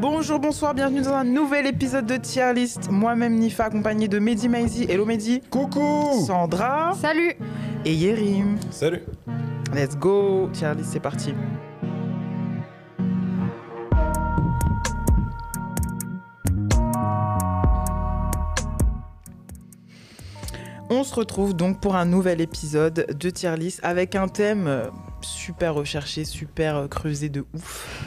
Bonjour, bonsoir, bienvenue dans un nouvel épisode de Tier List. Moi-même Nifa, accompagnée de Mehdi Maïzi. Hello Mehdi. Coucou. Sandra. Salut. Et Yérim. Salut. Let's go. Tier List, c'est parti. On se retrouve donc pour un nouvel épisode de Tier List avec un thème super recherché, super creusé de ouf.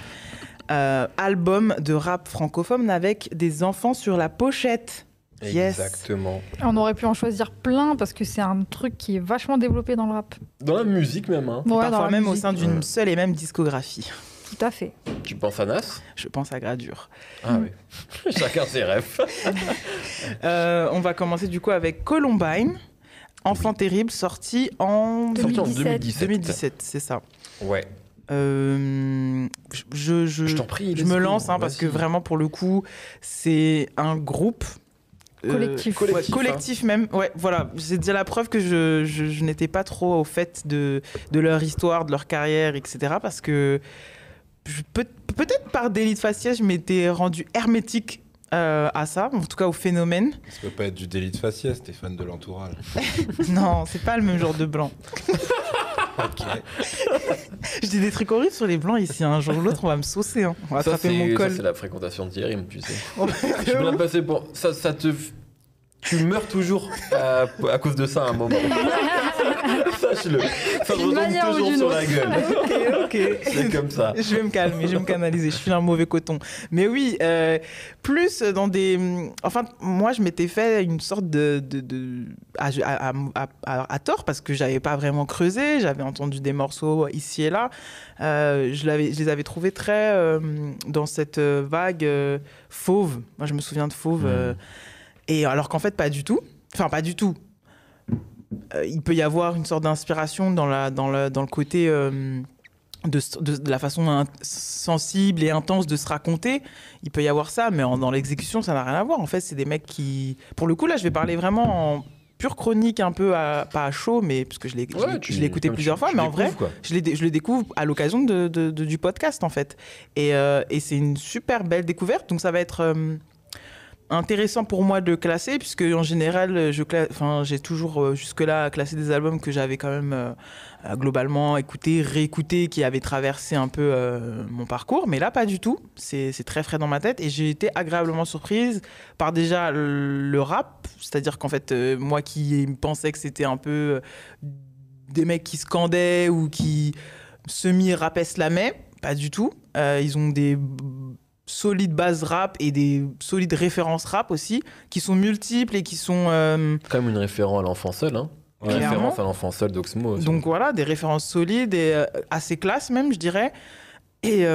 Album de rap francophone avec des enfants sur la pochette. Yes. Exactement. On aurait pu en choisir plein parce que c'est un truc qui est vachement développé dans le rap. Dans la musique même. Hein. Ouais, parfois même musique. Au sein d'une seule et même discographie. Tout à fait. Tu penses à Nas ? Je pense à Gradur. Ah oui, chacun ses rêves. On va commencer du coup avec Columbine, Enfant terrible, sorti en 2017. 2017, c'est ça. Ouais. Je t'en prie, je me lance hein, parce que vraiment pour le coup, c'est un groupe. Collectif hein. Même, ouais, voilà, c'est déjà la preuve que je n'étais pas trop au fait de leur histoire, de leur carrière, etc. Parce que peut-être par délit de faciès, je m'étais rendu hermétique à ça, en tout cas au phénomène. Ça peut pas être du délit de faciès, t'es fan de l'entourage. Non, c'est pas le même genre de blanc. Okay. Je dis des trucs horribles sur les blancs ici. Un jour ou l'autre, on va me saucer. Hein. On va attraper mon col. Ça, c'est la fréquentation de Yérim, tu sais. Je me la passais pour. Ça te. Tu meurs toujours à cause de ça à un moment. Sache-le. Ça me retombe toujours sur la gueule. Ok. C'est comme ça. Je vais me calmer, je vais me canaliser. Je suis un mauvais coton. Mais oui, plus dans des. Enfin, moi, je m'étais fait une sorte de à tort parce que j'avais pas vraiment creusé. J'avais entendu des morceaux ici et là. Je les avais trouvés très dans cette vague fauve. Moi, je me souviens de fauve. Et alors qu'en fait, pas du tout. Enfin, pas du tout. Il peut y avoir une sorte d'inspiration dans le côté de la façon sensible et intense de se raconter. Il peut y avoir ça, mais dans l'exécution, ça n'a rien à voir. En fait, c'est des mecs qui... Pour le coup, là, je vais parler vraiment en pure chronique, un peu pas à chaud, mais parce que je l'ai écouté plusieurs fois, mais en vrai, je le découvre à l'occasion du podcast, en fait. Et c'est une super belle découverte. Donc, ça va être... intéressant pour moi de classer, puisque en général, j'ai toujours jusque-là classé des albums que j'avais quand même globalement écouté, réécouté, qui avaient traversé un peu mon parcours, mais là, pas du tout. C'est très frais dans ma tête et j'ai été agréablement surprise par déjà le rap, c'est-à-dire qu'en fait, moi qui pensais que c'était un peu des mecs qui scandaient ou qui semi-rappaient slammaient, pas du tout. Ils ont des solides bases rap et des solides références rap aussi, qui sont multiples et qui sont... Comme une référence à l'enfant seul, hein. Une référence à l'enfant seul d'Oxmo. Donc voilà, des références solides et assez classe même, je dirais. Et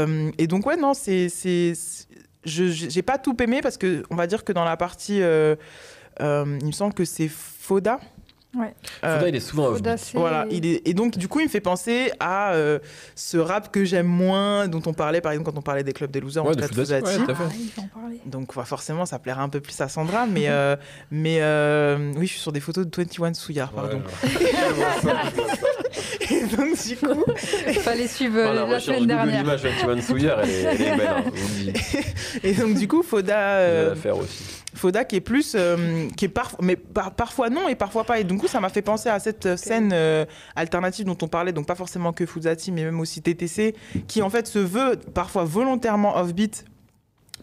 donc ouais, non, j'ai pas tout aimé parce que, on va dire que dans la partie... il me semble que c'est Fauda. Ouais. Fauda, il est souvent off-beat. Voilà, et donc du coup, il me fait penser à ce rap que j'aime moins, dont on parlait par exemple quand on parlait des clubs des losers, ouais, de Fuzati. Ouais, donc forcément, ça plaira un peu plus à Sandra, mais oui, je suis sur des photos de 21 Souillard, pardon. Ouais. Et donc du coup, fallait suivre la semaine dernière. L'image de 21 Souillard, elle est belle. Hein, et donc du coup, Fauda. L'affaire aussi. Fauda qui est plus, qui est parfois non et parfois pas. Et du coup, ça m'a fait penser à cette scène alternative dont on parlait, donc pas forcément que Fuzati, mais même aussi TTC, qui en fait se veut parfois volontairement off-beat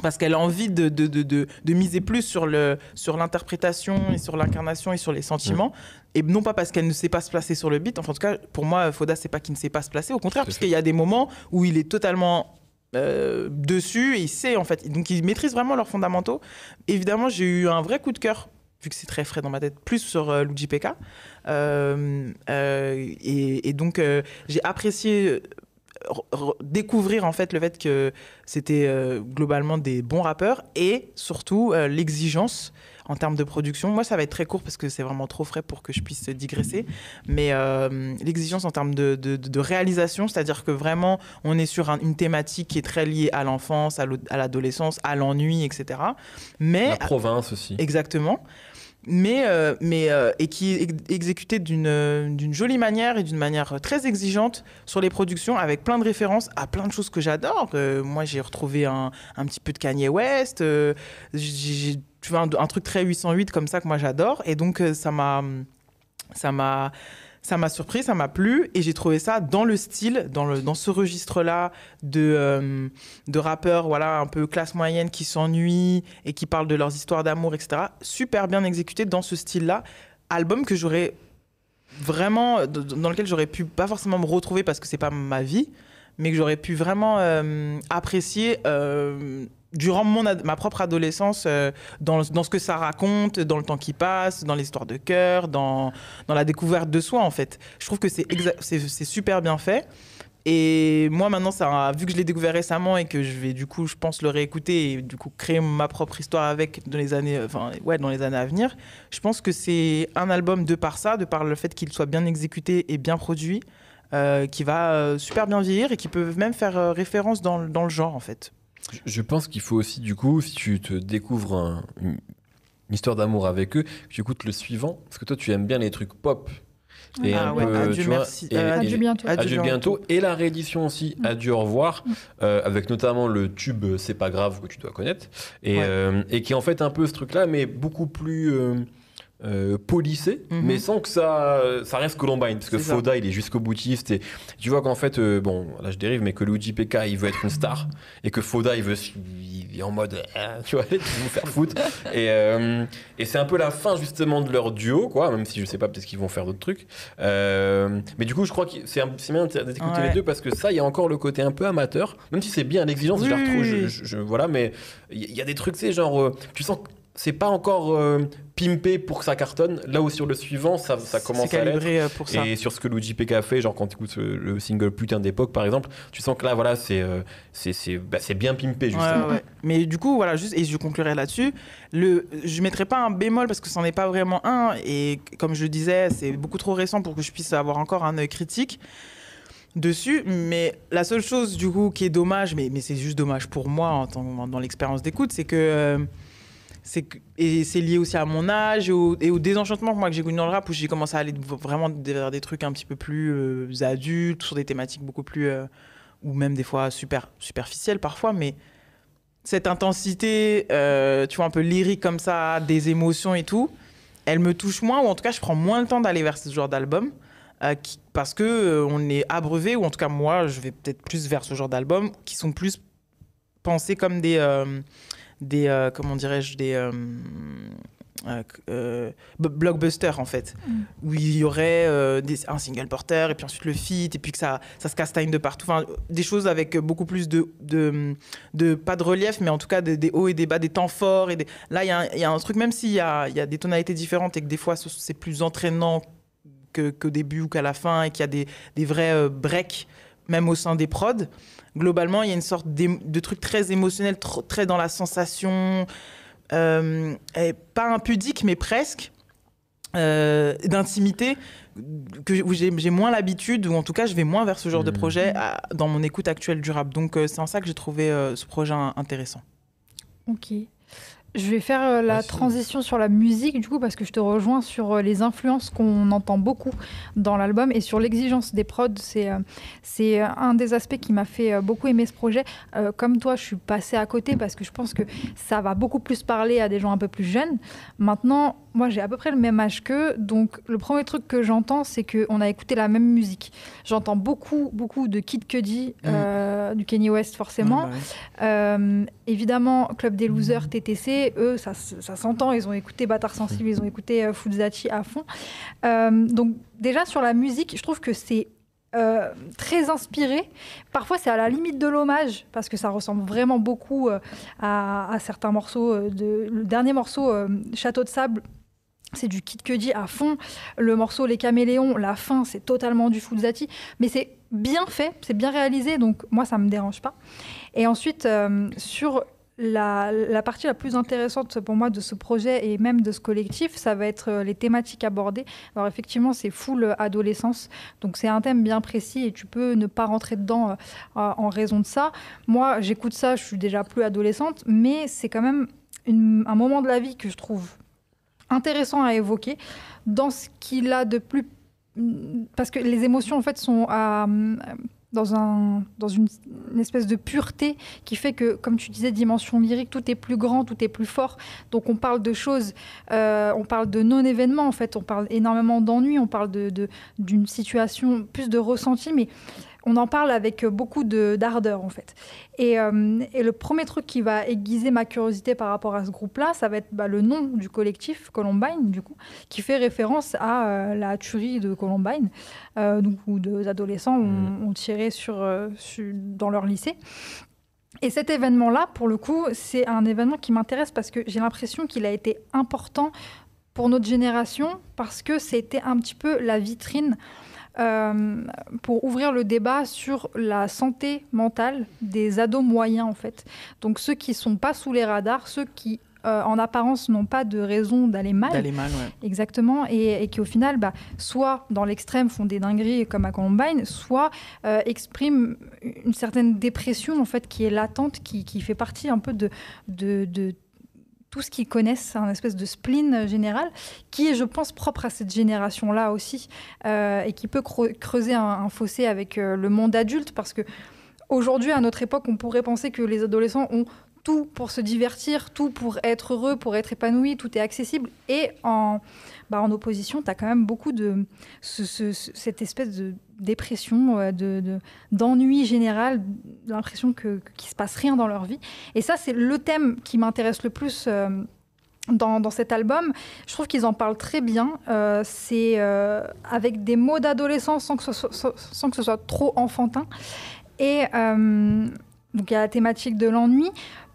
parce qu'elle a envie de miser plus sur l'interprétation et sur l'incarnation et sur les sentiments. Et non pas parce qu'elle ne sait pas se placer sur le beat. Enfin, en tout cas, pour moi, Fauda, c'est pas qu'il ne sait pas se placer. Au contraire, parce qu'il y a des moments où il est totalement... dessus, et il sait en fait, donc ils maîtrisent vraiment leurs fondamentaux. Évidemment, j'ai eu un vrai coup de cœur, vu que c'est très frais dans ma tête, plus sur Loujipéka, et donc j'ai apprécié découvrir en fait le fait que c'était globalement des bons rappeurs, et surtout l'exigence en termes de production. Moi, ça va être très court parce que c'est vraiment trop frais pour que je puisse digresser. Mais l'exigence en termes de réalisation, c'est-à-dire que vraiment, on est sur une thématique qui est très liée à l'enfance, à l'adolescence, à l'ennui, etc. Mais, la province aussi. Exactement. et qui est exécuté d'une jolie manière et d'une manière très exigeante sur les productions, avec plein de références à plein de choses que j'adore. Moi, j'ai retrouvé un petit peu de Kanye West, tu vois, un truc très 808 comme ça que moi j'adore. Et donc, ça m'a surpris, ça m'a plu, et j'ai trouvé ça dans le style, dans ce registre-là de rappeurs, voilà, un peu classe moyenne qui s'ennuient et qui parlent de leurs histoires d'amour, etc. Super bien exécuté dans ce style-là. Album que j'aurais vraiment, dans lequel j'aurais pu pas forcément me retrouver parce que c'est pas ma vie, mais que j'aurais pu vraiment apprécier durant ma propre adolescence, dans ce que ça raconte, dans le temps qui passe, dans l'histoire de cœur, dans la découverte de soi, en fait. Je trouve que c'est super bien fait. Et moi, maintenant, vu que je l'ai découvert récemment et que je vais, du coup, je pense le réécouter et, du coup, créer ma propre histoire avec dans les années à venir, je pense que c'est un album, de par le fait qu'il soit bien exécuté et bien produit, qui va super bien vieillir et qui peut même faire référence dans le genre, en fait. Je pense qu'il faut aussi, du coup, si tu te découvres une histoire d'amour avec eux, que tu écoutes le suivant, parce que toi, tu aimes bien les trucs pop. Et Adieu, merci. Adieu, bientôt. Adieu, bientôt. Et la réédition aussi, Adieu, au revoir, avec notamment le tube C'est pas grave que tu dois connaître, et qui est en fait un peu ce truc-là, mais beaucoup plus... polissé, mais sans que ça reste Columbine, parce que Fauda, il est jusqu'au boutiste, et tu vois qu'en fait, bon, là je dérive, mais que Loujipéka, il veut être une star, et que Fauda, il est en mode, tu vois, allez, tu veux faire foutre, et c'est un peu la fin, justement, de leur duo, quoi, même si je sais pas, peut-être qu'ils vont faire d'autres trucs, mais du coup, je crois que c'est bien d'écouter les deux, parce que ça, il y a encore le côté un peu amateur, même si c'est bien l'exigence, oui, je la retrouve, voilà, mais il y a des trucs, c'est genre, tu sens que c'est pas encore pimpé pour que ça cartonne. Là où sur le suivant, ça commence à l'être. Pour ça. Et sur ce que Loujipéka a fait, genre quand tu écoutes le single Putain d'époque, par exemple, tu sens que là, voilà, c'est bien pimpé, justement. Ouais. Mais du coup, voilà, juste, et je conclurai là-dessus, je mettrai pas un bémol parce que c'en est pas vraiment un. Et comme je disais, c'est beaucoup trop récent pour que je puisse avoir encore un œil critique dessus. Mais la seule chose, du coup, qui est dommage, mais c'est juste dommage pour moi dans l'expérience d'écoute, c'est que... et c'est lié aussi à mon âge et au désenchantement que j'ai connu dans le rap, où j'ai commencé à aller vraiment vers des trucs un petit peu plus adultes, sur des thématiques beaucoup plus ou même des fois superficielles parfois, mais cette intensité tu vois, un peu lyrique comme ça, des émotions et tout, elle me touche moins, ou en tout cas je prends moins le temps d'aller vers ce genre d'album parce que on est abreuvé, ou en tout cas moi je vais peut-être plus vers ce genre d'album qui sont plus pensés comme des comment dirais-je, des blockbusters, en fait, où il y aurait un single porteur et puis ensuite le feat, et puis que ça se castagne de partout, enfin, des choses avec beaucoup plus de pas de relief, mais en tout cas des hauts et des bas, des temps forts, et là il y a un truc, même s'il y a des tonalités différentes et que des fois c'est plus entraînant qu'au début ou qu'à la fin, et qu'il y a des vrais breaks même au sein des prods. Globalement, il y a une sorte de truc très émotionnel, très dans la sensation, et pas impudique, mais presque, d'intimité, où j'ai moins l'habitude, ou en tout cas, je vais moins vers ce genre de projet dans mon écoute actuelle du rap. Donc, c'est en ça que j'ai trouvé ce projet intéressant. Ok. Je vais faire la transition sur la musique, du coup, parce que je te rejoins sur les influences qu'on entend beaucoup dans l'album et sur l'exigence des prods. C'est un des aspects qui m'a fait beaucoup aimer ce projet. Comme toi, je suis passée à côté parce que je pense que ça va beaucoup plus parler à des gens un peu plus jeunes. Maintenant, moi, j'ai à peu près le même âge qu'eux, donc le premier truc que j'entends, c'est qu'on a écouté la même musique. J'entends beaucoup de Kid Cudi, du Kanye West, forcément. Évidemment, Club des Losers, TTC, eux, ça s'entend, ils ont écouté Bâtard Sensible, ils ont écouté Fuzati à fond. Donc déjà, sur la musique, je trouve que c'est très inspiré. Parfois, c'est à la limite de l'hommage, parce que ça ressemble vraiment beaucoup à certains morceaux. Le dernier morceau, Château de Sable, c'est du Kid Cudi à fond. Le morceau Les Caméléons, la fin, c'est totalement du Fuzati. Mais c'est bien fait, c'est bien réalisé, donc moi, ça ne me dérange pas. Et ensuite, sur... La partie la plus intéressante pour moi de ce projet et même de ce collectif, ça va être les thématiques abordées. Alors effectivement, c'est full adolescence, donc c'est un thème bien précis et tu peux ne pas rentrer dedans en raison de ça. Moi, j'écoute ça, je suis déjà plus adolescente, mais c'est quand même un moment de la vie que je trouve intéressant à évoquer dans ce qu'il a de plus, parce que les émotions en fait sont dans une espèce de pureté qui fait que, comme tu disais, dimension lyrique, tout est plus grand, tout est plus fort. Donc on parle de choses, on parle de non-événements en fait, on parle énormément d'ennui, on parle d'une situation, plus de ressenti, mais on en parle avec beaucoup d'ardeur en fait. Et le premier truc qui va aiguiser ma curiosité par rapport à ce groupe-là, ça va être le nom du collectif, Columbine du coup, qui fait référence à la tuerie de Columbine, donc, où des adolescents ont tiré dans leur lycée. Et cet événement-là, pour le coup, c'est un événement qui m'intéresse parce que j'ai l'impression qu'il a été important pour notre génération, parce que c'était un petit peu la vitrine pour ouvrir le débat sur la santé mentale des ados moyens en fait. Donc ceux qui ne sont pas sous les radars, ceux qui en apparence n'ont pas de raison d'aller mal. D'aller mal, ouais. Exactement, et qui au final, soit dans l'extrême font des dingueries comme à Columbine, soit expriment une certaine dépression en fait qui est latente, qui fait partie un peu de tout ce qu'ils connaissent, un espèce de spleen général, qui est, je pense, propre à cette génération-là aussi, et qui peut creuser un fossé avec le monde adulte, parce que aujourd'hui, à notre époque, on pourrait penser que les adolescents ont tout pour se divertir, tout pour être heureux, pour être épanoui, tout est accessible. Et en opposition, tu as quand même beaucoup de cette espèce de dépression, d'ennui général, l'impression qu'il ne se passe rien dans leur vie. Et ça, c'est le thème qui m'intéresse le plus dans cet album. Je trouve qu'ils en parlent très bien. C'est avec des mots d'adolescents sans que ce soit trop enfantin. Et donc il y a la thématique de l'ennui.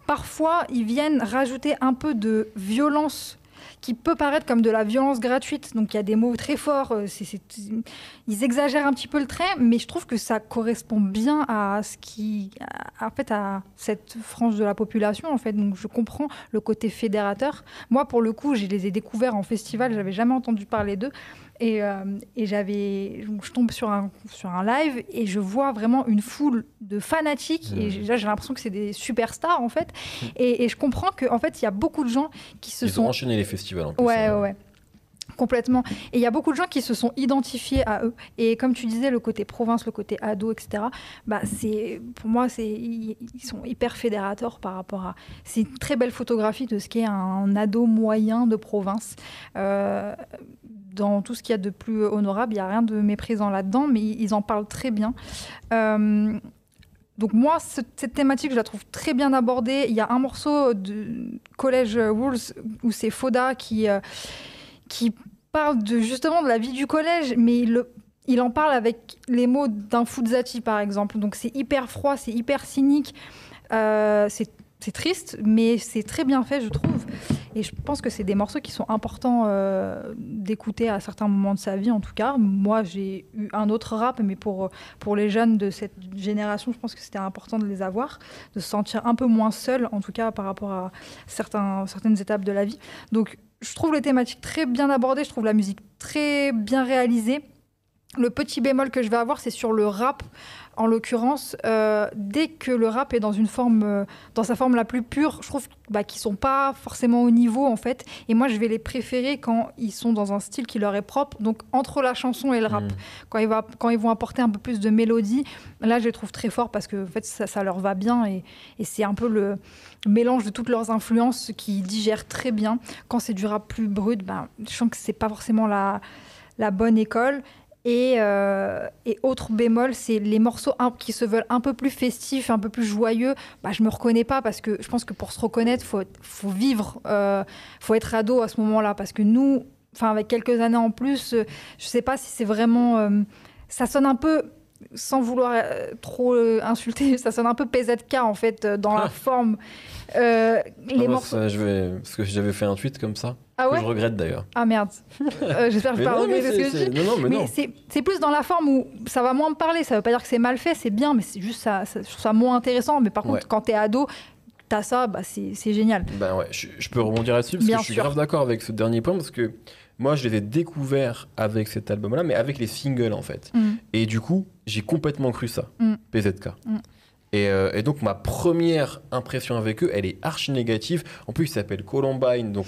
Parfois, ils viennent rajouter un peu de violence qui peut paraître comme de la violence gratuite. Donc, il y a des mots très forts. Ils exagèrent un petit peu le trait, mais je trouve que ça correspond bien à à cette frange de la population, en fait. Donc, je comprends le côté fédérateur. Moi, pour le coup, je les ai découverts en festival. Je n'avais jamais entendu parler d'eux. Donc je tombe sur un live et je vois vraiment une foule de fanatiques. Et là, j'ai l'impression que c'est des superstars, en fait. Et je comprends qu'en fait, il y a beaucoup de gens qui Ils ont enchaîné les festivals, en plus. Ouais. Complètement. Et il y a beaucoup de gens qui se sont identifiés à eux. Et comme tu disais, le côté province, le côté ado, etc., pour moi, ils sont hyper fédérateurs par rapport à... C'est une très belle photographie de ce qu'est un ado moyen de province. Dans tout ce qu'il y a de plus honorable, il n'y a rien de méprisant là-dedans, mais ils en parlent très bien. Donc moi, cette thématique, je la trouve très bien abordée. Il y a un morceau de College Rules où c'est Fauda qui parle justement de la vie du collège, mais il en parle avec les mots d'un Fuzati, par exemple. Donc c'est hyper froid, c'est hyper cynique, c'est triste, mais c'est très bien fait, je trouve. Et je pense que c'est des morceaux qui sont importants d'écouter à certains moments de sa vie, en tout cas. Moi, j'ai eu un autre rap, mais pour les jeunes de cette génération, je pense que c'était important de les avoir, de se sentir un peu moins seul, en tout cas par rapport à certaines étapes de la vie. Donc, je trouve les thématiques très bien abordées, je trouve la musique très bien réalisée. Le petit bémol que je vais avoir, c'est sur le rap. En l'occurrence, dès que le rap est dans sa forme la plus pure, je trouve qu'ils sont pas forcément au niveau, en fait. Et moi, je vais les préférer quand ils sont dans un style qui leur est propre, donc entre la chanson et le rap. Quand ils vont apporter un peu plus de mélodie, là, je les trouve très forts parce que en fait, ça leur va bien. Et c'est un peu le mélange de toutes leurs influences qui digèrent très bien. Quand c'est du rap plus brut, je sens que c'est pas forcément la bonne école. Et autre bémol, c'est les morceaux qui se veulent un peu plus festifs, un peu plus joyeux. Je ne me reconnais pas parce que je pense que pour se reconnaître, faut vivre, faut être ado à ce moment-là. Parce que nous, avec quelques années en plus, je ne sais pas si c'est vraiment... ça sonne un peu, sans vouloir trop insulter, ça sonne un peu PZK en fait, dans la forme. Les morceaux... Parce que j'avais fait un tweet comme ça. Ah ouais, que je regrette d'ailleurs. Ah merde, j'espère que je parle de ce que je dis. Non. C'est plus dans la forme où ça va moins me parler. Ça veut pas dire que c'est mal fait, c'est bien, mais c'est juste je trouve ça moins intéressant. Mais par contre, quand t'es ado, t'as ça, c'est génial. Ouais, je peux rebondir là-dessus parce que je suis grave d'accord avec ce dernier point parce que moi, je les ai découverts avec cet album-là, mais avec les singles en fait. Et du coup, j'ai complètement cru ça, PZK. Et donc ma première impression avec eux, elle est archi négative. En plus, ils s'appellent Columbine, donc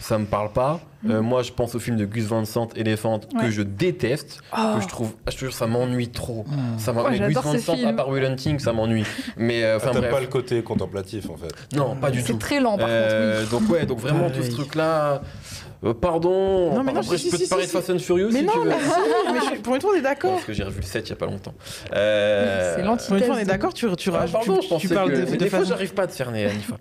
ça me parle pas. Moi, je pense au film de Gus Van Sant, Elephant, que je déteste, que je trouve, je te jure, ça m'ennuie trop. Ça m'ennuie. Gus Van Sant, à part Will Hunting, ça m'ennuie. Mais enfin bref. T'as pas le côté contemplatif en fait. Non, pas du tout. C'est très lent par contre. Oui. Donc ouais, donc vraiment tout ce truc-là. Pardon, non, mais non, après je peux te parler de Fast and Furious si tu veux. Mais pour une fois on est d'accord. Parce que j'ai revu le 7 il n'y a pas longtemps. C'est l'antithèse. Pour une fois on est d'accord, tu rages. Pardon, je parle de. Des fois j'arrive pas à te cerner, Nifa.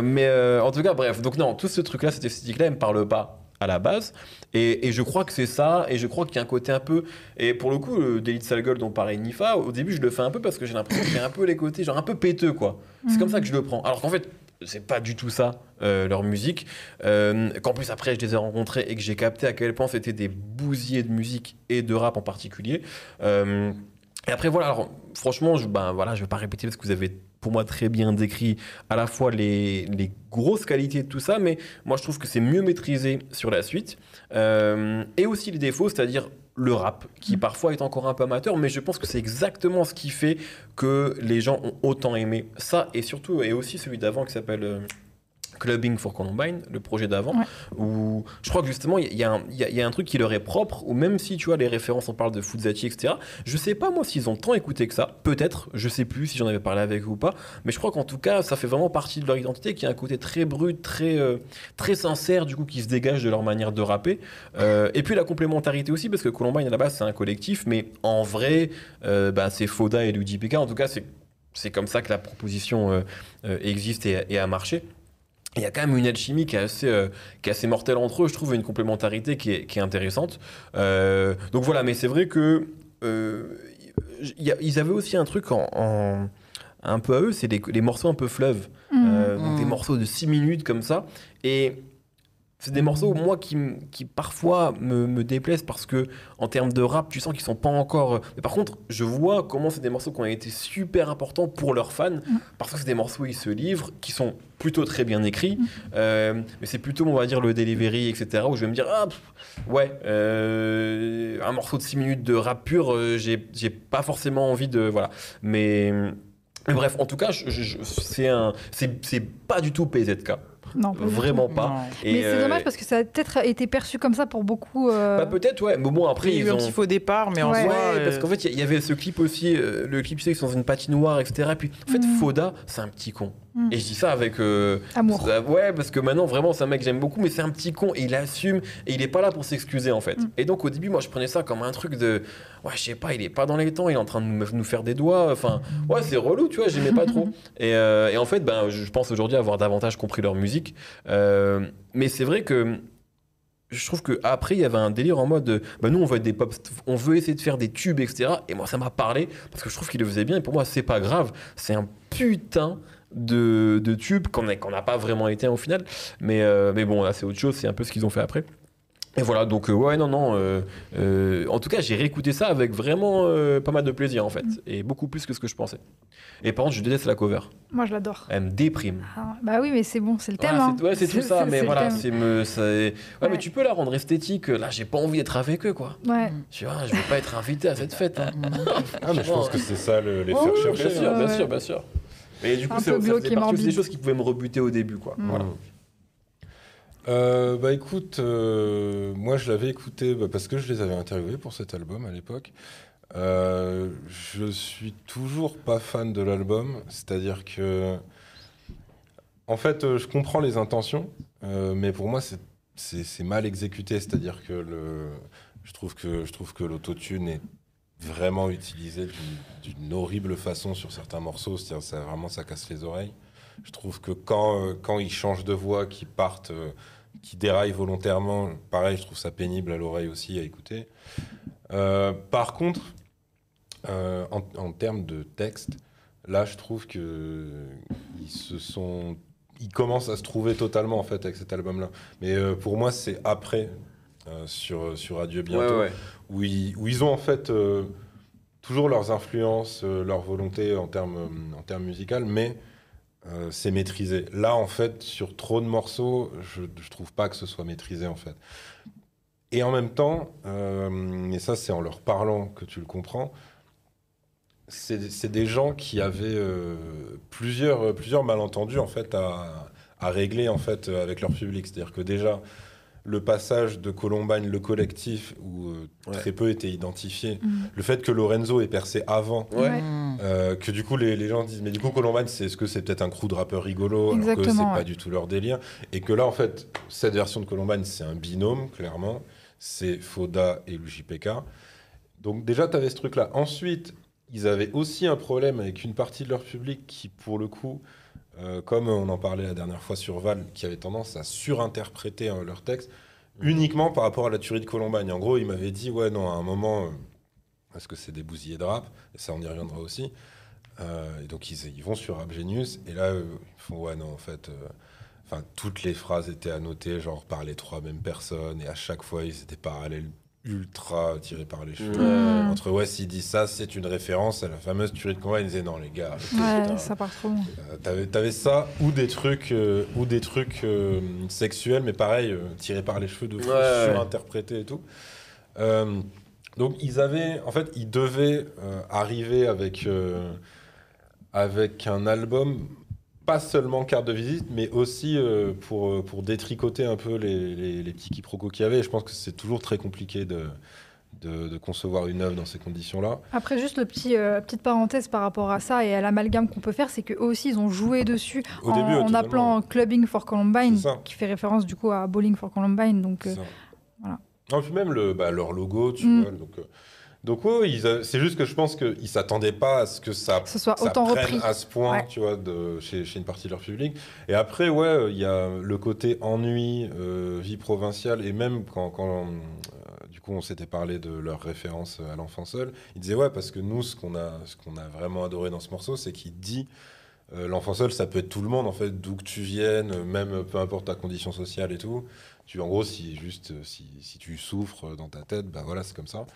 Mais en tout cas, bref. Donc, non, tout ce truc-là, cette esthétique-là, elle me parle pas à la base. Et je crois que c'est ça, et je crois qu'il y a un côté un peu. Et pour le coup, le délit de sale gueule dont parlait Nifa, au début je le fais un peu parce que j'ai l'impression qu'il y a un peu les côtés, genre un peu péteux, quoi. C'est comme ça que je le prends. Alors qu'en fait, c'est pas du tout ça, leur musique. Qu'en plus, après, je les ai rencontrés et que j'ai capté à quel point c'était des bousiers de musique et de rap en particulier. Et après, voilà, alors, franchement, je vais pas répéter parce que vous avez, pour moi, très bien décrit à la fois les grosses qualités de tout ça, mais moi, je trouve que c'est mieux maîtrisé sur la suite. Et aussi les défauts, c'est-à-dire le rap, qui parfois est encore un peu amateur, mais je pense que c'est exactement ce qui fait que les gens ont autant aimé ça, et surtout, et aussi celui d'avant qui s'appelle Clubbing for Columbine, le projet d'avant, où je crois que justement, il y a un truc qui leur est propre, où même si, tu vois, les références, on parle de Fuzati, etc., je sais pas, moi, s'ils ont tant écouté que ça, peut-être, je sais plus si j'en avais parlé avec eux ou pas, mais je crois qu'en tout cas, ça fait vraiment partie de leur identité, qui a un côté très brut, très sincère, du coup, qui se dégage de leur manière de rapper. Et puis la complémentarité aussi, parce que Columbine, à la base, c'est un collectif, mais en vrai, c'est Fauda et Loujipéka, en tout cas, c'est comme ça que la proposition existe et a marché. Il y a quand même une alchimie qui est assez mortelle entre eux, je trouve, une complémentarité qui est intéressante. Donc voilà, mais c'est vrai que ils avaient aussi un truc un peu à eux, c'est les morceaux un peu fleuves, donc des morceaux de 6 minutes comme ça. Et c'est des morceaux, moi, qui parfois me déplaisent parce que, en termes de rap, tu sens qu'ils sont pas encore. Mais par contre, je vois comment c'est des morceaux qui ont été super importants pour leurs fans, parce que c'est des morceaux où ils se livrent, qui sont plutôt très bien écrits, mais c'est plutôt, on va dire, le delivery, etc., où je vais me dire, un morceau de 6 minutes de rap pur, j'ai pas forcément envie de. Voilà. Mais bref, en tout cas, c'est pas du tout PZK. Non, vraiment pas. Non. Mais c'est dommage parce que ça a peut-être été perçu comme ça pour beaucoup. Peut-être, ouais. Mais bon, après, ils ont eu un petit faux départ, mais en soi. Parce qu'en fait, il y avait ce clip aussi, le clip, tu sais, ils sont dans une patinoire, etc. Et puis, en fait, Fauda, c'est un petit con. Et je dis ça avec amour. Ouais, parce que maintenant, vraiment, c'est un mec que j'aime beaucoup, mais c'est un petit con et il assume et il est pas là pour s'excuser, en fait. Et donc, au début, moi, je prenais ça comme un truc de. Ouais, je sais pas, il est pas dans les temps, il est en train de nous faire des doigts. Enfin, ouais, c'est relou, tu vois, j'aimais pas trop. Et en fait, je pense aujourd'hui avoir davantage compris leur musique. Mais c'est vrai que je trouve qu'après il y avait un délire en mode nous on veut être des pop, on veut essayer de faire des tubes, etc. Et moi ça m'a parlé parce que je trouve qu'il le faisait bien, et pour moi c'est pas grave, c'est un putain de tube qu'on n'a pas vraiment été au final, mais bon là c'est autre chose, c'est un peu ce qu'ils ont fait après. Et voilà, donc en tout cas j'ai réécouté ça avec vraiment pas mal de plaisir en fait, et beaucoup plus que ce que je pensais. Et par contre je déteste la cover. Moi je l'adore. Elle me déprime. Ah, bah oui, mais c'est bon, c'est le thème. Voilà, c'est tout ça, mais voilà, mais tu peux la rendre esthétique, là j'ai pas envie d'être avec eux quoi. Ouais. Tu vois, je veux pas être invité à cette fête. Hein. Ah mais je pense que c'est ça les faire chercher. Bien sûr. Mais du coup c'est partie des choses qui pouvaient me rebuter au début quoi. Voilà. Écoute, moi je l'avais écouté parce que je les avais interviewés pour cet album à l'époque. Je suis toujours pas fan de l'album, c'est-à-dire que, en fait, je comprends les intentions, mais pour moi c'est mal exécuté, c'est-à-dire que je trouve que l'autotune est vraiment utilisé d'une horrible façon sur certains morceaux, c'est-à-dire ça vraiment ça casse les oreilles. Je trouve que quand ils changent de voix, qu'ils partent, qu'ils déraillent volontairement, pareil, je trouve ça pénible à l'oreille aussi, à écouter. Par contre, en termes de texte, là, je trouve qu'ils commencent à se trouver totalement, en fait, avec cet album-là. Mais pour moi, c'est après, sur Adieu Bientôt, où ils ont, en fait, toujours leurs influences, leur volonté en termes musicaux, mais c'est maîtrisé. Là, en fait, sur trop de morceaux, je trouve pas que ce soit maîtrisé, en fait. Et en même temps, et ça, c'est en leur parlant que tu le comprends, c'est des gens qui avaient plusieurs malentendus en fait à régler en fait avec leur public. C'est-à-dire que déjà le passage de Columbine, le collectif où très peu était identifié, le fait que Lorenzo est percé avant, que du coup les gens disent mais du coup Columbine c'est est-ce que c'est peut-être un crew de rappeurs rigolos alors que c'est pas du tout leur délire, et que là en fait cette version de Columbine c'est un binôme clairement, c'est Fauda et Loujipéka. Donc déjà tu avais ce truc là. Ensuite ils avaient aussi un problème avec une partie de leur public qui pour le coup, comme on en parlait la dernière fois sur Val, qui avait tendance à surinterpréter leurs textes uniquement par rapport à la tuerie de Columbine. En gros, il m'avait dit, ouais, non, à un moment, est-ce que c'est des bousillés de rap ? Et ça, on y reviendra aussi. Et donc, ils vont sur Rap Genius, et là, ils font, ouais, non, en fait, toutes les phrases étaient annotées, genre par les trois mêmes personnes, et à chaque fois, ils étaient parallèles, ultra tiré par les cheveux. Entre s'il dit ça, c'est une référence à la fameuse tuerie de Columbine. Il disait non les gars. Ça part trop. T'avais ça ou des trucs sexuels, mais pareil tiré par les cheveux de fou, surinterprété et tout. Donc ils avaient, en fait, ils devaient arriver avec un album. Pas seulement carte de visite, mais aussi pour détricoter un peu les petits quiproquos qu'il y avait. Et je pense que c'est toujours très compliqué de concevoir une œuvre dans ces conditions-là. Après, juste le petite parenthèse par rapport à ça et à l'amalgame qu'on peut faire, c'est qu'eux aussi, ils ont joué dessus en appelant Clubbing for Columbine, qui fait référence du coup à Bowling for Columbine. Donc, voilà. Et puis même leur logo, tu vois. Donc c'est juste que je pense qu'ils s'attendaient pas à ce que ça autant prenne repris à ce point, tu vois, chez une partie de leur public. Et après, il y a le côté ennui, vie provinciale, et même quand du coup on s'était parlé de leur référence à l'enfant seul, ils disaient parce que nous, ce qu'on a vraiment adoré dans ce morceau, c'est qu'il dit l'enfant seul, ça peut être tout le monde en fait, d'où que tu viennes, même peu importe ta condition sociale et tout. En gros, si tu souffres dans ta tête, c'est comme ça.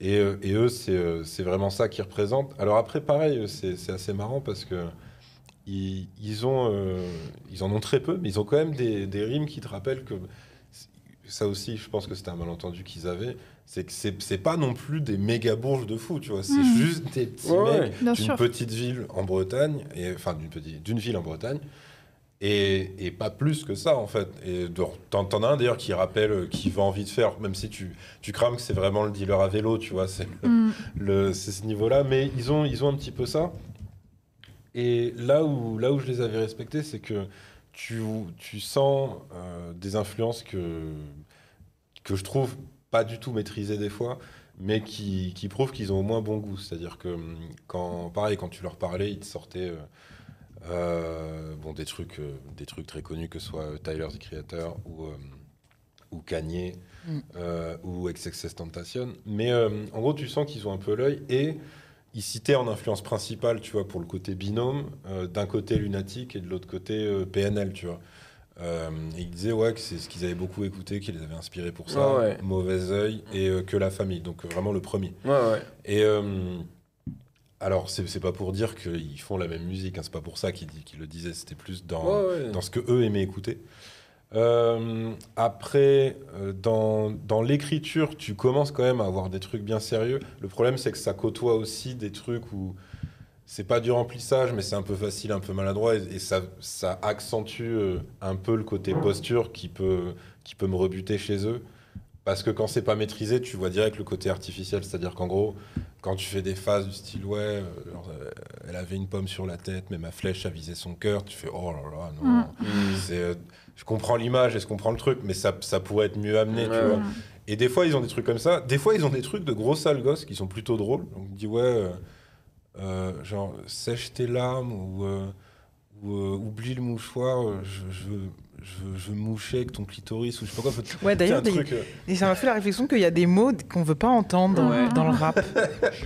Et eux, c'est vraiment ça qu'ils représentent. Alors après, pareil, c'est assez marrant parce que ils en ont très peu, mais ils ont quand même des rimes qui te rappellent que... Ça aussi, je pense que c'était un malentendu qu'ils avaient. C'est que c'est pas non plus des méga bourges de fous, tu vois. C'est juste des petits mecs d'une petite ville en Bretagne, d'une ville en Bretagne. Et pas plus que ça en fait. Et t'en as un d'ailleurs qui rappelle, qui va envie de faire, même si tu crames que c'est vraiment le dealer à vélo, tu vois, c'est ce niveau-là. Mais ils ont un petit peu ça. Et là où je les avais respectés, c'est que tu sens des influences que je trouve pas du tout maîtrisées des fois, mais qui prouvent qu'ils ont au moins bon goût. C'est-à-dire que quand tu leur parlais, ils te sortaient des trucs très connus, que ce soit Tyler, The Creator ou Kanye ou XXXTentacion, mais en gros tu sens qu'ils ont un peu l'œil, et ils citaient en influence principale, tu vois, pour le côté binôme, d'un côté Lunatic et de l'autre côté PNL, tu vois, et ils disaient que c'est ce qu'ils avaient beaucoup écouté qui les avait inspirés pour ça, Mauvais Oeil et Que la Famille, donc vraiment le premier, et alors, c'est pas pour dire qu'ils font la même musique, c'est pas pour ça qu'ils le disaient, c'était plus dans ce qu'eux aimaient écouter. Après, dans l'écriture, tu commences quand même à avoir des trucs bien sérieux. Le problème, c'est que ça côtoie aussi des trucs où c'est pas du remplissage, mais c'est un peu facile, un peu maladroit, et ça accentue un peu le côté posture qui peut me rebuter chez eux. Parce que quand c'est pas maîtrisé, tu vois direct le côté artificiel. C'est-à-dire qu'en gros, quand tu fais des phases du style, elle avait une pomme sur la tête, mais ma flèche a visé son cœur, tu fais oh là là, non. Je comprends l'image et je comprends le truc, mais ça pourrait être mieux amené, tu vois. Et des fois, ils ont des trucs comme ça. Des fois, ils ont des trucs de gros sales gosses qui sont plutôt drôles. Donc, on dit, genre, sèche tes larmes ou oublie le mouchoir, je mouchais que ton clitoris ou je sais pas quoi. D'ailleurs, et ça m'a fait la réflexion qu'il y a des mots qu'on veut pas entendre dans le rap.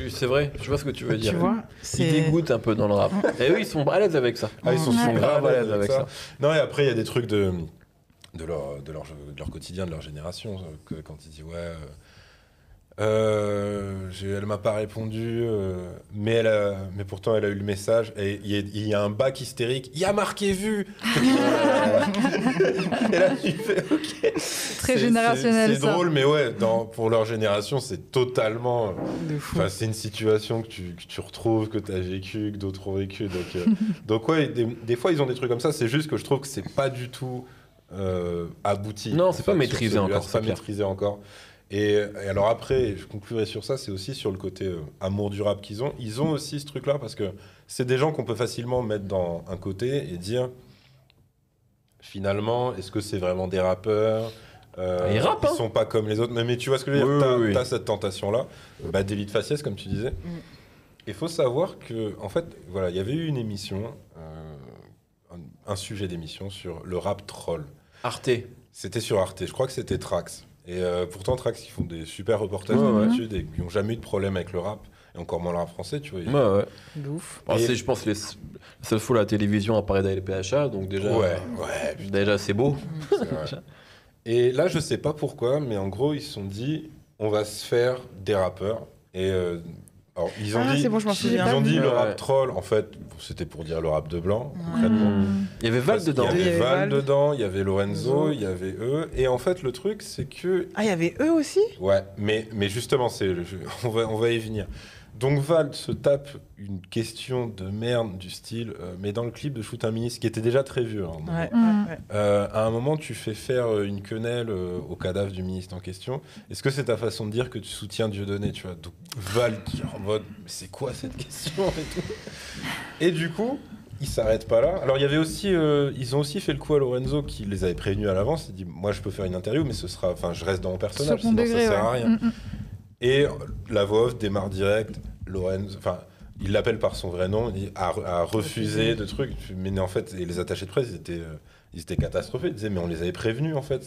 C'est vrai, je vois ce que tu veux dire. Tu vois, ils dégoûtent un peu dans le rap. Et eux, ils sont à l'aise avec ça. Ah, ils sont grave à l'aise avec ça. Non, et après, il y a des trucs de leur quotidien, de leur génération, quand ils disent Elle m'a pas répondu, mais, mais pourtant elle a eu le message. Et il y a un bac hystérique. Il y a marqué vu. Et là tu fais ok. Très générationnel. C'est drôle, mais ouais, pour leur génération, c'est totalement. Enfin, c'est une situation que tu retrouves, que tu as vécu, que d'autres ont vécu. Donc ouais, des fois ils ont des trucs comme ça. C'est juste que je trouve que c'est pas du tout abouti. Non, c'est pas maîtrisé encore. C'est pas maîtrisé encore. Et alors après, je conclurai sur ça, c'est aussi sur le côté amour du rap qu'ils ont. Ils ont aussi ce truc-là parce que c'est des gens qu'on peut facilement mettre dans un côté et dire finalement, est-ce que c'est vraiment des rappeurs? Ils rappent, hein. Ils sont pas comme les autres. Mais tu vois ce que je veux dire, oui. T'as cette tentation-là. Bah, d'élite faciès, comme tu disais. Il faut savoir que, en fait, voilà, il y avait eu une émission, un sujet d'émission sur le rap troll. Arte. C'était sur Arte, je crois que c'était Trax. Et pourtant, Trax, ils font des super reportages d'habitude et ils n'ont jamais eu de problème avec le rap, et encore moins le rap français, tu vois. De ouf. Alors, je pense que la seule fois la télévision apparaît dans LPHA, donc déjà, déjà c'est beau. C'est et là, je ne sais pas pourquoi, mais en gros, ils se sont dit on va se faire des rappeurs. Et alors, ils ont dit, bon, le rap troll, en fait, c'était pour dire le rap de blanc, concrètement. Il y avait Val dedans. Il y avait Val dedans, il y avait Lorenzo, il y avait eux. Et en fait, le truc, c'est que... Ah, il y avait eux aussi? Ouais, mais justement, on va y venir. Donc Val se tape une question de merde du style, mais dans le clip de Shoot un Ministre, qui était déjà très vieux. Hein, à un moment, tu fais faire une quenelle au cadavre du ministre en question. Est-ce que c'est ta façon de dire que tu soutiens Dieudonné, tu vois? Donc Val qui est en mode, mais c'est quoi cette question et tout. Et du coup... Ils s'arrêtent pas là. Alors il y avait aussi, ils ont aussi fait le coup à Lorenzo qui les avait prévenus à l'avance. Il dit, moi je peux faire une interview, mais ce sera, enfin je reste dans mon personnage, sinon degré, ça sert à rien. Et la voix off démarre direct. Lorenzo, enfin il l'appelle par son vrai nom, il a refusé de trucs. Mais en fait, les attachés de presse ils étaient catastrophés. Ils disaient, mais on les avait prévenus en fait.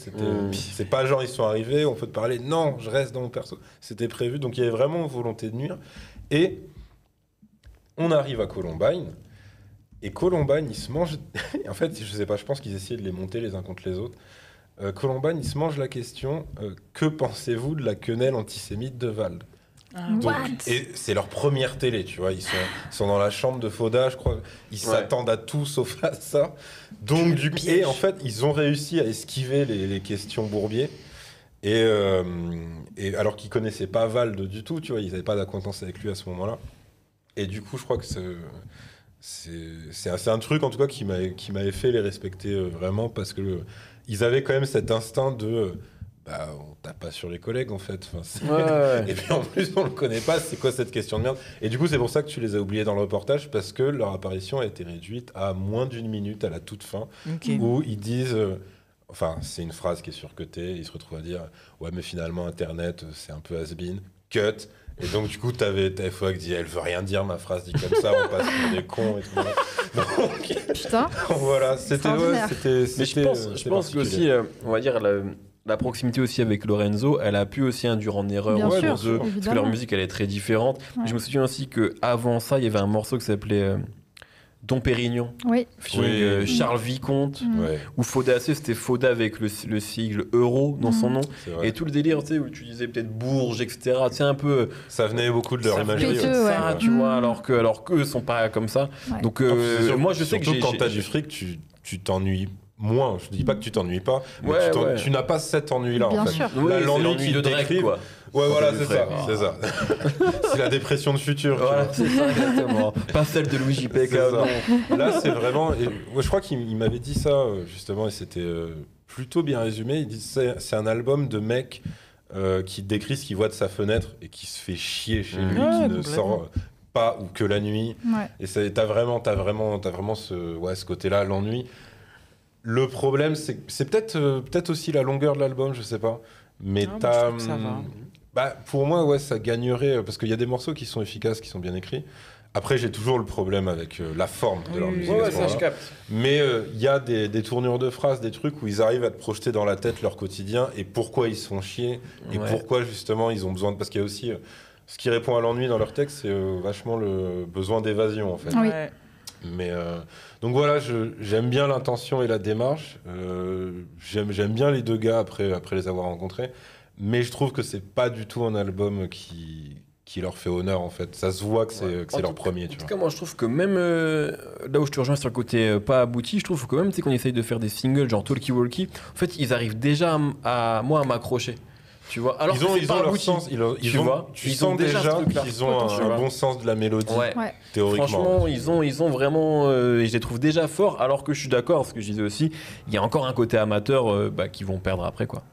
C'est pas genre ils sont arrivés, on peut te parler. Non, je reste dans mon perso. C'était prévu, donc il y avait vraiment volonté de nuire. Et on arrive à Columbine. Et Columbine, ils se mangent... en fait, je sais pas, je pense qu'ils essayaient de les monter les uns contre les autres. Columbine, ils se mangent la question « Que pensez-vous de la quenelle antisémite de Val ?» Et c'est leur première télé, tu vois. Ils sont dans la chambre de Fauda, je crois. Ils s'attendent à tout sauf à ça. Donc, et en fait, ils ont réussi à esquiver les questions bourbiers. Et alors qu'ils connaissaient pas Val du tout, tu vois. Ils n'avaient pas d'acquaintance avec lui à ce moment-là. Et du coup, je crois que c'est un truc en tout cas qui m'avait fait les respecter vraiment parce que ils avaient quand même cet instinct de on tape pas sur les collègues en fait, et puis en plus on le connaît pas, c'est quoi cette question de merde. Et du coup c'est pour ça que tu les as oubliés dans le reportage parce que leur apparition a été réduite à moins d'1 minute à la toute fin où ils disent c'est une phrase qui est surcutée, ils se retrouvent à dire ouais mais finalement internet c'est un peu has-been, cut. Et donc, du coup, t'avais Fouac qui dit « Elle veut rien dire, ma phrase dit comme ça, on passe pour des cons. » et tout. Donc, putain, voilà, c'était... Mais je pense qu'aussi, on va dire, la proximité aussi avec Lorenzo, elle a pu aussi induire en erreur bien sûr, parce que leur musique, elle est très différente. Ouais. Je me souviens aussi qu'avant ça, il y avait un morceau qui s'appelait... Dom Pérignon, Charles Vicomte, ou Fauda, c'était Fauda avec le sigle euro dans son nom, et tout le délire, tu sais, où tu disais peut-être Bourges, etc. Tu sais, un peu. Ça venait beaucoup de leur imagerie. Tu vois, alors qu'eux sont pas comme ça. Ouais. Donc, moi, je sais que surtout quand t'as du fric, tu t'ennuies moins. Je dis pas que tu t'ennuies pas, mais tu n'as pas cet ennui-là, en fait. Là, l'ennui qui te décrit, quoi. Ouais, voilà, c'est ça. C'est la dépression de futur. Voilà, c'est ça, exactement. Pas celle de Loujipéka. Là, c'est vraiment. Je crois qu'il m'avait dit ça, justement, et c'était plutôt bien résumé. Il dit c'est un album de mec qui décrit ce qu'il voit de sa fenêtre et qui se fait chier chez lui, qui ne sort pas ou que la nuit. Ouais. Et t'as vraiment ce côté-là, l'ennui. Le problème, c'est peut-être aussi la longueur de l'album, je sais pas. Mais t'as. Pour moi, ça gagnerait, parce qu'il y a des morceaux qui sont efficaces, qui sont bien écrits. Après, j'ai toujours le problème avec la forme de leur musique. Ouais, ça je capte. Mais il y a des tournures de phrases, des trucs où ils arrivent à te projeter dans la tête leur quotidien et pourquoi ils se font chier et pourquoi justement ils ont besoin de... Parce qu'il y a aussi ce qui répond à l'ennui dans leur texte, c'est vachement le besoin d'évasion en fait. Oui. Mais donc voilà, j'aime bien l'intention et la démarche. J'aime bien les deux gars après les avoir rencontrés. Mais je trouve que c'est pas du tout un album qui leur fait honneur, en fait. Ça se voit que c'est, ouais, que c'est leur premier, tu vois. En tout cas, moi, je trouve que même... là où je te rejoins sur le côté pas abouti, je trouve que même qu'on essaye de faire des singles, genre Talkie Walkie, en fait, ils arrivent déjà à m'accrocher. Tu vois, alors ils ont leur sens, ils ont déjà qu'ils ont un bon sens de la mélodie, ouais. Théoriquement. Franchement, ils ont vraiment, je les trouve déjà forts, alors que je suis d'accord, ce que je disais aussi, il y a encore un côté amateur qui vont perdre après, quoi.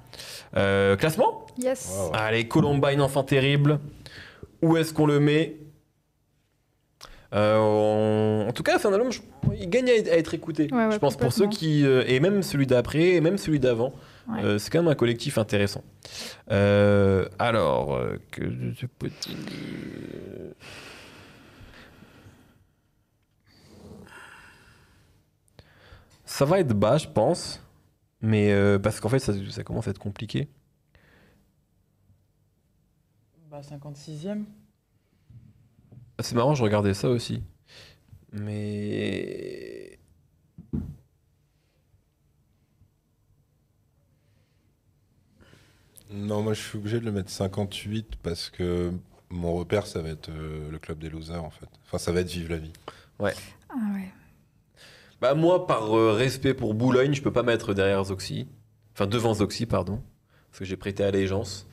Classement ? Yes. Wow. Allez, Columbine, Enfant terrible. Où est-ce qu'on le met ? En tout cas, c'est un album, il gagne à être écouté. Ouais, je pense pour ceux qui et même celui d'après, et même celui d'avant. Ouais. C'est quand même un collectif intéressant. Alors, que je peux dire... Ça va être bas, je pense, mais parce qu'en fait, ça commence à être compliqué. Bah, 56e. C'est marrant, je regardais ça aussi. Mais... Non, moi je suis obligé de le mettre 58 parce que mon repère, ça va être le Club des Losers, en fait. Enfin, ça va être Vive la vie. Ouais. Ah ouais. Bah moi, par respect pour Boulogne, je peux pas mettre derrière Zoxy. Enfin, devant Zoxy, pardon. Parce que j'ai prêté allégeance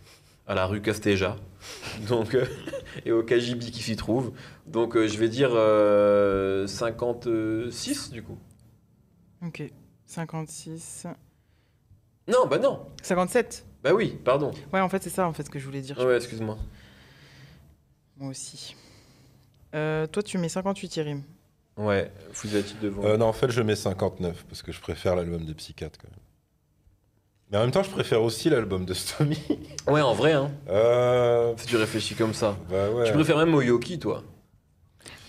à la rue Casteja. Donc... et au KGB qui s'y trouve. Donc je vais dire 56 du coup. Ok, 56. Non, bah non. 57. Bah oui, pardon. Ouais, en fait c'est ça en fait ce que je voulais dire. Ouais, excuse-moi. Moi aussi. Toi tu mets 58, Yérim. Ouais, Fuzati devant. Non, en fait je mets 59 parce que je préfère l'album des psychiatres quand même. Mais en même temps, je préfère aussi l'album de Stomy. Ouais, en vrai, hein. Si tu réfléchis comme ça. Bah ouais. Tu préfères même Oyoki, toi.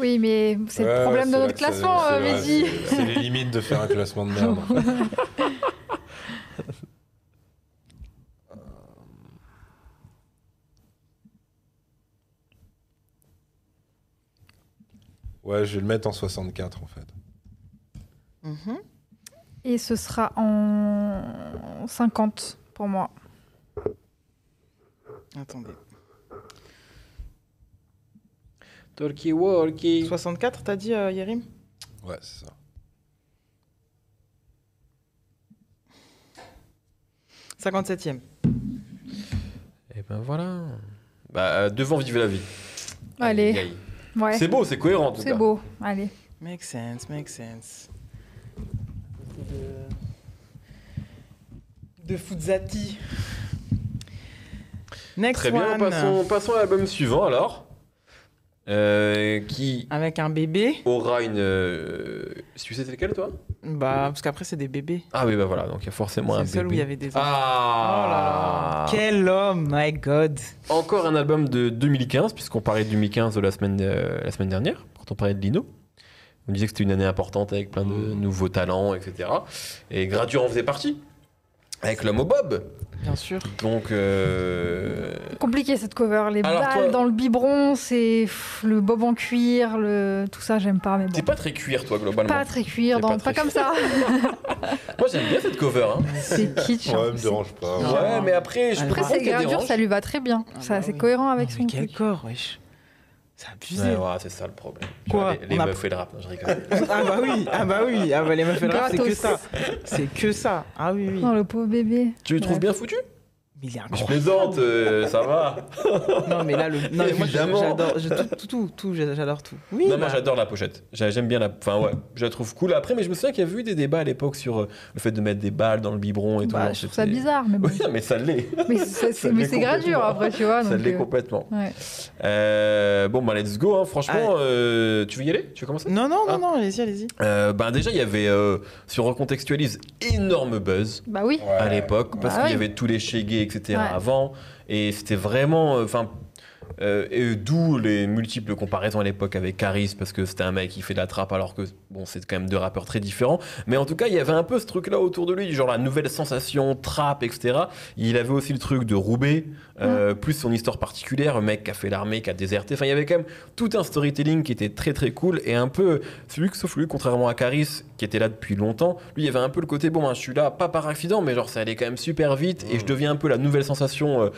Oui, mais c'est le problème de notre classement, Mehdi. C'est les limites de faire un classement de merde. En fait. Ouais, je vais le mettre en 64, en fait. Mhm. Et ce sera en 50 pour moi. Attendez. Talkie Walkie. 64, t'as dit, Yérim ? Ouais, c'est ça. — 57e. Et ben voilà. Bah, devant Vive la vie. Allez. Ouais. C'est beau, c'est cohérent en tout cas. C'est beau, allez. Make sense, make sense. De Fuzati. Next Très one. Bien, passons à l'album suivant alors. Qui avec un bébé. Aura une. Tu sais c'est lequel toi ? Bah parce qu'après c'est des bébés. Ah oui bah voilà donc il y a forcément un bébé. C'est celui où il y avait des. Ah. Oh là là. Quel homme, my God. Encore un album de 2015 puisqu'on parlait de 2015 de la semaine dernière quand on parlait de Lino. On disait que c'était une année importante avec plein de nouveaux talents, etc. Et Gradur en faisait partie, avec l'homme au bob. Bien sûr. Donc... Compliqué cette cover, les alors, balles toi... dans le biberon, c'est le bob en cuir, tout ça, j'aime pas. Mais bon. T'es pas très cuir, toi, globalement. Pas très cuir, pas comme ça. Moi, j'aime bien cette cover. Hein. C'est kitsch. Ouais, me dérange pas. Ouais, mais après, je pense qu'elle dérange. Gradur, ça lui va très bien. Ah, ça, bah, c'est cohérent avec son truc. Mais quel corps, wesh. C'est abusé. Ouais, c'est ça le problème. Quoi, les meufs et le rap, non, je rigole. Ah bah oui, ah bah les meufs et le rap, c'est que ça. Ah oui. Non, le pauvre bébé. Tu le trouves bien foutu ? Mais il est incroyable. Je plaisante, ça va. Non, mais là, moi, j'adore tout, j'adore tout. Oui, non, moi, j'adore la pochette. J'aime bien enfin, ouais, je la trouve cool. Après, mais je me souviens qu'il y a eu des débats à l'époque sur le fait de mettre des balles dans le biberon et tout. Je trouve ça bizarre, mais bon. Oui, mais ça l'est. Mais c'est Gradur, après, tu vois. Ça l'est complètement. Bon, bah, let's go, hein. Franchement, tu veux y aller ? Tu veux commencer ? Non, allez-y. Ben, déjà, il y avait, si on recontextualise, énorme buzz. Bah oui. À l'époque, parce qu'il y avait tous les chégués, etc. Ouais. Avant, et c'était vraiment, enfin, Et d'où les multiples comparaisons à l'époque avec Caris, parce que c'était un mec qui fait de la trappe, alors que bon, c'est quand même deux rappeurs très différents. Mais en tout cas, il y avait un peu ce truc-là autour de lui, genre la nouvelle sensation, trappe, etc. Il avait aussi le truc de Roubaix, plus son histoire particulière, un mec qui a fait l'armée, qui a déserté. Enfin, il y avait quand même tout un storytelling qui était très très cool et un peu celui que sauf lui, contrairement à Caris, qui était là depuis longtemps, lui, il y avait un peu le côté bon, hein, je suis là, pas par accident, mais genre ça allait quand même super vite et je deviens un peu la nouvelle sensation.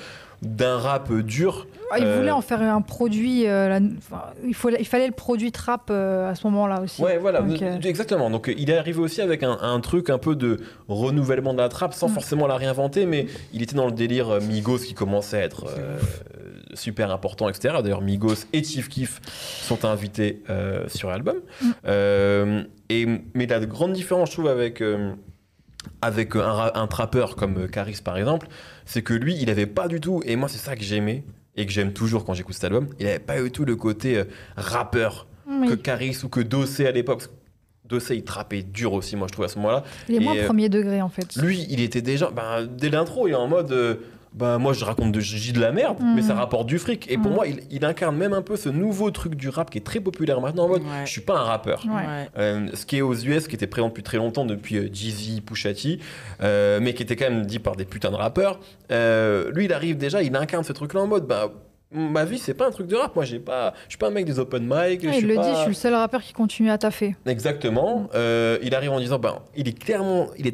D'un rap dur. Ah, il voulait en faire un produit. Il fallait le produit trap à ce moment-là aussi. Ouais, voilà, donc, exactement. Donc il est arrivé aussi avec un truc un peu de renouvellement de la trap sans forcément la réinventer, mais il était dans le délire Migos qui commençait à être super important, etc. D'ailleurs, Migos et Chief Keef sont invités sur l'album. Mais la grande différence, je trouve, avec un trappeur comme Caris par exemple, c'est que lui il avait pas du tout, et moi c'est ça que j'aimais et que j'aime toujours quand j'écoute cet album, il avait pas du tout le côté rappeur que Caris ou que Dossé à l'époque. Dossé il trappait dur aussi, moi je trouve, à ce moment là il est moins premier degré en fait. Lui il était déjà, dès l'intro il est en mode moi je raconte de la merde, mais ça rapporte du fric. Et pour moi, il incarne même un peu ce nouveau truc du rap qui est très populaire maintenant en mode je suis pas un rappeur. Ce qui est aux US, qui était présent depuis très longtemps, depuis Jeezy, Pusha T, mais qui était quand même dit par des putains de rappeurs. Lui, il arrive déjà, il incarne ce truc-là en mode ma vie, c'est pas un truc de rap. Moi, je suis pas un mec des open mic. Il le dit, je suis le seul rappeur qui continue à taffer. Exactement. Il arrive en disant, il est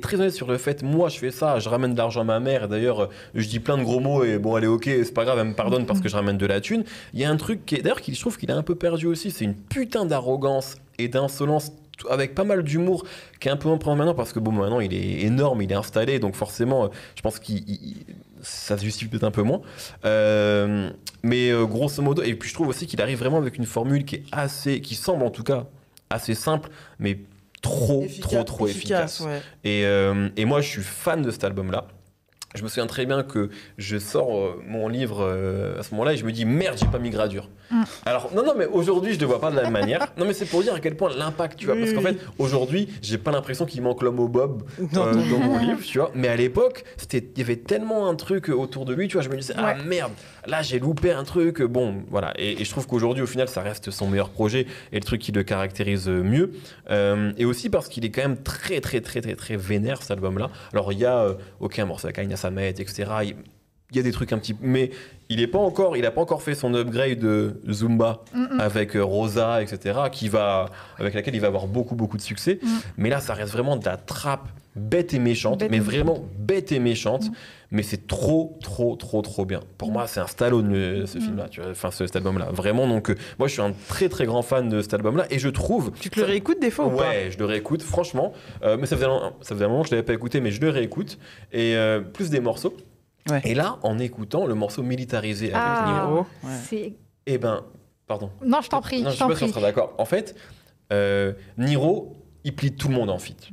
très honnête sur le fait, moi, je fais ça, je ramène de l'argent à ma mère. Et d'ailleurs, je dis plein de gros mots et bon, allez, ok, c'est pas grave, elle me pardonne parce que je ramène de la thune. Il y a un truc qui est, d'ailleurs, je trouve qu'il est un peu perdu aussi. C'est une putain d'arrogance et d'insolence, avec pas mal d'humour qui est un peu en prend maintenant, parce que bon, maintenant il est énorme, il est installé, donc forcément je pense qu'il ça se justifie peut-être un peu moins, mais grosso modo. Et puis je trouve aussi qu'il arrive vraiment avec une formule qui est qui semble en tout cas assez simple, mais trop efficace. Et moi je suis fan de cet album là. Je me souviens très bien que je sors mon livre à ce moment-là et je me dis merde, j'ai pas mis Gradur. Alors non mais aujourd'hui je le vois pas de la même manière. Non mais c'est pour dire à quel point l'impact, tu vois, parce qu'en fait aujourd'hui j'ai pas l'impression qu'il manque l'homme au bob dans mon livre, tu vois. Mais à l'époque il y avait tellement un truc autour de lui, tu vois, je me disais ah merde, là j'ai loupé un truc. Bon voilà, et je trouve qu'aujourd'hui au final ça reste son meilleur projet et le truc qui le caractérise mieux, et aussi parce qu'il est quand même très vénère cet album-là. Alors il y a aucun morceau à Kanye, Samet, etc. Il y a des trucs un petit, mais il a pas encore fait son upgrade de Zumba avec Rosa, etc. Avec laquelle il va avoir beaucoup de succès. Mais là, ça reste vraiment de la trappe bête et méchante, vraiment bête et méchante. Mais c'est trop bien. Pour moi, c'est un Stallone, ce film-là, enfin cet album-là, vraiment. Donc, moi, je suis un très grand fan de cet album-là, et je trouve. Tu te le réécoutes des fois ou pas ? Ouais, je le réécoute, franchement. Mais ça faisait un moment que je l'avais pas écouté, mais je le réécoute, et plus des morceaux. Ouais. Et là, en écoutant le morceau militarisé avec Niro, et pardon. Non, je t'en prie. Non, je suis pas sûr qu'on sera d'accord. En fait, Niro, il plie tout le monde en feat.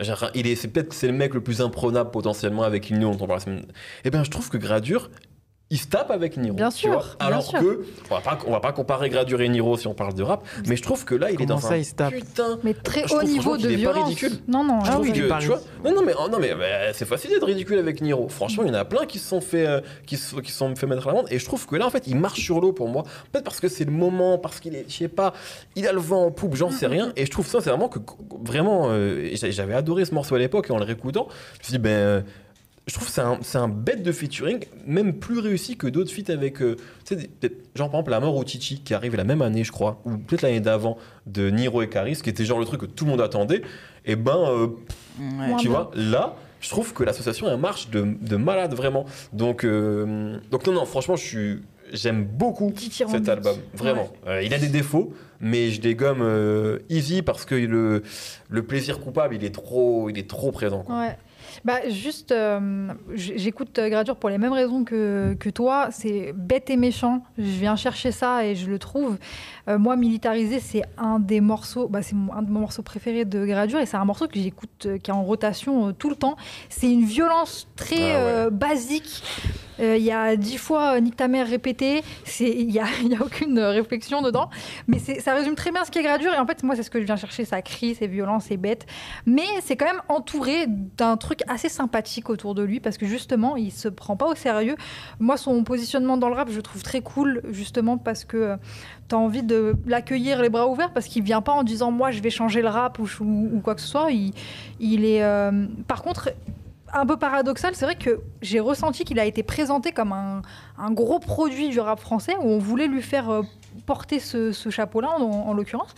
C'est peut-être que c'est le mec le plus imprenable potentiellement avec Lino dont on parle la semaine. Eh ben, je trouve que Gradur, il se tape avec Niro. Bien sûr. Alors que on va pas comparer Gradur et Niro si on parle de rap, mais je trouve que là, il est dans un putain. Mais très haut niveau de violence. Pas ridicule. Non. Je trouve que, tu vois, mais c'est facile d'être ridicule avec Niro. Franchement, il y en a plein qui se sont fait mettre à l'amende, et je trouve que là, en fait, il marche sur l'eau pour moi. Peut-être parce que c'est le moment, parce qu'il est, je sais pas, il a le vent en poupe, j'en sais rien. Et je trouve sincèrement que vraiment, j'avais adoré ce morceau à l'époque, et en le réécoutant, je me suis dit je trouve que c'est un bête de featuring, même plus réussi que d'autres feats avec... genre par exemple La Mort au Titi, qui arrive la même année, je crois, ou peut-être l'année d'avant, de Niro et Caris, qui était genre le truc que tout le monde attendait. Et tu vois, là, je trouve que l'association, elle marche de malade, vraiment. Donc non, franchement, j'aime beaucoup cet album, vraiment. Il a des défauts, mais je dégomme easy, parce que le plaisir coupable, il est trop présent, quoi. Ouais. Juste, j'écoute Gradur pour les mêmes raisons que toi. C'est bête et méchant. Je viens chercher ça et je le trouve. Moi, Militarisé, c'est un des morceaux. C'est un de mes morceaux préférés de Gradur, et c'est un morceau que j'écoute, qui est en rotation tout le temps. C'est une violence très basique. Il y a 10 fois nique ta mère répétée. Il y a aucune réflexion dedans. Mais ça résume très bien ce qu'est Gradur. Et en fait, moi, c'est ce que je viens chercher. Ça crie, c'est violent, c'est bête, mais c'est quand même entouré d'un truc truc assez sympathique autour de lui, parce que justement, il se prend pas au sérieux. Moi, son positionnement dans le rap, je le trouve très cool, justement, parce que t'as envie de l'accueillir les bras ouverts, parce qu'il vient pas en disant « moi, je vais changer le rap » ou quoi que ce soit. Il est... Par contre... un peu paradoxal, c'est vrai que j'ai ressenti qu'il a été présenté comme un gros produit du rap français, où on voulait lui faire porter ce chapeau-là, en l'occurrence.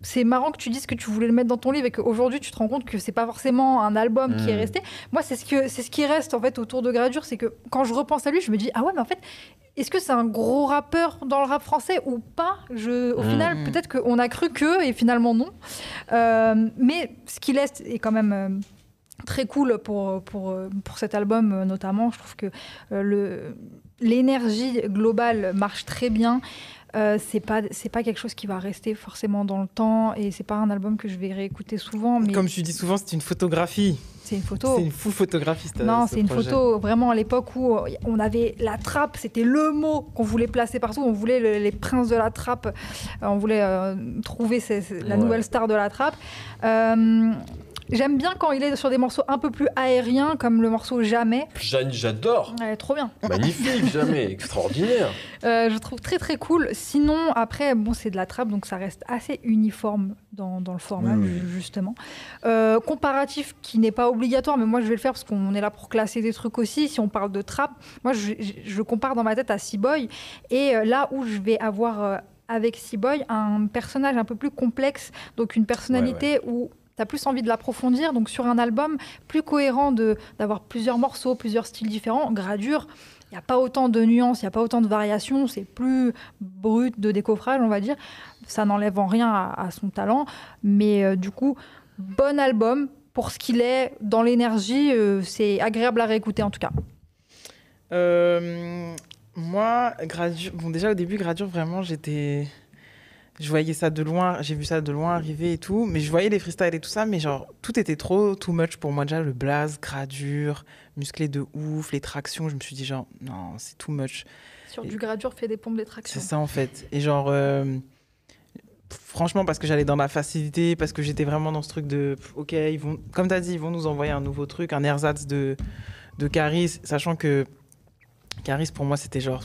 C'est marrant que tu dises que tu voulais le mettre dans ton livre et qu'aujourd'hui tu te rends compte que c'est pas forcément un album qui est resté. Moi, c'est ce qui reste en fait autour de Gradur, c'est que quand je repense à lui, je me dis « ah ouais, mais en fait, est-ce que c'est un gros rappeur dans le rap français ou pas ?» Au final, peut-être qu'on a cru que, et finalement non. Mais ce qu'il laisse est quand même... très cool pour cet album notamment. Je trouve que l'énergie globale marche très bien. C'est pas quelque chose qui va rester forcément dans le temps, et c'est pas un album que je vais réécouter souvent. Mais... comme tu dis souvent, c'est une photographie. C'est une photo. C'est une full photographie. Non, c'est une photo vraiment à l'époque où on avait la trappe, c'était le mot qu'on voulait placer partout. On voulait les princes de la trappe, on voulait trouver la nouvelle star de la trappe. J'aime bien quand il est sur des morceaux un peu plus aériens, comme le morceau « Jamais ». J'adore. Ouais, trop bien. Magnifique, « Jamais », extraordinaire. Je trouve très, très cool. Sinon, après, bon, c'est de la trappe, donc ça reste assez uniforme dans le format, justement. Comparatif, qui n'est pas obligatoire, mais moi, je vais le faire parce qu'on est là pour classer des trucs aussi. Si on parle de trappe, moi, je compare dans ma tête à Siboy. Et là où je vais avoir, avec Siboy, un personnage un peu plus complexe, donc une personnalité où... t'as plus envie de l'approfondir, donc sur un album plus cohérent d'avoir plusieurs morceaux, plusieurs styles différents. Gradur, il n'y a pas autant de nuances, il n'y a pas autant de variations, c'est plus brut de décoffrage, on va dire. Ça n'enlève en rien à son talent, mais du coup, bon album pour ce qu'il est, dans l'énergie, c'est agréable à réécouter en tout cas. Moi, Gradur, bon, déjà au début, Gradur, vraiment, j'étais... je voyais ça de loin, j'ai vu ça de loin arriver et tout, mais je voyais les freestyles et tout ça, mais genre, tout était trop too much pour moi déjà, le blaze, Gradur, musclé de ouf, les tractions, je me suis dit genre, non, c'est too much. Sur du Gradur, fait des pompes des tractions. C'est ça en fait, et genre, franchement, parce que j'allais dans la facilité, parce que j'étais vraiment dans ce truc de, ok, ils vont, comme t'as dit, ils vont nous envoyer un nouveau truc, un ersatz de Caris, sachant que Caris, pour moi, c'était genre...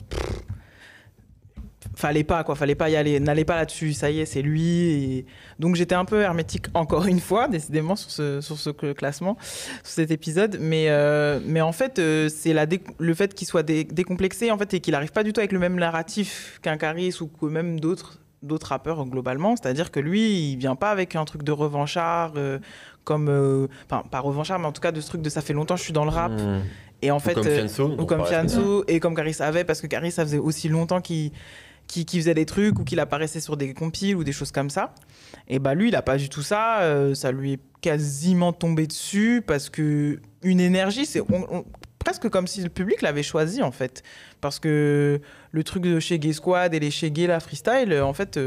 Fallait pas y aller, n'allez pas là-dessus, ça y est, c'est lui. Et... donc j'étais un peu hermétique encore une fois, décidément, sur ce classement, sur cet épisode. Mais en fait, c'est le fait qu'il soit décomplexé en fait, et qu'il arrive pas du tout avec le même narratif qu'un Caris ou que même d'autres rappeurs globalement. C'est-à-dire que lui, il vient pas avec un truc de revanchard, comme... enfin, pas revanchard, mais en tout cas de ce truc de « ça fait longtemps que je suis dans le rap ». Et en fait, comme Fianso, et comme Caris avait, parce que Caris, ça faisait aussi longtemps qu'il faisait des trucs ou qu'il apparaissait sur des compiles ou des choses comme ça. Et bah lui, il a pas du tout ça. Ça lui est quasiment tombé dessus parce que une énergie, c'est presque comme si le public l'avait choisi en fait. Parce que le truc de Shege Squad et les Shege la freestyle, en fait,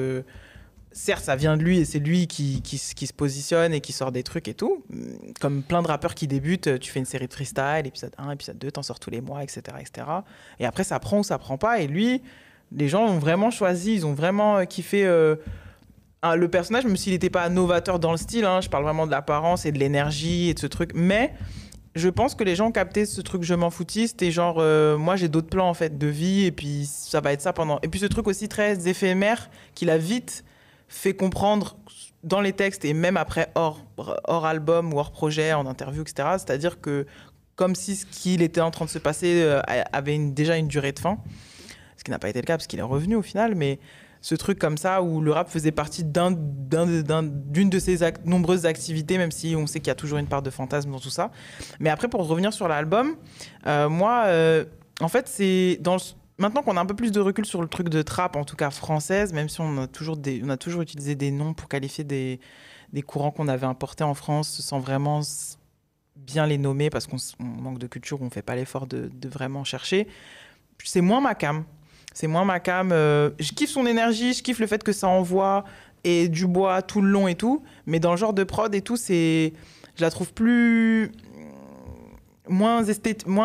certes, ça vient de lui et c'est lui qui se positionne et qui sort des trucs et tout. Comme plein de rappeurs qui débutent, tu fais une série de freestyle, épisode 1, épisode 2, t'en sors tous les mois, etc., etc. Et après, ça prend ou ça prend pas. Et lui... les gens ont vraiment choisi, ils ont vraiment kiffé le personnage, même s'il n'était pas novateur dans le style. Hein, je parle vraiment de l'apparence et de l'énergie et de ce truc. Mais je pense que les gens ont capté ce truc je m'en foutiste et genre, moi j'ai d'autres plans en fait de vie et puis ça va être ça pendant... Et puis ce truc aussi très éphémère qu'il a vite fait comprendre dans les textes et même après hors album ou hors projet, en interview, etc. C'est-à-dire que comme si ce qu'il était en train de se passer avait déjà une durée de fin. Ce qui n'a pas été le cas parce qu'il est revenu au final, mais ce truc comme ça où le rap faisait partie d'une de ses nombreuses activités, même si on sait qu'il y a toujours une part de fantasme dans tout ça. Mais après, pour revenir sur l'album, moi, en fait, c'est maintenant qu'on a un peu plus de recul sur le truc de trap, en tout cas française, même si on a toujours utilisé des noms pour qualifier des courants qu'on avait importés en France sans vraiment bien les nommer parce qu'on manque de culture, on ne fait pas l'effort de vraiment chercher. C'est moins ma came. Je kiffe son énergie, je kiffe le fait que ça envoie et du bois tout le long et tout. Mais dans le genre de prod et tout, je la trouve plus... moins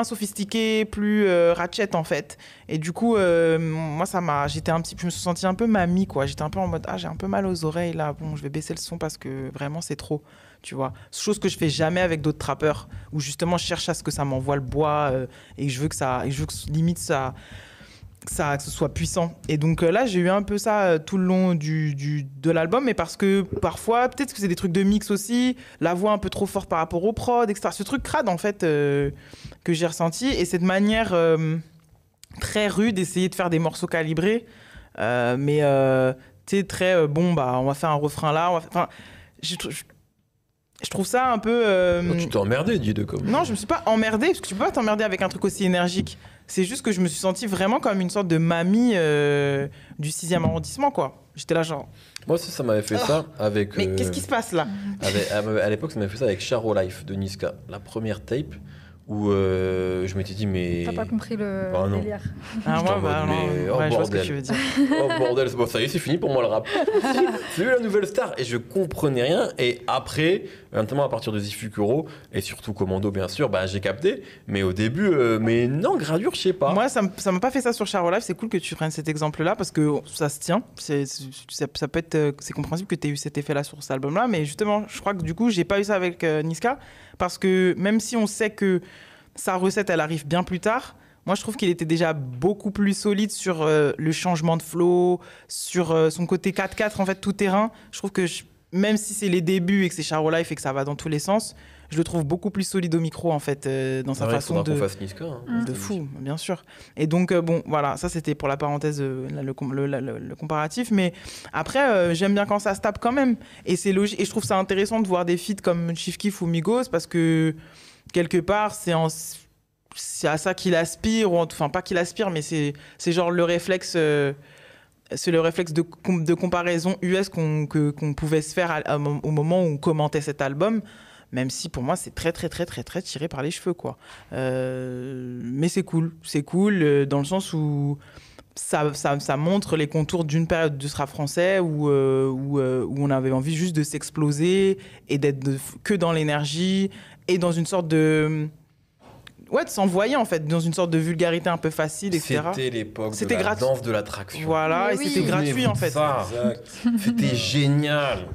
sophistiqué, plus ratchet en fait. Et du coup, moi ça m'a, je me suis sentie un peu mamie quoi. J'étais un peu en mode ah j'ai un peu mal aux oreilles là. Bon, je vais baisser le son parce que vraiment c'est trop. Tu vois, chose que je fais jamais avec d'autres trappeurs où justement je cherche à ce que ça m'envoie le bois et je veux que ça, limite ça. Que ce soit puissant. Et donc là, j'ai eu un peu ça tout le long de l'album, mais parce que parfois, peut-être que c'est des trucs de mix aussi, la voix un peu trop forte par rapport aux prods, etc. Ce truc crade, en fait, que j'ai ressenti. Et cette manière très rude d'essayer de faire des morceaux calibrés, mais tu sais, très bon, bah, on va faire un refrain là. Enfin, je trouve ça un peu... Oh, tu t'es emmerdé, dis de comme. Non, je me suis pas emmerdé, parce que tu peux pas t'emmerder avec un truc aussi énergique. C'est juste que je me suis sentie vraiment comme une sorte de mamie du 6e arrondissement, quoi. J'étais là genre... Moi aussi, ça m'avait fait ça avec... Mais qu'est-ce qui se passe, là avec, à l'époque, ça m'avait fait ça avec Charo Life de Niska, la première tape, où je m'étais dit, mais... T'as pas compris le délire. Ah, moi, bah non. Mais, oh, ouais, je vois ce que tu veux dire. Oh, bordel, bon, ça y est, c'est fini pour moi, le rap. C'est lui, la nouvelle star. Et je comprenais rien. Et après, notamment à partir de Zifukuro, et surtout Commando, bien sûr, bah, j'ai capté. Mais au début, mais non, Gradur, je sais pas. Moi, ça m'a pas fait ça sur Charo Life. C'est cool que tu prennes cet exemple-là, parce que ça se tient. Ça peut être... C'est compréhensible que tu aies eu cet effet-là sur cet album-là. Mais justement, je crois que du coup, j'ai pas eu ça avec Niska, parce que même si on sait que sa recette, elle arrive bien plus tard. Moi, je trouve qu'il était déjà beaucoup plus solide sur le changement de flow, sur son côté 4-4, en fait, tout terrain. Je trouve que même si c'est les débuts et que c'est Charo Life et que ça va dans tous les sens, je le trouve beaucoup plus solide au micro, en fait, dans sa façon de... Niska, hein. De fou, bien sûr. Et donc, bon, voilà, ça, c'était pour la parenthèse, le comparatif. Mais après, j'aime bien quand ça se tape quand même. Et c'est logique. Et je trouve ça intéressant de voir des feats comme Chief Keef ou Migos, parce que... quelque part, c'est à ça qu'il aspire, ou enfin pas qu'il aspire, mais c'est genre le réflexe, de comparaison US qu'on pouvait se faire au moment où on commentait cet album, même si pour moi c'est très tiré par les cheveux quoi. Mais c'est cool dans le sens où ça montre les contours d'une période du rap français où on avait envie juste de s'exploser et d'être que dans l'énergie. Et dans une sorte de... Ouais, de s'envoyer, en fait, dans une sorte de vulgarité un peu facile, etc. C'était l'époque de la danse de l'attraction. Voilà, oui. Et c'était gratuit, en fait. C'était génial.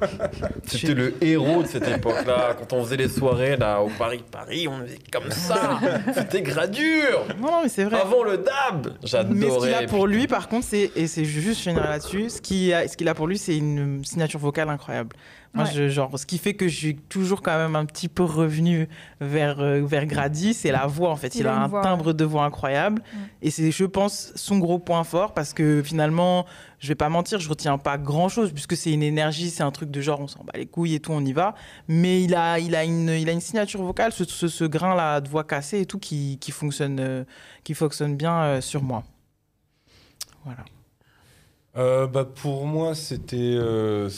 C'était le héros de cette époque-là. Quand on faisait les soirées, là, au Paris, on faisait comme ça. C'était Gradur. Non, mais c'est vrai. Avant le DAB. J'adorais. Mais ce qu'il a pour lui, par contre, et c'est juste génial là-dessus, ce qu'il a pour lui, c'est une signature vocale incroyable. Moi, ouais. Ce qui fait que je suis toujours quand même un petit peu revenue vers Grady, c'est la voix en fait. Il a un timbre de voix incroyable et c'est, je pense, son gros point fort parce que finalement, je vais pas mentir, je retiens pas grand chose puisque c'est une énergie, c'est un truc de genre on s'en bat les couilles et tout, on y va. Mais il a une signature vocale, ce grain-là de voix cassée et tout qui fonctionne bien sur moi. Voilà. Bah pour moi, c'était un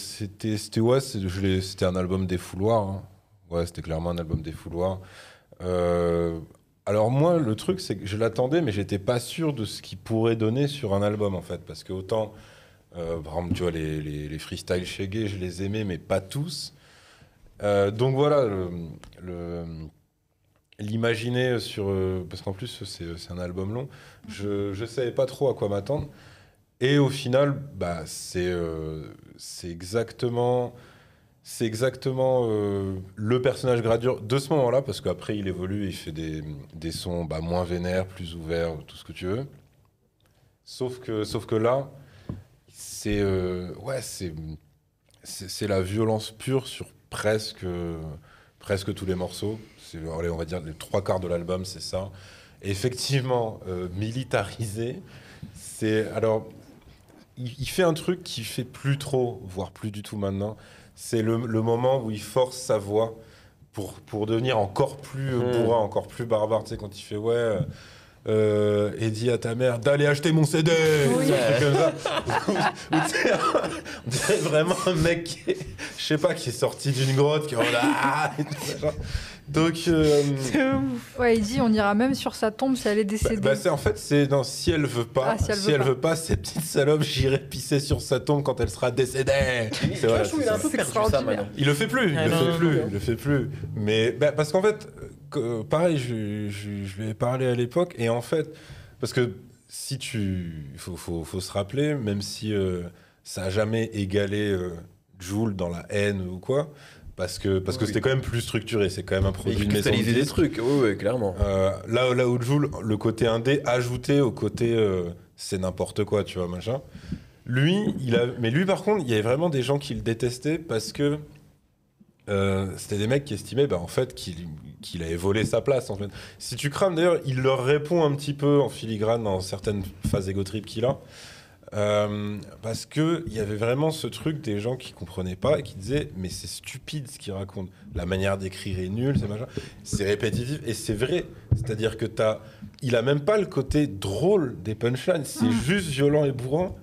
album des fouloirs. Hein. Ouais, c'était clairement un album des fouloirs. Alors moi, le truc, c'est que je l'attendais, mais j'étais pas sûr de ce qu'il pourrait donner sur un album, en fait. Parce que autant, par exemple, tu vois, les freestyles chez Gay, je les aimais, mais pas tous. Donc voilà, l'imaginer sur... parce qu'en plus, c'est un album long. Je savais pas trop à quoi m'attendre. Et au final, bah, c'est exactement le personnage Gradur de ce moment-là, parce qu'après il évolue, il fait des sons bah, moins vénères, plus ouverts, tout ce que tu veux. Sauf que là, c'est la violence pure sur presque tous les morceaux. On va dire les 3/4 de l'album, c'est ça. Et effectivement, militarisé, c'est alors. Il fait un truc qu'il fait plus trop, voire plus du tout maintenant. C'est le moment où il force sa voix pour devenir encore plus bourrin, encore plus barbare. Tu sais, quand il fait « Ouais, et dis à ta mère d'aller acheter mon CD !» Oui. On dirait vraiment un mec qui est, je sais pas, qui est sorti d'une grotte, qui est là... Donc... Ouais, il dit, on ira même sur sa tombe si elle est décédée. En fait, si elle veut pas, si elle veut pas, cette petite salope, j'irai pisser sur sa tombe quand elle sera décédée. C'est vrai, il a un peu perdu ça, maintenant. Il le fait plus, il le fait plus. Mais, parce qu'en fait, pareil, je lui ai parlé à l'époque, et en fait, parce que si tu... faut se rappeler, même si ça n'a jamais égalé Joule dans la haine ou quoi, parce que c'était quand même plus structuré, c'est quand même un produit de maison. Ils des trucs, oui, clairement. Là où Joule, le côté indé ajouté au côté c'est n'importe quoi, tu vois, machin. Lui, par contre, il y avait vraiment des gens qui le détestaient parce que c'était des mecs qui estimaient en fait, qu'il avait volé sa place. En fait. Si tu crames, d'ailleurs, il leur répond un petit peu en filigrane dans certaines phases égotripes qu'il a. Parce qu'il y avait vraiment ce truc des gens qui ne comprenaient pas et qui disaient « mais c'est stupide ce qu'il raconte, la manière d'écrire est nulle, c'est répétitif » et c'est vrai, c'est-à-dire que il n'a même pas le côté drôle des punchlines, c'est juste violent et bourrant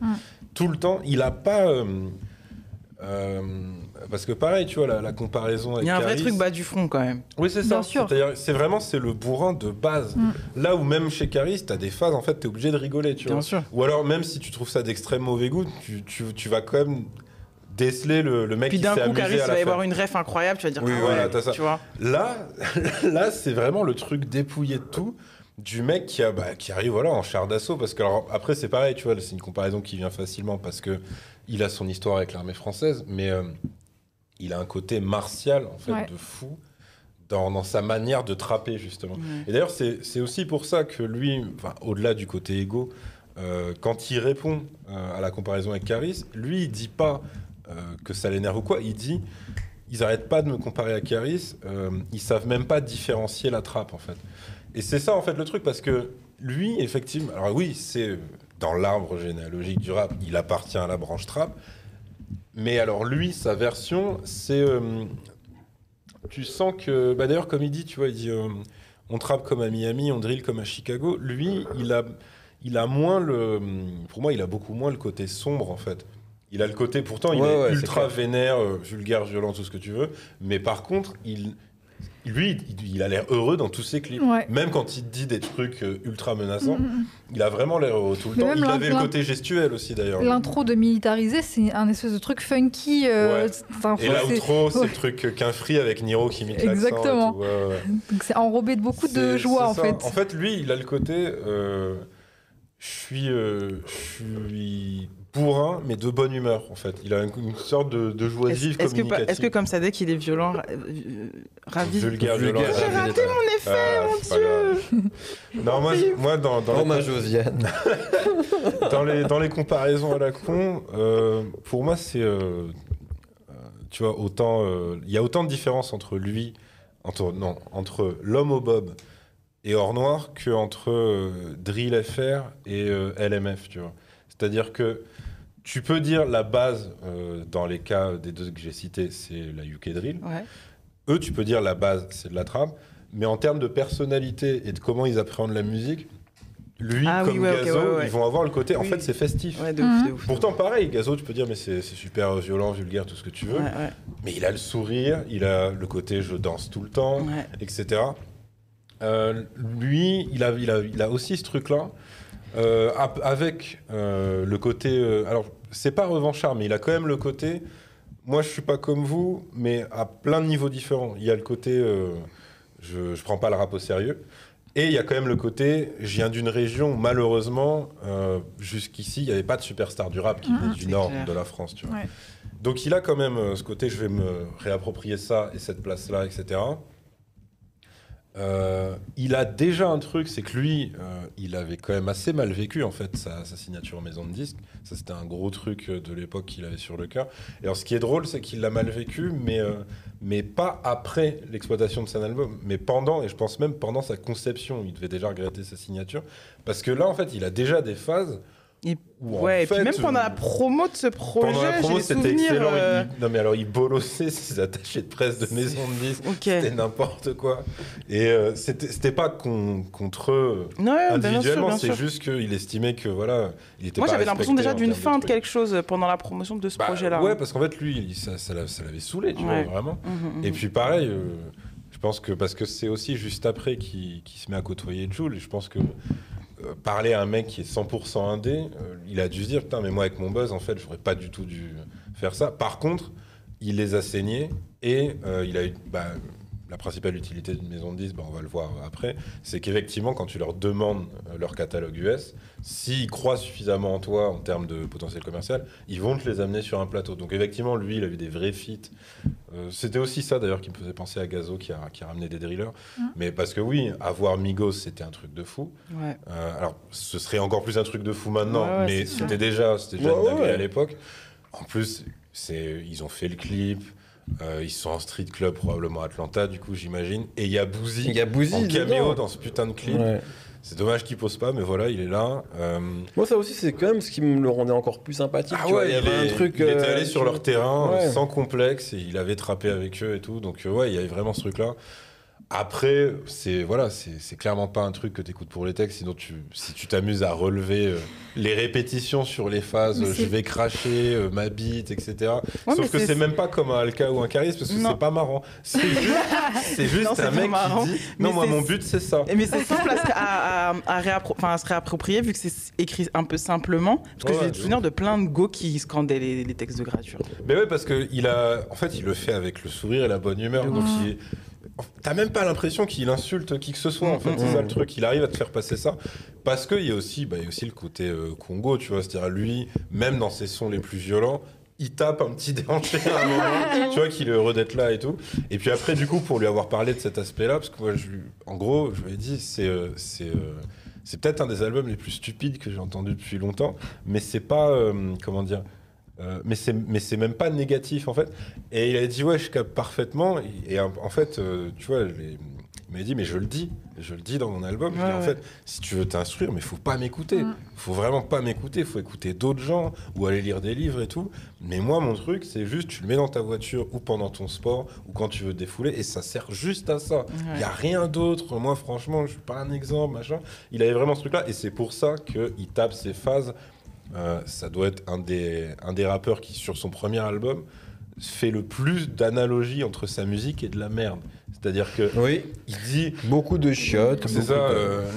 tout le temps, il n'a pas... parce que pareil, tu vois, la comparaison avec Caris... Il y a un vrai truc bas du front, quand même. Oui, c'est ça. C'est-à-dire, c'est le bourrin de base. Là où même chez Caris, t'as des phases, en fait, t'es obligé de rigoler, tu vois. Bien sûr. Ou alors, même si tu trouves ça d'extrême mauvais goût, tu vas quand même déceler le mec qui s'est amusé à la faire. Puis d'un coup, Caris va y avoir une ref incroyable, tu vas dire... Oui, voilà, t'as ça. Tu vois. Là, c'est vraiment le truc dépouillé de tout, du mec qui arrive en char d'assaut. Parce que, alors, après, c'est pareil, tu vois, c'est une comparaison qui vient facilement, parce que il a son histoire avec l'armée française, mais il a un côté martial, en fait, de fou, dans sa manière de trapper, justement. Et d'ailleurs, c'est aussi pour ça que lui, au-delà du côté égo, quand il répond à la comparaison avec Caris, lui, il dit pas que ça l'énerve ou quoi, il dit... Ils n'arrêtent pas de me comparer à Caris, ils savent même pas différencier la trappe, en fait. Et c'est ça, en fait, le truc, parce que lui, effectivement... Alors oui, c'est... Dans l'arbre généalogique du rap, il appartient à la branche trap. Mais alors lui, sa version, c'est... tu sens que... D'ailleurs, comme il dit, tu vois, il dit on trappe comme à Miami, on drill comme à Chicago. Lui, il a moins le... Pour moi, il a beaucoup moins le côté sombre, en fait. Il a le côté... Pourtant, il est ultra vénère, vulgaire, violent, tout ce que tu veux. Mais par contre, Lui, il a l'air heureux dans tous ses clips. Ouais. Même quand il dit des trucs ultra menaçants, il a vraiment l'air heureux tout le temps. Il avait le côté gestuel aussi, d'ailleurs. L'intro de Militariser, c'est un espèce de truc funky. Et l'outro, c'est le truc qu'un free avec Niro qui imite l'accent. Exactement. Et tout. Donc c'est enrobé de beaucoup de joie, en fait. En fait, lui, il a le côté... Je suis bourrin, mais de bonne humeur, en fait. Il a une sorte de joie vive communicative. Est-ce que, comme ça, dès qu'il est violent, ravi... Vulgaire, j'ai raté mon effet, mon Dieu. Non, moi dans les comparaisons à la con, pour moi, c'est... tu vois, autant... Il y a autant de différence entre lui... Entre l'homme au bob et hors noir qu'entre Drill FR et LMF, tu vois. C'est-à-dire que tu peux dire la base, dans les cas des deux que j'ai cités, c'est la UK Drill. Ouais. Eux, tu peux dire la base, c'est de la trappe. Mais en termes de personnalité et de comment ils appréhendent la musique, Gazo, ils vont avoir le côté... En fait, c'est festif. Ouais, de ouf. Pourtant, pareil, Gazo, tu peux dire, mais c'est super violent, vulgaire, tout ce que tu veux. Ouais. Mais il a le sourire, il a le côté je danse tout le temps, etc. Lui, il a aussi ce truc-là. Avec le côté... alors, c'est pas revanchard, mais il a quand même le côté... Moi, je suis pas comme vous, mais à plein de niveaux différents. Il y a le côté... je prends pas le rap au sérieux. Et il y a quand même le côté... Je viens d'une région où, malheureusement, jusqu'ici, il n'y avait pas de superstar du rap qui venait du nord de la France. Tu vois. Ouais. Donc, il a quand même ce côté, je vais me réapproprier ça et cette place-là, etc. Il a déjà un truc, c'est que lui, il avait quand même assez mal vécu, en fait, sa signature maison de disque. Ça, c'était un gros truc de l'époque qu'il avait sur le cœur. Et alors, ce qui est drôle, c'est qu'il l'a mal vécu, mais pas après l'exploitation de son album, mais pendant, et je pense même pendant sa conception. Il devait déjà regretter sa signature. Parce que là, en fait, il a déjà des phases... Et puis même pendant la promo de ce projet, c'était excellent. Non mais alors il bolossait ses attachés de presse de maison de disque, c'était n'importe quoi. Et c'était pas contre eux individuellement, bien sûr. C'est juste qu'il estimait que voilà, il était... Moi j'avais l'impression déjà d'une fin de quelque chose pendant la promotion de ce projet-là. Ouais, parce qu'en fait lui, ça l'avait saoulé, tu vois, vraiment. Et puis pareil... Je pense que, parce que c'est aussi juste après qu'il se met à côtoyer Joule, et je pense que parler à un mec qui est 100% indé, il a dû se dire, putain, mais moi avec mon buzz, en fait, j'aurais pas du tout dû faire ça. Par contre, il les a saignés, et il a eu... la principale utilité d'une maison de disques, bah on va le voir après, c'est qu'effectivement, quand tu leur demandes leur catalogue US, s'ils croient suffisamment en toi en termes de potentiel commercial, ils vont te les amener sur un plateau. Donc effectivement, lui, il a eu des vrais feats. C'était aussi ça, d'ailleurs, qui me faisait penser à Gazo, qui a ramené des drillers. Mmh. Mais parce que oui, avoir Migos, c'était un truc de fou. Ouais. Alors, ce serait encore plus un truc de fou maintenant, ouais, mais c'était déjà à l'époque. En plus, ils ont fait le clip. Ils sont en street club, probablement Atlanta, du coup, j'imagine. Et il y a Bouzy en caméo dans ce putain de clip. Ouais. C'est dommage qu'il pose pas, mais voilà, il est là. Moi, ça aussi, c'est quand même ce qui me le rendait encore plus sympathique. Ah tu vois, il y avait un truc. Il était allé sur leur terrain sans complexe et il avait trappé avec eux et tout. Donc, ouais, il y avait vraiment ce truc-là. Après, c'est clairement pas un truc que t'écoutes pour les textes, sinon si tu t'amuses à relever les répétitions sur les phases, je vais cracher, ma bite, etc. Ouais, sauf que c'est même pas comme un Alka ou un Caris, parce que c'est pas marrant. C'est juste un mec qui dit « Non, moi, mon but, c'est ça. » Mais c'est simple à se réapproprier, vu que c'est écrit un peu simplement, parce que j'ai des souvenirs de plein de go qui scandaient les textes de Gradur. Mais ouais, parce qu'il a... En fait, il le fait avec le sourire et la bonne humeur, donc t'as même pas l'impression qu'il insulte qui que ce soit, en fait, c'est ça le truc, il arrive à te faire passer ça, parce qu'il y a aussi, le côté Congo, tu vois, c'est-à-dire lui, même dans ses sons les plus violents, il tape un petit déhanché à un moment, tu vois, qu'il est heureux d'être là et tout, et puis après, du coup, pour lui avoir parlé de cet aspect-là, parce que moi, en gros, je lui ai dit, c'est peut-être un des albums les plus stupides que j'ai entendu depuis longtemps, mais c'est pas, comment dire... mais c'est même pas négatif en fait, et il a dit ouais je capte parfaitement, et en fait tu vois il m'a dit mais je le dis dans mon album, ouais, en fait si tu veux t'instruire mais faut pas m'écouter, faut vraiment pas m'écouter, faut écouter d'autres gens ou aller lire des livres et tout, mais moi mon truc c'est juste tu le mets dans ta voiture ou pendant ton sport ou quand tu veux te défouler et ça sert juste à ça, y a rien d'autre, moi franchement je suis pas un exemple machin, il avait vraiment ce truc là et c'est pour ça qu'il tape ses phases. Ça doit être un des rappeurs qui, sur son premier album, fait le plus d'analogies entre sa musique et de la merde. C'est-à-dire que il dit beaucoup de chiottes. C'est ça.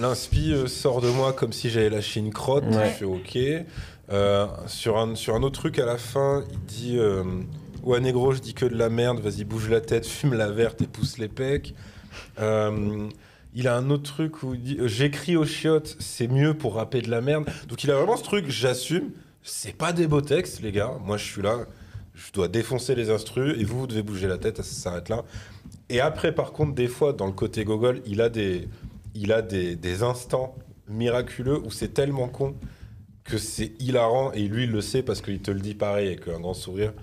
L'inspi sort de moi comme si j'avais lâché une crotte. Je fais OK. Sur un autre truc à la fin, il dit ouais négro, je dis que de la merde. Vas-y bouge la tête, fume la verte et pousse les pecs. Il a un autre truc où il dit « J'écris aux chiottes, c'est mieux pour rapper de la merde ». Donc il a vraiment ce truc, j'assume, c'est pas des beaux textes, les gars. Moi, je suis là, je dois défoncer les instrus et vous devez bouger la tête, ça s'arrête là. Et après, par contre, des fois, dans le côté gogol, il a des instants miraculeux où c'est tellement con que c'est hilarant. Et lui, il le sait parce qu'il te le dit pareil avec un grand sourire.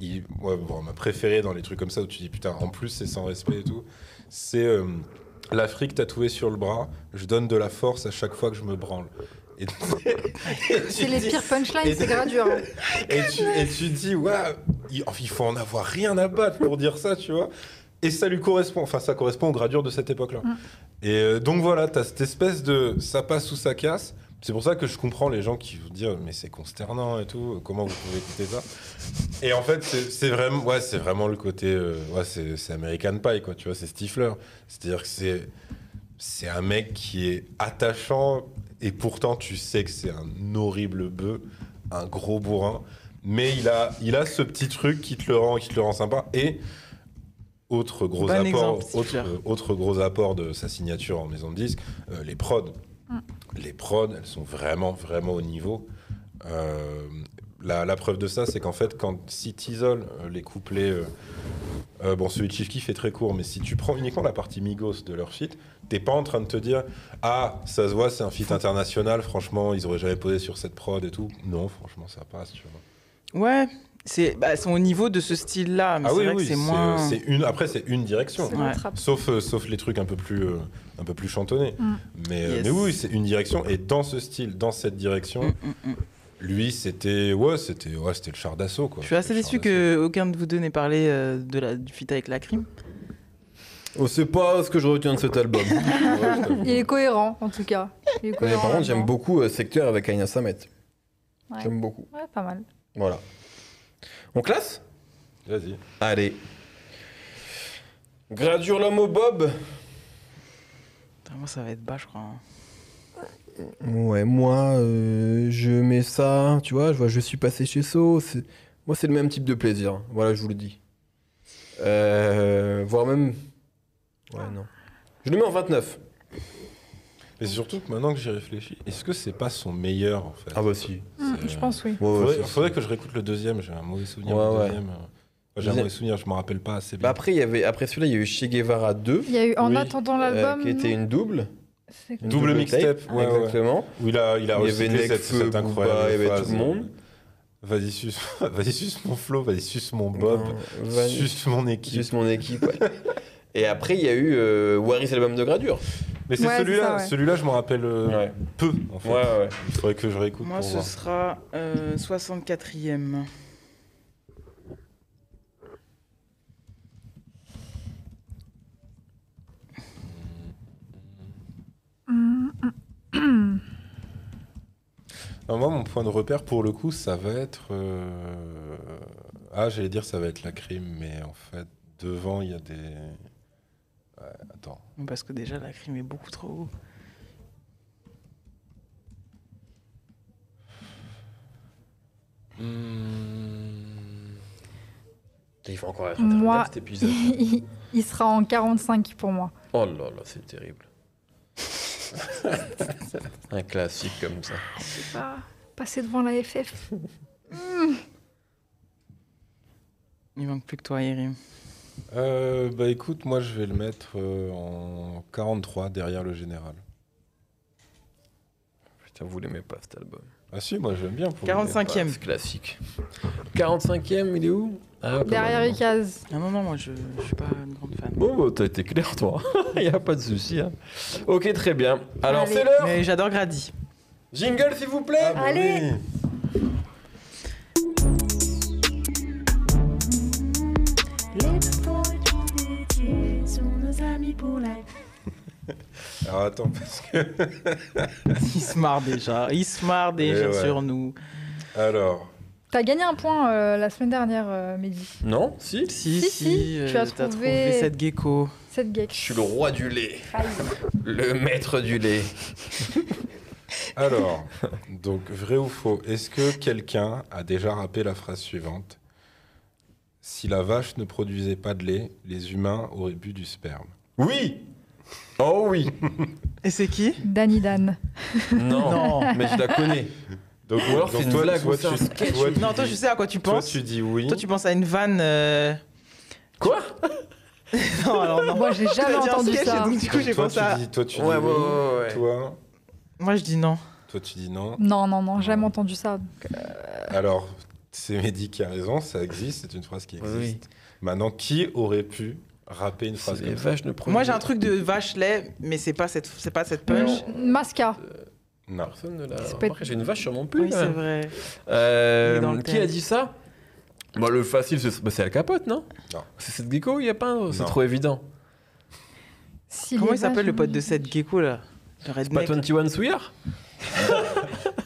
Ma préférée dans les trucs comme ça où tu dis « Putain, en plus, c'est sans respect et tout », c'est... l'Afrique tatouée sur le bras, je donne de la force à chaque fois que je me branle. C'est les pires punchlines, c'est Gradur. Et tu dis, ouais, il faut en avoir rien à battre pour dire ça, tu vois. Et ça lui correspond, enfin ça correspond au Gradur de cette époque-là. Et donc voilà, t'as cette espèce de ça passe ou ça casse. C'est pour ça que je comprends les gens qui vous disent mais c'est consternant et tout, comment vous pouvez écouter ça. Et en fait, c'est vraiment le côté c'est American Pie quoi, tu vois, c'est Stifler. C'est-à-dire que c'est un mec qui est attachant et pourtant tu sais que c'est un horrible bœuf, un gros bourrin, mais il a ce petit truc qui te le rend sympa. Et autre gros apport de sa signature en maison de disque, les prods. Les prods, elles sont vraiment, vraiment au niveau. La preuve de ça, c'est qu'en fait, si t'isoles les couplets... celui de Chief Keef est très court, mais si tu prends uniquement la partie Migos de leur feat, t'es pas en train de te dire « Ah, ça se voit, c'est un feat international, franchement, ils auraient jamais posé sur cette prod et tout. » Non, franchement, ça passe, tu vois. Ouais, sont au niveau de ce style-là, mais c'est vrai que c'est moins... Après, c'est une direction, sauf les trucs un peu plus chantonné. Mais oui, c'est une direction, et dans ce style, dans cette direction, lui, c'était le char d'assaut, quoi. Je suis assez déçu qu'aucun de vous deux n'ait parlé du feat avec Lacrim. Oh, c'est pas ce que je retiens de cet album. Il est cohérent, en tout cas. Mais par contre, j'aime beaucoup Secteur avec Aina Samet. Ouais. J'aime beaucoup. Ouais, pas mal. Voilà. On classe ? Vas-y. Allez. Gradur l'homme au bob. Moi, ça va être bas, je crois. Ouais, moi, je mets ça, tu vois, je suis passé chez So. Moi, c'est le même type de plaisir, voilà, je vous le dis. Voire même Ouais, non. Je le mets en 29. Mais surtout que maintenant que j'y réfléchis, est-ce que c'est pas son meilleur en fait? Ah bah si. Je pense oui. Faudrait que je réécoute le deuxième, j'ai un mauvais souvenir. J'ai un mauvais souvenir, je m'en rappelle pas assez bien. Bah après, après celui-là, il y a eu Che Guevara 2. Il y a eu En attendant l'album. Qui était une double. Double mixtape, ouais, exactement. Où il a recyclé cette incroyable phrase. Tout le monde. Vas-y, suce mon flow, vas-y, suce mon bob, suce mon équipe. Suce mon équipe, ouais. Et après, il y a eu Waris, l'album de Gradur. Mais c'est celui-là, celui-là, je m'en rappelle peu, en fait. Il faudrait que je réécoute. Moi, ce sera 64e. Non, moi, mon point de repère, pour le coup, ça va être... Ah, j'allais dire ça va être la crime, mais en fait, devant, il y a des... Ouais, attends. Parce que déjà, la crime est beaucoup trop haut. Il faut encore être interminable, cet épisode. Il sera en 45 pour moi. Oh là là, c'est terrible. Un classique comme ça. Je sais pas, passer devant la FF. Il manque plus que toi, Yérim. Bah écoute, moi je vais le mettre en 43 derrière le général. Putain, vous l'aimez pas cet album. Ah si, moi j'aime bien. 45e. C'est classique. 45e, il est où? Derrière les cases. Ah non, non, moi je suis pas une grande fan. Bon, bah, t'as été clair, toi. Il n'y a pas de souci. Hein. Ok, très bien. Alors c'est l'heure. Mais j'adore Grady. Jingle, s'il vous plaît. Ah, bah, allez oui. Alors attends, parce que... il se marre déjà ouais. Sur nous. Alors... T'as gagné un point la semaine dernière, Mehdi. Non, si. Tu as trouvé cette gecko. Je suis le roi du lait. Aïe. Le maître du lait. Alors, donc vrai ou faux, est-ce que quelqu'un a déjà rappelé la phrase suivante? Si la vache ne produisait pas de lait, les humains auraient bu du sperme. Oui. Oh oui. Et c'est qui? Danny Dan. Non, mais je la connais. Donc, ou alors c'est une blague ou un sketch. Non, toi, je sais à quoi tu penses. Toi, tu dis oui. Toi, tu penses à une vanne... Quoi? Non, alors non. Moi, j'ai jamais entendu ça. Donc, du coup, j'ai pensé à... Toi, tu dis oui. Toi... Moi, je dis non. Toi, tu dis non. Non, jamais entendu ça. Alors, c'est Mehdi qui a raison, ça existe, c'est une phrase qui existe. Maintenant, qui aurait pu... rapper une phrase comme ça. Moi j'ai un truc de vache lait, mais c'est pas cette punch. Masca. Non. Personne ne l'a. Après j'ai une vache sur mon pull. Oui, c'est vrai. Qui a dit ça? Bah le facile c'est Al Capote, non. C'est cette gecko, il y a pas un... c'est trop évident. Si comment il s'appelle le pote de cette gecko là? C'est pas 21 Sawyer?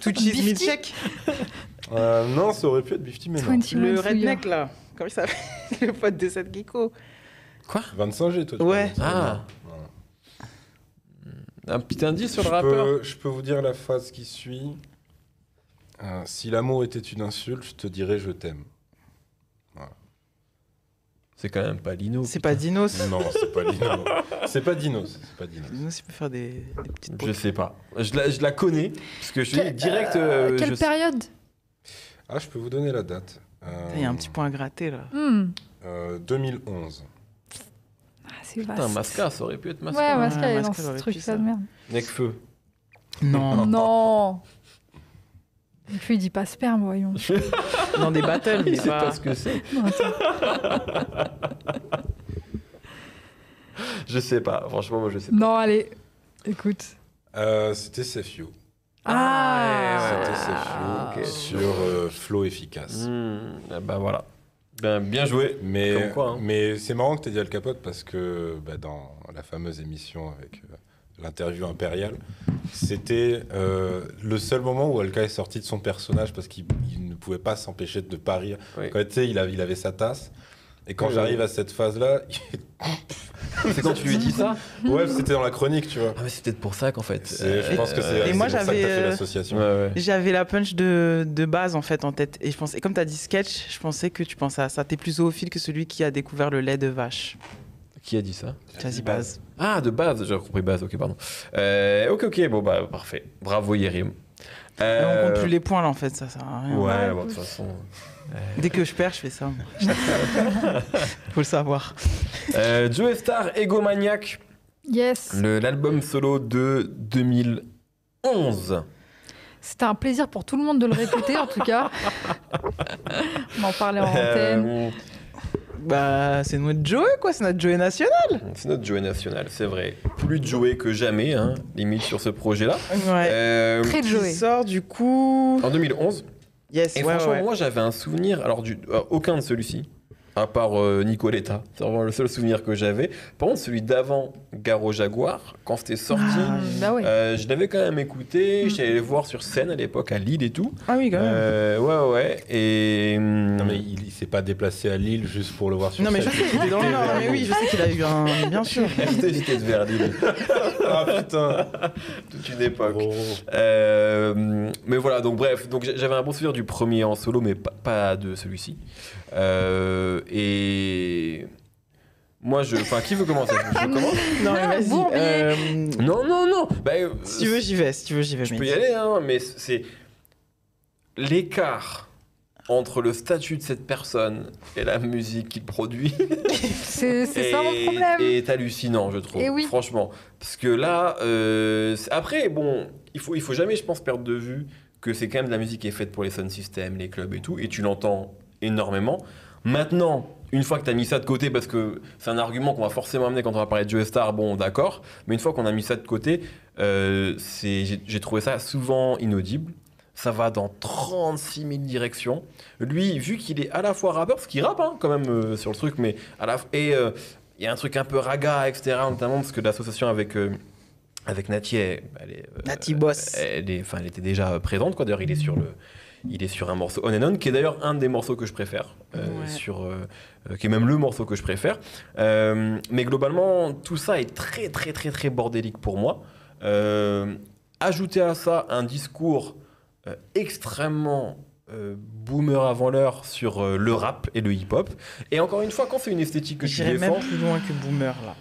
Tucci Milchek. Non, ça aurait pu être Bifty mais non. Le redneck là. Comment il s'appelle le pote de cette gecko? Quoi? 25G, toi. Ouais. Un petit indice sur le rappeur. Je peux vous dire la phrase qui suit. Si l'amour était une insulte, je te dirais je t'aime. Voilà. C'est quand même pas Lino. C'est pas Dinos. Non, c'est pas Lino. C'est pas Dinos. Dinos, il peut faire des petites... Je sais pas. Je la connais. Parce que je suis direct... quelle période? Ah, je peux vous donner la date. Il y a un petit point à gratter, là. 2011. C'est putain, Masca, ça aurait pu être Masca. Ouais, Masca est dans ce truc-là de merde. Necfeu. Non. Necfeu, il dit pas sperme, voyons. Dans des battles, il sait pas ce que c'est. Je sais pas, franchement, moi je sais pas. Non, allez, écoute. C'était Safe You. C'était Safe You sur Flow Efficace. Bah voilà. Bien joué, mais, c'est marrant que tu aies dit Al Capote parce que dans la fameuse émission avec l'interview impériale, c'était le seul moment où Alka est sorti de son personnage parce qu'il ne pouvait pas s'empêcher de ne pas rire. Oui. Quand, il avait sa tasse et quand j'arrive à cette phase-là... C'est quand tu lui dis ça? Ouais, c'était dans la chronique, tu vois. Ah, mais c'est peut-être pour ça qu'en fait. Je pense que c'est pour ça que t'as fait l'association. J'avais la punch de base en fait en tête. Et, comme t'as dit sketch, je pensais que tu pensais à ça. T'es plus zoophile que celui qui a découvert le lait de vache. Qui a dit ça? Jazzy Baz. Ah, de base, j'ai compris base, ok, pardon. Ok, bon, bah, parfait. Bravo, Yérim. On compte plus les points, là, en fait, ça sert à rien. Ouais, bon, de toute façon. Dès que je perds, je fais ça. Faut le savoir. Joey Star, Egomaniac. Yes. L'album solo de 2011. C'était un plaisir pour tout le monde de le répéter, en tout cas. On en parlait en antenne. Bah, c'est notre Joey, quoi. C'est notre Joey national. C'est notre Joey national, c'est vrai. Plus de Joey que jamais, hein, limite, sur ce projet-là. Ouais. Très Joey. Il sort, du coup... En 2011. Yes, et ouais, franchement, ouais. Moi, j'avais un souvenir... Alors, aucun de celui-ci, à part Nicoletta. C'est vraiment le seul souvenir que j'avais. Par contre, celui d'avant, Garo Jaguar, quand c'était sorti, bah ouais. Je l'avais quand même écouté. J'étais allé le voir sur scène à l'époque, à Lille et tout. Ah oui, quand même. Ouais. Et... Non, mais il s'est pas déplacé à Lille juste pour le voir sur scène. Non, mais je sais qu'il était dans le Nord. Mais oui, je sais qu'il a eu un... Bien sûr. J'étais vers Lille. Ah, putain. Toute une époque. Oh. Mais voilà, donc bref. Donc, j'avais un bon souvenir du premier en solo, mais pas de celui-ci. Et moi enfin qui veut commencer? Je commence. Non mais vas-y. Non. Bah, si tu veux j'y vais. Je peux y aller hein, mais c'est l'écart entre le statut de cette personne et la musique qu'il produit. c'est ça mon problème. Est hallucinant je trouve. Oui. Franchement parce que là après bon il faut jamais je pense perdre de vue que c'est quand même de la musique qui est faite pour les sound systems, les clubs et tout et tu l'entends énormément. Maintenant, une fois que tu as mis ça de côté, parce que c'est un argument qu'on va forcément amener quand on va parler de Joey Star, bon d'accord, mais une fois qu'on a mis ça de côté, j'ai trouvé ça souvent inaudible. Ça va dans 36 000 directions. Lui, vu qu'il est à la fois rappeur, parce qu'il rappe hein, quand même sur le truc, mais à la fois... Et il y a un truc un peu raga, etc., notamment parce que l'association avec Nati, Nati Boss. Elle était déjà présente, quoi. D'ailleurs, il est sur le... Il est sur un morceau On and On, qui est d'ailleurs un des morceaux que je préfère, qui est même le morceau que je préfère. Mais globalement, tout ça est très, très, très, très bordélique pour moi. Ajouter à ça un discours extrêmement boomer avant l'heure sur le rap et le hip-hop. Et encore une fois, quand c'est une esthétique que tu défends... J'irais même plus loin que boomer, là.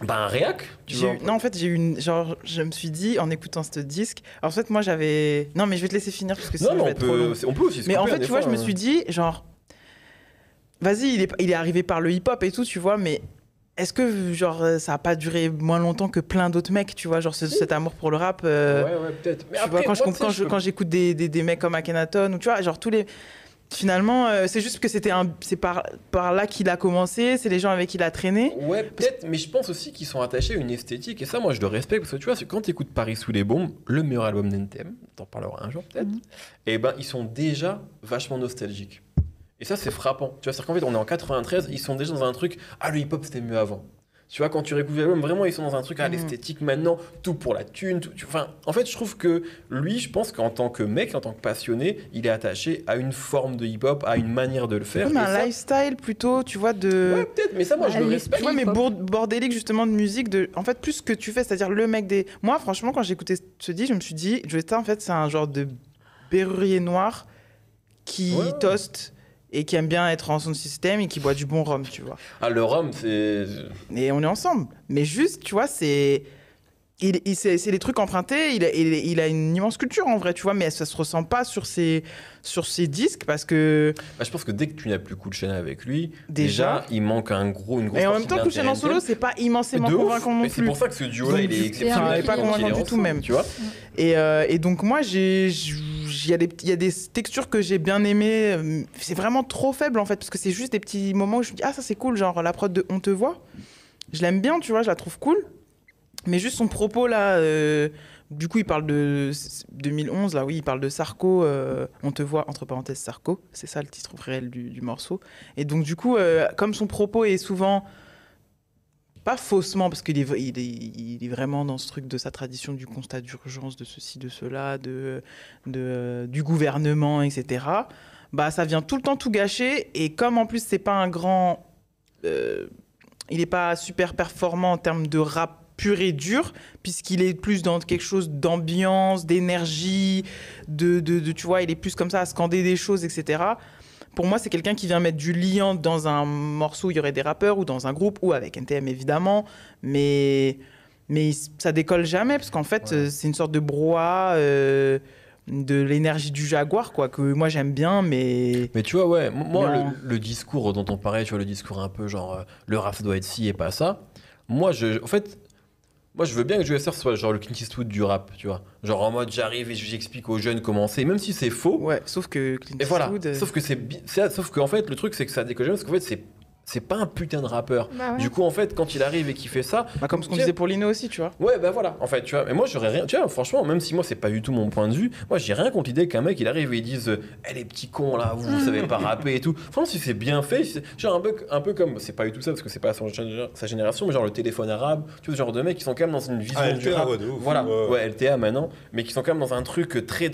Ben, réac tu vois. Non, en fait, j'ai eu une. Genre, je me suis dit, en écoutant ce disque. Alors, en fait, moi, j'avais. Non, mais je vais te laisser finir, parce que sinon, je vais être trop long. On peut aussi se couper. Mais en fait, tu vois, je me suis dit, genre. Vas-y, il est arrivé par le hip-hop et tout, tu vois, mais. Est-ce que, genre, ça a pas duré moins longtemps que plein d'autres mecs, tu vois, genre, cet amour pour le rap Ouais, peut-être. Mais tu après, vois, quand j'écoute des mecs comme Akhenaton, ou tu vois, genre, tous les. Finalement, c'est juste que c'est par là qu'il a commencé, c'est les gens avec qui il a traîné. Ouais, peut-être, mais je pense aussi qu'ils sont attachés à une esthétique, et ça, moi, je le respecte, parce que tu vois, quand tu écoutes Paris sous les bombes, le meilleur album d'NTM, t'en parleras un jour peut-être, et ben, ils sont déjà vachement nostalgiques. Et ça, c'est frappant. Tu vois, c'est-à-dire qu'en fait, on est en 93, ils sont déjà dans un truc, ah, le hip-hop, c'était mieux avant. Tu vois, quand tu réécoutes l'album, vraiment, ils sont dans un truc, l'esthétique maintenant, tout pour la thune. Enfin, en fait, je trouve que lui, je pense qu'en tant que mec, en tant que passionné, il est attaché à une forme de hip-hop, à une manière de le faire. Oui, mais un lifestyle plutôt, tu vois, de... Ouais, peut-être, mais ça, moi, je le respecte. Tu vois, mais bordélique, justement, de musique, de... En fait, plus que tu fais, c'est-à-dire le mec des... Moi, franchement, quand j'écoutais ce disque, je me suis dit, Joey Star, en fait, c'est un genre de berrurier noir qui toast... et qui aime bien être en son système et qui boit du bon rhum, tu vois. Ah, le rhum, c'est... Et on est ensemble. Mais juste, tu vois, c'est... c'est les trucs empruntés, il a une immense culture, en vrai, tu vois, mais ça se ressent pas sur ses disques, parce que... Bah, je pense que dès que tu n'as plus coup de chaîne avec lui, déjà il manque une grosse... Et en même temps, coup de chaîne en solo, c'est pas immensément convaincant non plus. C'est pour ça que ce duo-là, il est exceptionnel. Il n'est pas convaincant du tout, même. Tu vois et donc, moi, il y a des textures que j'ai bien aimées. C'est vraiment trop faible, en fait, parce que c'est juste des petits moments où je me dis « Ah, ça, c'est cool », genre la prod de « On te voit ». Je l'aime bien, tu vois, je la trouve cool. Mais juste son propos, là, du coup, il parle de 2011, là, oui, il parle de Sarko, on te voit, entre parenthèses, Sarko, c'est ça le titre réel du morceau. Et donc, du coup, comme son propos est souvent, pas faussement, parce qu'il est, il est vraiment dans ce truc de sa tradition du constat d'urgence, de ceci, de cela, du gouvernement, etc., bah, ça vient tout le temps tout gâcher, et comme, en plus, c'est pas un grand... il est pas super performant en termes de rap, pur et dur, puisqu'il est plus dans quelque chose d'ambiance, d'énergie, tu vois, il est plus comme ça à scander des choses, etc. Pour moi, c'est quelqu'un qui vient mettre du liant dans un morceau où il y aurait des rappeurs ou dans un groupe ou avec NTM évidemment, mais ça décolle jamais parce qu'en fait, c'est une sorte de brouhaha de l'énergie du Jaguar, quoi, que moi j'aime bien, mais... Mais tu vois, ouais, moi, le discours dont on parlait, tu vois, le discours un peu genre le rap doit être ci et pas ça, moi, en fait... Moi, je veux bien que Joey Star soit genre le Clint Eastwood du rap, tu vois. Genre en mode j'arrive et j'explique aux jeunes comment c'est, même si c'est faux. Ouais, sauf que Clint Eastwood. Voilà. Sauf que en fait, le truc, c'est que ça décolle parce qu'en fait, c'est pas un putain de rappeur. Bah ouais. Du coup, en fait, quand il arrive et qu'il fait ça. Bah, comme ce qu'on disait pour Lino aussi, tu vois. Ouais, bah voilà. En fait, tu vois. Mais moi, j'aurais rien. Tu vois, franchement, même si moi, c'est pas du tout mon point de vue, moi, j'ai rien contre l'idée qu'un mec, il arrive et il dise, eh, les petits cons là, vous savez pas rapper et tout. Franchement, si c'est bien fait, genre un peu comme. C'est pas du tout ça parce que c'est pas sa génération, mais genre le téléphone arabe, tu vois, ce genre de mecs qui sont quand même dans une vision LTA, du rap. Ouais, de ouf, voilà. Ouais, LTA maintenant, mais qui sont quand même dans un truc très.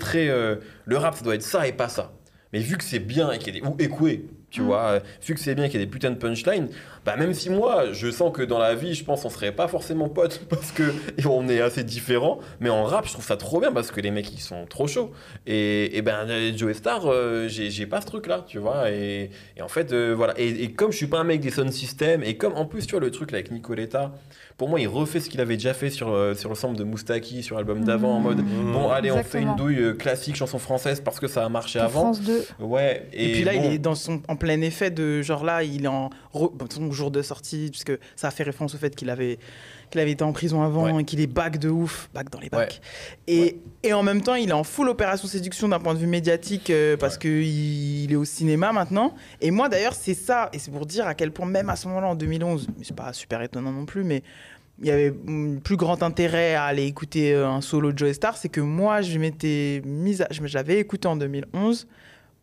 Le rap, ça doit être ça et pas ça. Mais vu que c'est bien et qu'il y a des. Ou écoué. Tu vois, vu que c'est bien qu'il y a des putains de punchlines, bah même si moi, je sens que dans la vie, je pense qu'on serait pas forcément potes parce que on est assez différents, mais en rap, je trouve ça trop bien parce que les mecs, ils sont trop chauds. Et ben, Joey Star, j'ai pas ce truc-là, tu vois. Et en fait, voilà. Et comme je suis pas un mec des sound systems, et comme en plus, tu vois, le truc là, avec Nicoletta, pour moi, il refait ce qu'il avait déjà fait sur le sample de Moustaki, sur l'album d'avant, en mode bon, allez, exactement. On fait une douille classique, chanson française, parce que ça a marché de avant. France 2. Ouais. Et puis là, bon, il est dans son. Plein effet de genre là, il est en son jour de sortie, puisque ça a fait référence au fait qu'il avait été en prison avant et qu'il est back de ouf, back dans les bacs. Ouais. Et en même temps, il est en full opération séduction d'un point de vue médiatique parce qu'il est au cinéma maintenant. Et moi d'ailleurs, c'est ça, et c'est pour dire à quel point, même à ce moment-là, en 2011, c'est pas super étonnant non plus, mais il y avait plus grand intérêt à aller écouter un solo de Joey Star, c'est que moi, j'avais écouté en 2011.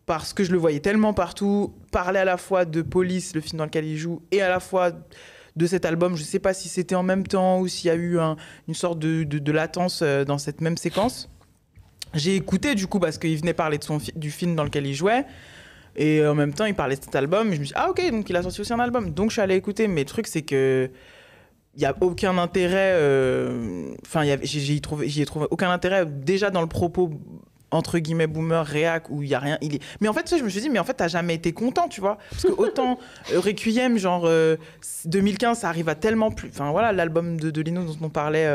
Parce que je le voyais tellement partout, parler à la fois de Police, le film dans lequel il joue, et à la fois de cet album. Je ne sais pas si c'était en même temps ou s'il y a eu une sorte de latence dans cette même séquence. J'ai écouté du coup parce qu'il venait parler de du film dans lequel il jouait. Et en même temps, il parlait de cet album. Et je me suis dit, ah ok, donc il a sorti aussi un album. Donc je suis allé écouter. Mais le truc, c'est que... Il n'y a aucun intérêt... Enfin, j'y ai trouvé aucun intérêt déjà dans le propos... entre guillemets boomer, réac, où il n'y a rien. Mais en fait, ça, je me suis dit, mais en fait, t'as jamais été content, tu vois. Parce que autant Requiem, genre 2015, ça arrive à tellement plus. Enfin voilà, l'album de Lino dont on parlait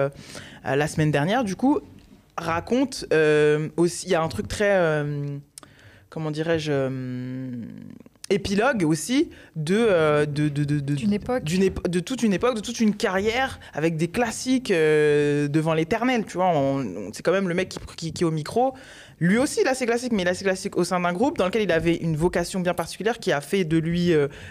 la semaine dernière, du coup, raconte aussi. Il y a un truc très. Comment dirais-je épilogue aussi de toute une époque, de toute une carrière avec des classiques devant l'éternel, tu vois. C'est quand même le mec qui est au micro. Lui aussi, il a ses classiques, mais il a ses classiques au sein d'un groupe dans lequel il avait une vocation bien particulière qui a fait de lui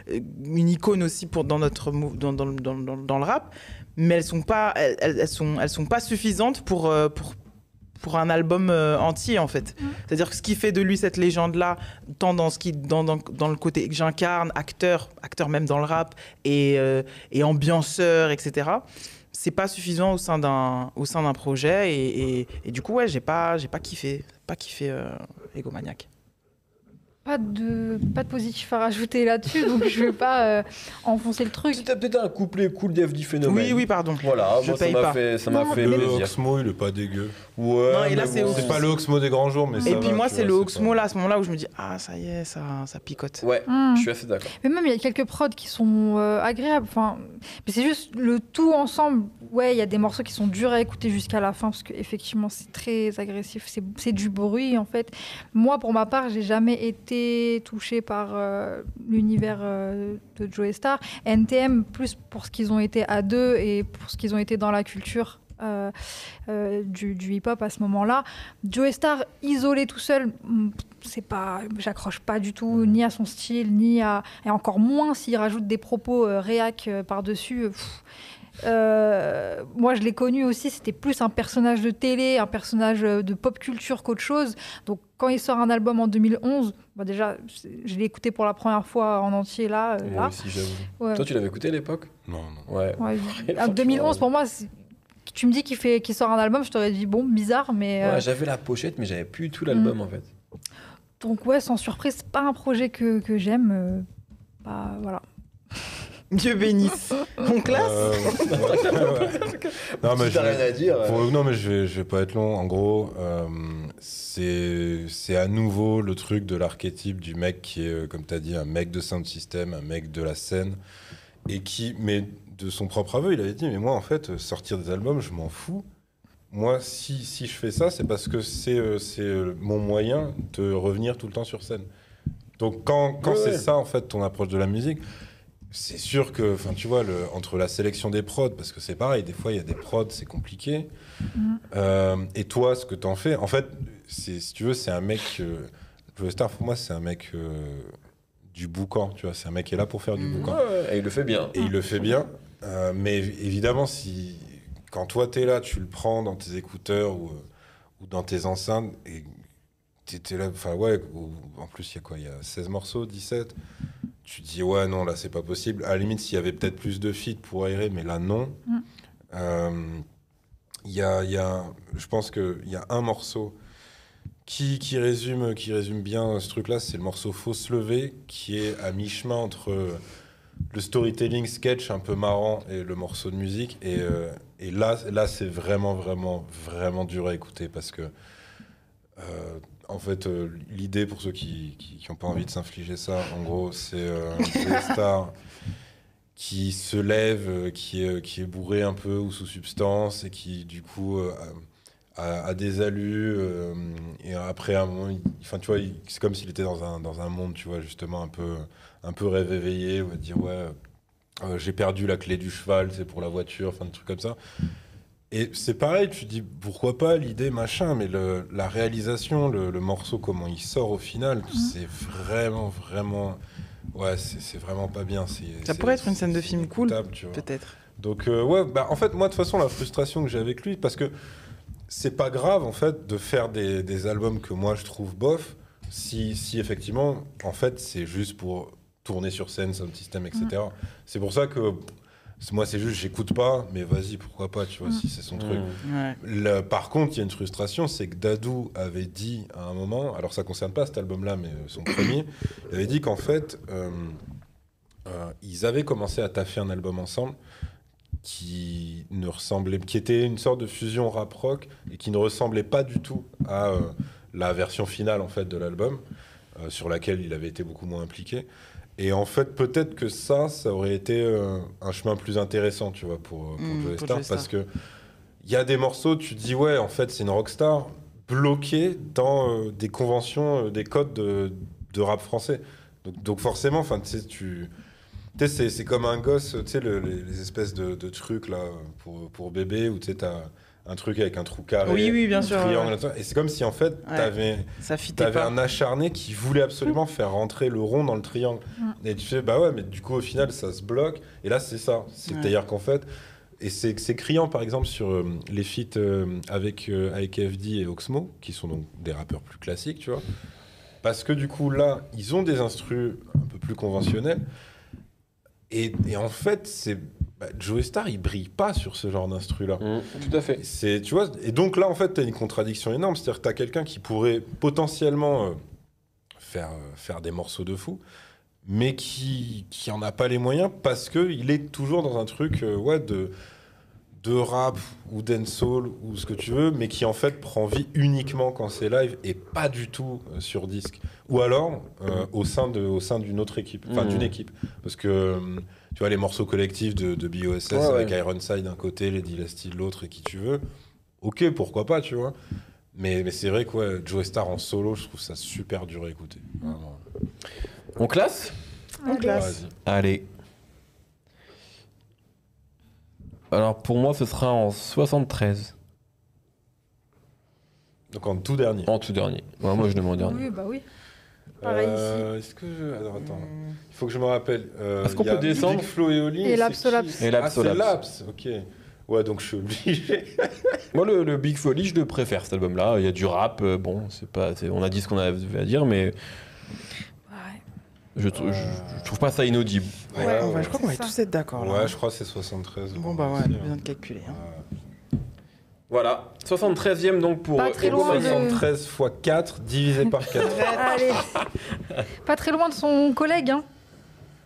une icône aussi dans le rap. Mais elles sont pas suffisantes pour un album entier, en fait. C'est-à-dire que ce qui fait de lui cette légende-là, tant dans le côté que j'incarne, acteur même dans le rap, et ambianceur, etc., c'est pas suffisant au sein d'un projet. Et du coup, ouais, j'ai pas kiffé Egomaniac. Pas de positif à rajouter là-dessus, donc je vais pas enfoncer le truc. C'était peut-être un couplet cool d'FD Phénomène. Oui, pardon. Voilà, moi, ça m'a fait plaisir. Le Oxmo, il est pas dégueu. Ouais, non, et là, bon, c'est pas le Oxmo des grands jours, mais ça. Et puis moi, c'est le Oxmo là, à ce moment-là où je me dis, ah, ça y est, ça picote. Ouais, je suis assez d'accord. Mais même, il y a quelques prods qui sont agréables. Enfin, mais c'est juste le tout ensemble. Ouais, il y a des morceaux qui sont durs à écouter jusqu'à la fin, parce qu'effectivement, c'est très agressif. C'est du bruit, en fait. Moi, pour ma part, j'ai jamais été touché par l'univers de Joey Star. NTM, plus pour ce qu'ils ont été à deux et pour ce qu'ils ont été dans la culture du hip-hop à ce moment-là. Joey Star, isolé tout seul, j'accroche pas du tout, ni à son style, et encore moins s'il rajoute des propos réac par-dessus. Moi, je l'ai connu aussi, c'était plus un personnage de télé, un personnage de pop culture qu'autre chose. Donc, quand il sort un album en 2011, bah déjà, je l'ai écouté pour la première fois en entier là. Moi aussi, j'avoue. Ouais. Toi, tu l'avais écouté à l'époque ? Non. Ouais. En 2011, pour moi, tu me dis qu'il sort un album, je t'aurais dit, bon, bizarre, mais... Ouais, j'avais la pochette, mais j'avais plus tout l'album, en fait. Donc, ouais, sans surprise, c'est pas un projet que j'aime. Bah, voilà. Dieu bénisse. On classe. Non mais rien à dire. Non mais je vais pas être long. En gros, c'est à nouveau le truc de l'archétype du mec qui est, comme t'as dit, un mec de sound system, un mec de la scène, et qui, mais de son propre aveu, il avait dit, mais moi en fait, sortir des albums, je m'en fous. Moi, si je fais ça, c'est parce que c'est mon moyen de revenir tout le temps sur scène. Donc quand ouais, c'est ouais. Ça en fait ton approche de la musique, c'est sûr que, enfin tu vois, entre la sélection des prods, parce que c'est pareil, des fois il y a des prods, c'est compliqué. Mmh. Et toi, ce que t'en fais, en fait, si tu veux, c'est un mec, Joey Star pour moi, c'est un mec du boucan, tu vois, c'est un mec qui est là pour faire du boucan. Ouais, et il le fait bien. Et il le fait bien, mais évidemment si. Quand toi, t'es là, tu le prends dans tes écouteurs ou dans tes enceintes, et t'es là, enfin ouais, en plus, il y a quoi, il y a 16 morceaux, 17, tu te dis, ouais, non, là, c'est pas possible. À la limite, s'il y avait peut-être plus de feats pour aérer, mais là, non. Je pense qu'il y a un morceau qui résume bien ce truc-là, c'est le morceau « Faut se lever », qui est à mi-chemin entre le storytelling sketch un peu marrant et le morceau de musique, et là c'est vraiment dur à écouter parce que en fait l'idée, pour ceux qui n'ont pas envie de s'infliger ça, en gros c'est Joey Star qui se lève, qui est bourré un peu ou sous substance, et qui du coup a des alus, et après un moment, enfin tu vois, c'est comme s'il était dans un monde, tu vois, justement un peu réveillé, on va dire, ouais, j'ai perdu la clé du cheval, c'est pour la voiture, enfin des trucs comme ça. Et c'est pareil, tu te dis pourquoi pas l'idée machin, mais la réalisation, le morceau, comment il sort au final, c'est vraiment ouais, c'est vraiment pas bien. Ça pourrait être une scène de film cool, peut-être. Donc ouais, bah en fait moi de toute façon la frustration que j'ai avec lui, parce que c'est pas grave en fait de faire des albums que moi je trouve bof, si effectivement en fait c'est juste pour tourner sur scène, sound system, etc. C'est pour ça que moi, c'est juste, j'écoute pas, mais vas-y, pourquoi pas, tu vois, si c'est son truc. Ouais. Par contre, il y a une frustration, c'est que Dadou avait dit à un moment, alors ça concerne pas cet album-là, mais son premier, il avait dit qu'en fait, ils avaient commencé à taffer un album ensemble qui ne ressemblait, qui était une sorte de fusion rap-rock et qui ne ressemblait pas du tout à la version finale en fait de l'album, sur laquelle il avait été beaucoup moins impliqué. Et en fait, peut-être que ça aurait été un chemin plus intéressant, tu vois, pour Joey Star, parce que il y a des morceaux, tu te dis ouais, en fait, c'est une rockstar bloquée dans des conventions, des codes de rap français. Donc forcément, enfin, tu sais, c'est comme un gosse, tu sais, les espèces de trucs là pour bébé, où tu sais, t'as un truc avec un trou carré, oui, bien sûr, triangle, ouais. Et c'est comme si en fait t'avais un acharné qui voulait absolument faire rentrer le rond dans le triangle, et tu fais bah ouais, mais du coup au final ça se bloque, et là c'est ça, c'est-à-dire qu'en fait, et c'est criant par exemple sur les feats avec FD et Oxmo, qui sont donc des rappeurs plus classiques, tu vois, parce que du coup là ils ont des instrus un peu plus conventionnels, et en fait c'est Joey Star, il brille pas sur ce genre d'instru-là. Tout à fait. Tu vois, et donc là, en fait, tu as une contradiction énorme. C'est-à-dire que tu as quelqu'un qui pourrait potentiellement faire des morceaux de fou, mais qui en a pas les moyens, parce qu'il est toujours dans un truc de rap ou dancehall ou ce que tu veux, mais qui en fait prend vie uniquement quand c'est live et pas du tout sur disque. Ou alors au sein d'une autre équipe, enfin d'une équipe. Parce que tu vois, les morceaux collectifs de BOSS, ouais, avec Ironside d'un côté, Lady Lasty de l'autre, et qui tu veux, ok, pourquoi pas, tu vois. Mais c'est vrai que ouais, Joey Star en solo, je trouve ça super dur à écouter. Vraiment. On classe ? On classe. Allez. Alors pour moi, ce sera en 73. Donc en tout dernier. En tout dernier. Ouais, moi, je demande dernier. Oui, bah oui. Pareil ici. Est-ce que je... Alors attends. Il faut que je me rappelle. Est-ce qu'on peut descendre Flo et Oli. Et Lapsolapse. C'est Lapse, ok. Ouais, donc je suis obligé. Moi, le Big Folly, je le préfère, cet album-là. Il y a du rap. Bon, c'est pas... On a dit ce qu'on avait à dire, mais... Je trouve pas ça inaudible. Ouais, je crois qu'on va tous être d'accord. Ouais, je crois que c'est 73. Bon, bah ouais, il y a besoin de calculer. Hein. Voilà. 73e donc pour 73 x 4 divisé par 4. Allez. Pas très loin de son collègue, hein.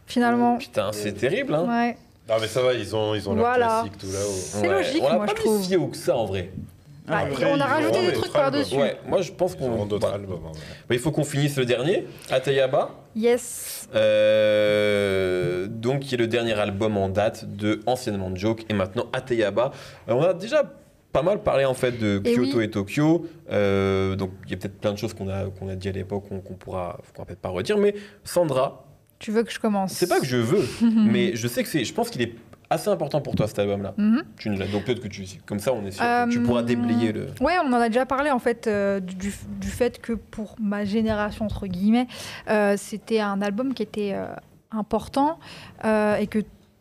finalement. Putain, c'est terrible, hein. Ouais. Non, mais ça va, ils ont leur classique tout là-haut. C'est logique, on moi, je trouve. On n'a pas mis si haut que ça, en vrai. Ah, après, on a rajouté des trucs par-dessus. Ouais, moi, je pense qu'on... d'autres albums. Ouais. Bah, il faut qu'on finisse le dernier, Atayaba. Yes. Donc, qui est le dernier album en date de anciennement Joke et maintenant Atayaba. On a déjà pas mal parlé, en fait, de Kyoto et Tokyo. Donc, il y a peut-être plein de choses qu'on a dit à l'époque qu'on pourra peut-être pas redire. Mais Sandra... Tu veux que je commence? C'est pas que je veux, mais je sais que c'est... Je pense qu'il est... assez important pour toi cet album-là. Tu ne l'as donc peut-être que tu comme ça on est sûr que tu pourras déblayer le. Ouais, on en a déjà parlé en fait du fait que pour ma génération entre guillemets, c'était un album qui était important et que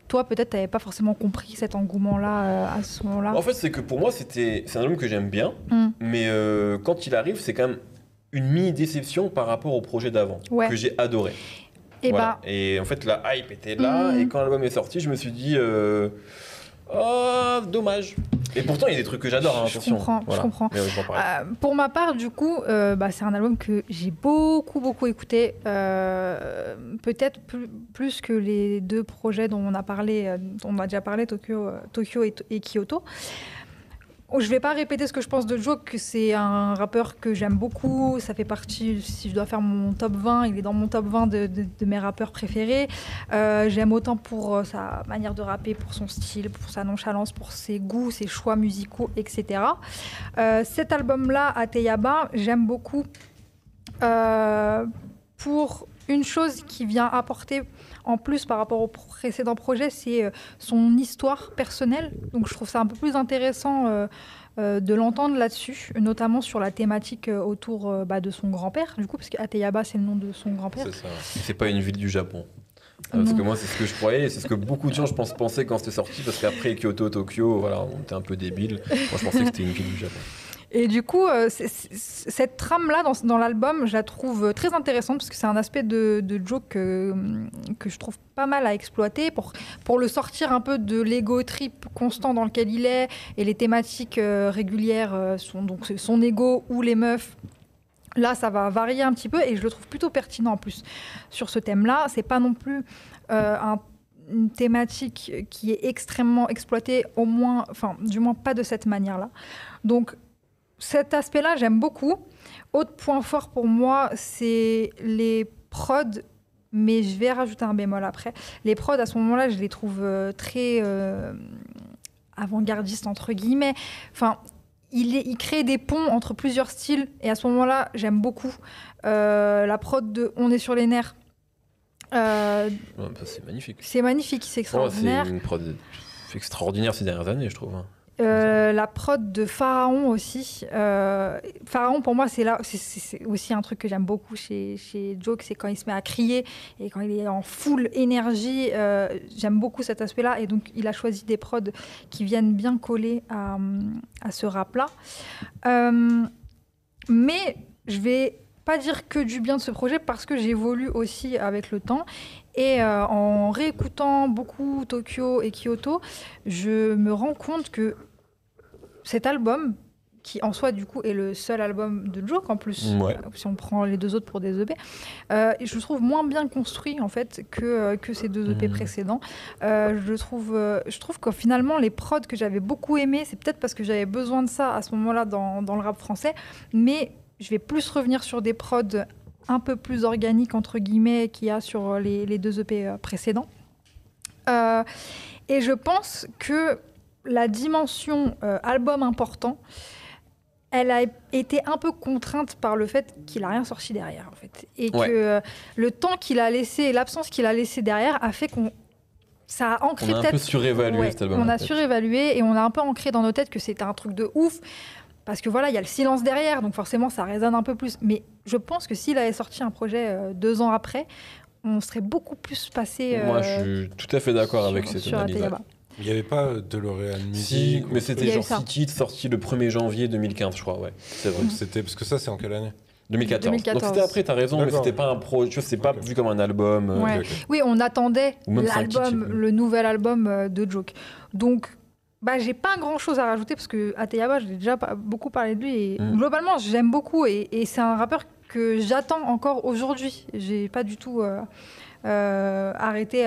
toi peut-être t'avais pas forcément compris cet engouement-là à ce moment-là. En fait, c'est que pour moi c'est un album que j'aime bien, mais quand il arrive, c'est quand même une mini déception par rapport au projet d'avant que j'ai adoré. Et, voilà. Et en fait, la hype était là. Et quand l'album est sorti, je me suis dit oh, dommage. Et pourtant, il y a des trucs que j'adore. Hein, je comprends. Mais, pour ma part, du coup, c'est un album que j'ai beaucoup écouté. Peut-être plus que les deux projets dont on a parlé, Tokyo et Kyoto. Je ne vais pas répéter ce que je pense de Joke, que c'est un rappeur que j'aime beaucoup, ça fait partie, si je dois faire mon top 20, il est dans mon top 20 de mes rappeurs préférés. J'aime autant pour sa manière de rapper, pour son style, pour sa nonchalance, pour ses goûts, ses choix musicaux, etc. Cet album-là, Ateyaba, j'aime beaucoup pour une chose qui vient apporter... En plus, par rapport au précédent projet, c'est son histoire personnelle. Donc, je trouve ça un peu plus intéressant de l'entendre là-dessus, notamment sur la thématique autour de son grand-père, du coup, parce qu'Ateyaba, c'est le nom de son grand-père. C'est ça. C'est pas une ville du Japon. Parce que moi, c'est ce que je croyais et c'est ce que beaucoup de gens, je pense, pensaient quand c'était sorti, parce qu'après Kyoto, Tokyo, voilà, on était un peu débiles. Moi, je pensais que c'était une ville du Japon. Et du coup, cette trame-là dans l'album, je la trouve très intéressante parce que c'est un aspect de Joke que je trouve pas mal à exploiter pour le sortir un peu de l'ego trip constant dans lequel il est et les thématiques régulières sont donc son ego ou les meufs. Là, ça va varier un petit peu et je le trouve plutôt pertinent en plus sur ce thème-là. C'est pas non plus une thématique qui est extrêmement exploitée, du moins pas de cette manière-là. Donc cet aspect-là, j'aime beaucoup. Autre point fort pour moi, c'est les prods, mais je vais rajouter un bémol après. Les prods, à ce moment-là, je les trouve très avant-gardistes, entre guillemets. Enfin, il crée des ponts entre plusieurs styles, et à ce moment-là, j'aime beaucoup la prod de « On est sur les nerfs ». C'est magnifique. C'est magnifique, c'est extraordinaire. C'est une prod extraordinaire ces dernières années, je trouve. La prod de Pharaon aussi. Pharaon, pour moi, c'est aussi un truc que j'aime beaucoup chez Joke, c'est quand il se met à crier et quand il est en full énergie. J'aime beaucoup cet aspect-là. Et donc, il a choisi des prods qui viennent bien coller à ce rap-là. Mais je vais pas dire que du bien de ce projet parce que j'évolue aussi avec le temps. Et en réécoutant beaucoup Tokyo et Kyoto, je me rends compte que cet album, qui en soi du coup est le seul album de Joke en plus, si on prend les deux autres pour des EP, je le trouve moins bien construit en fait que ces deux EP précédents. Je trouve que finalement les prods que j'avais beaucoup aimés, c'est peut-être parce que j'avais besoin de ça à ce moment-là dans le rap français, mais je vais plus revenir sur des prods un peu plus organique, entre guillemets, qu'il y a sur les deux EP précédents. Et je pense que la dimension album important, elle a été un peu contrainte par le fait qu'il n'a rien sorti derrière, en fait. Et que le temps qu'il a laissé et l'absence qu'il a laissée derrière a fait qu'on... Ça a ancré peut-être... On a un peu surévalué cet album. On a surévalué et on a un peu ancré dans nos têtes que c'était un truc de ouf. Parce que voilà, il y a le silence derrière, donc forcément, ça résonne un peu plus. Mais je pense que s'il avait sorti un projet 2 ans après, on serait beaucoup plus passé... Moi, je suis tout à fait d'accord avec cette analyse. Il n'y avait pas de L'Oréal Musique. Si, mais c'était genre City, sorti le 1er janvier 2015, je crois. Ouais. C'est vrai. C'était parce que ça, c'est en quelle année? 2014. Donc c'était après, t'as raison, mais c'était pas un projet, tu vois, c'est pas vu comme un album. Oui, on attendait l'album, le nouvel album de Joke. Donc... j'ai pas grand chose à rajouter parce que Ateyaba, j'ai déjà beaucoup parlé de lui et globalement j'aime beaucoup et c'est un rappeur que j'attends encore aujourd'hui. J'ai pas du tout arrêter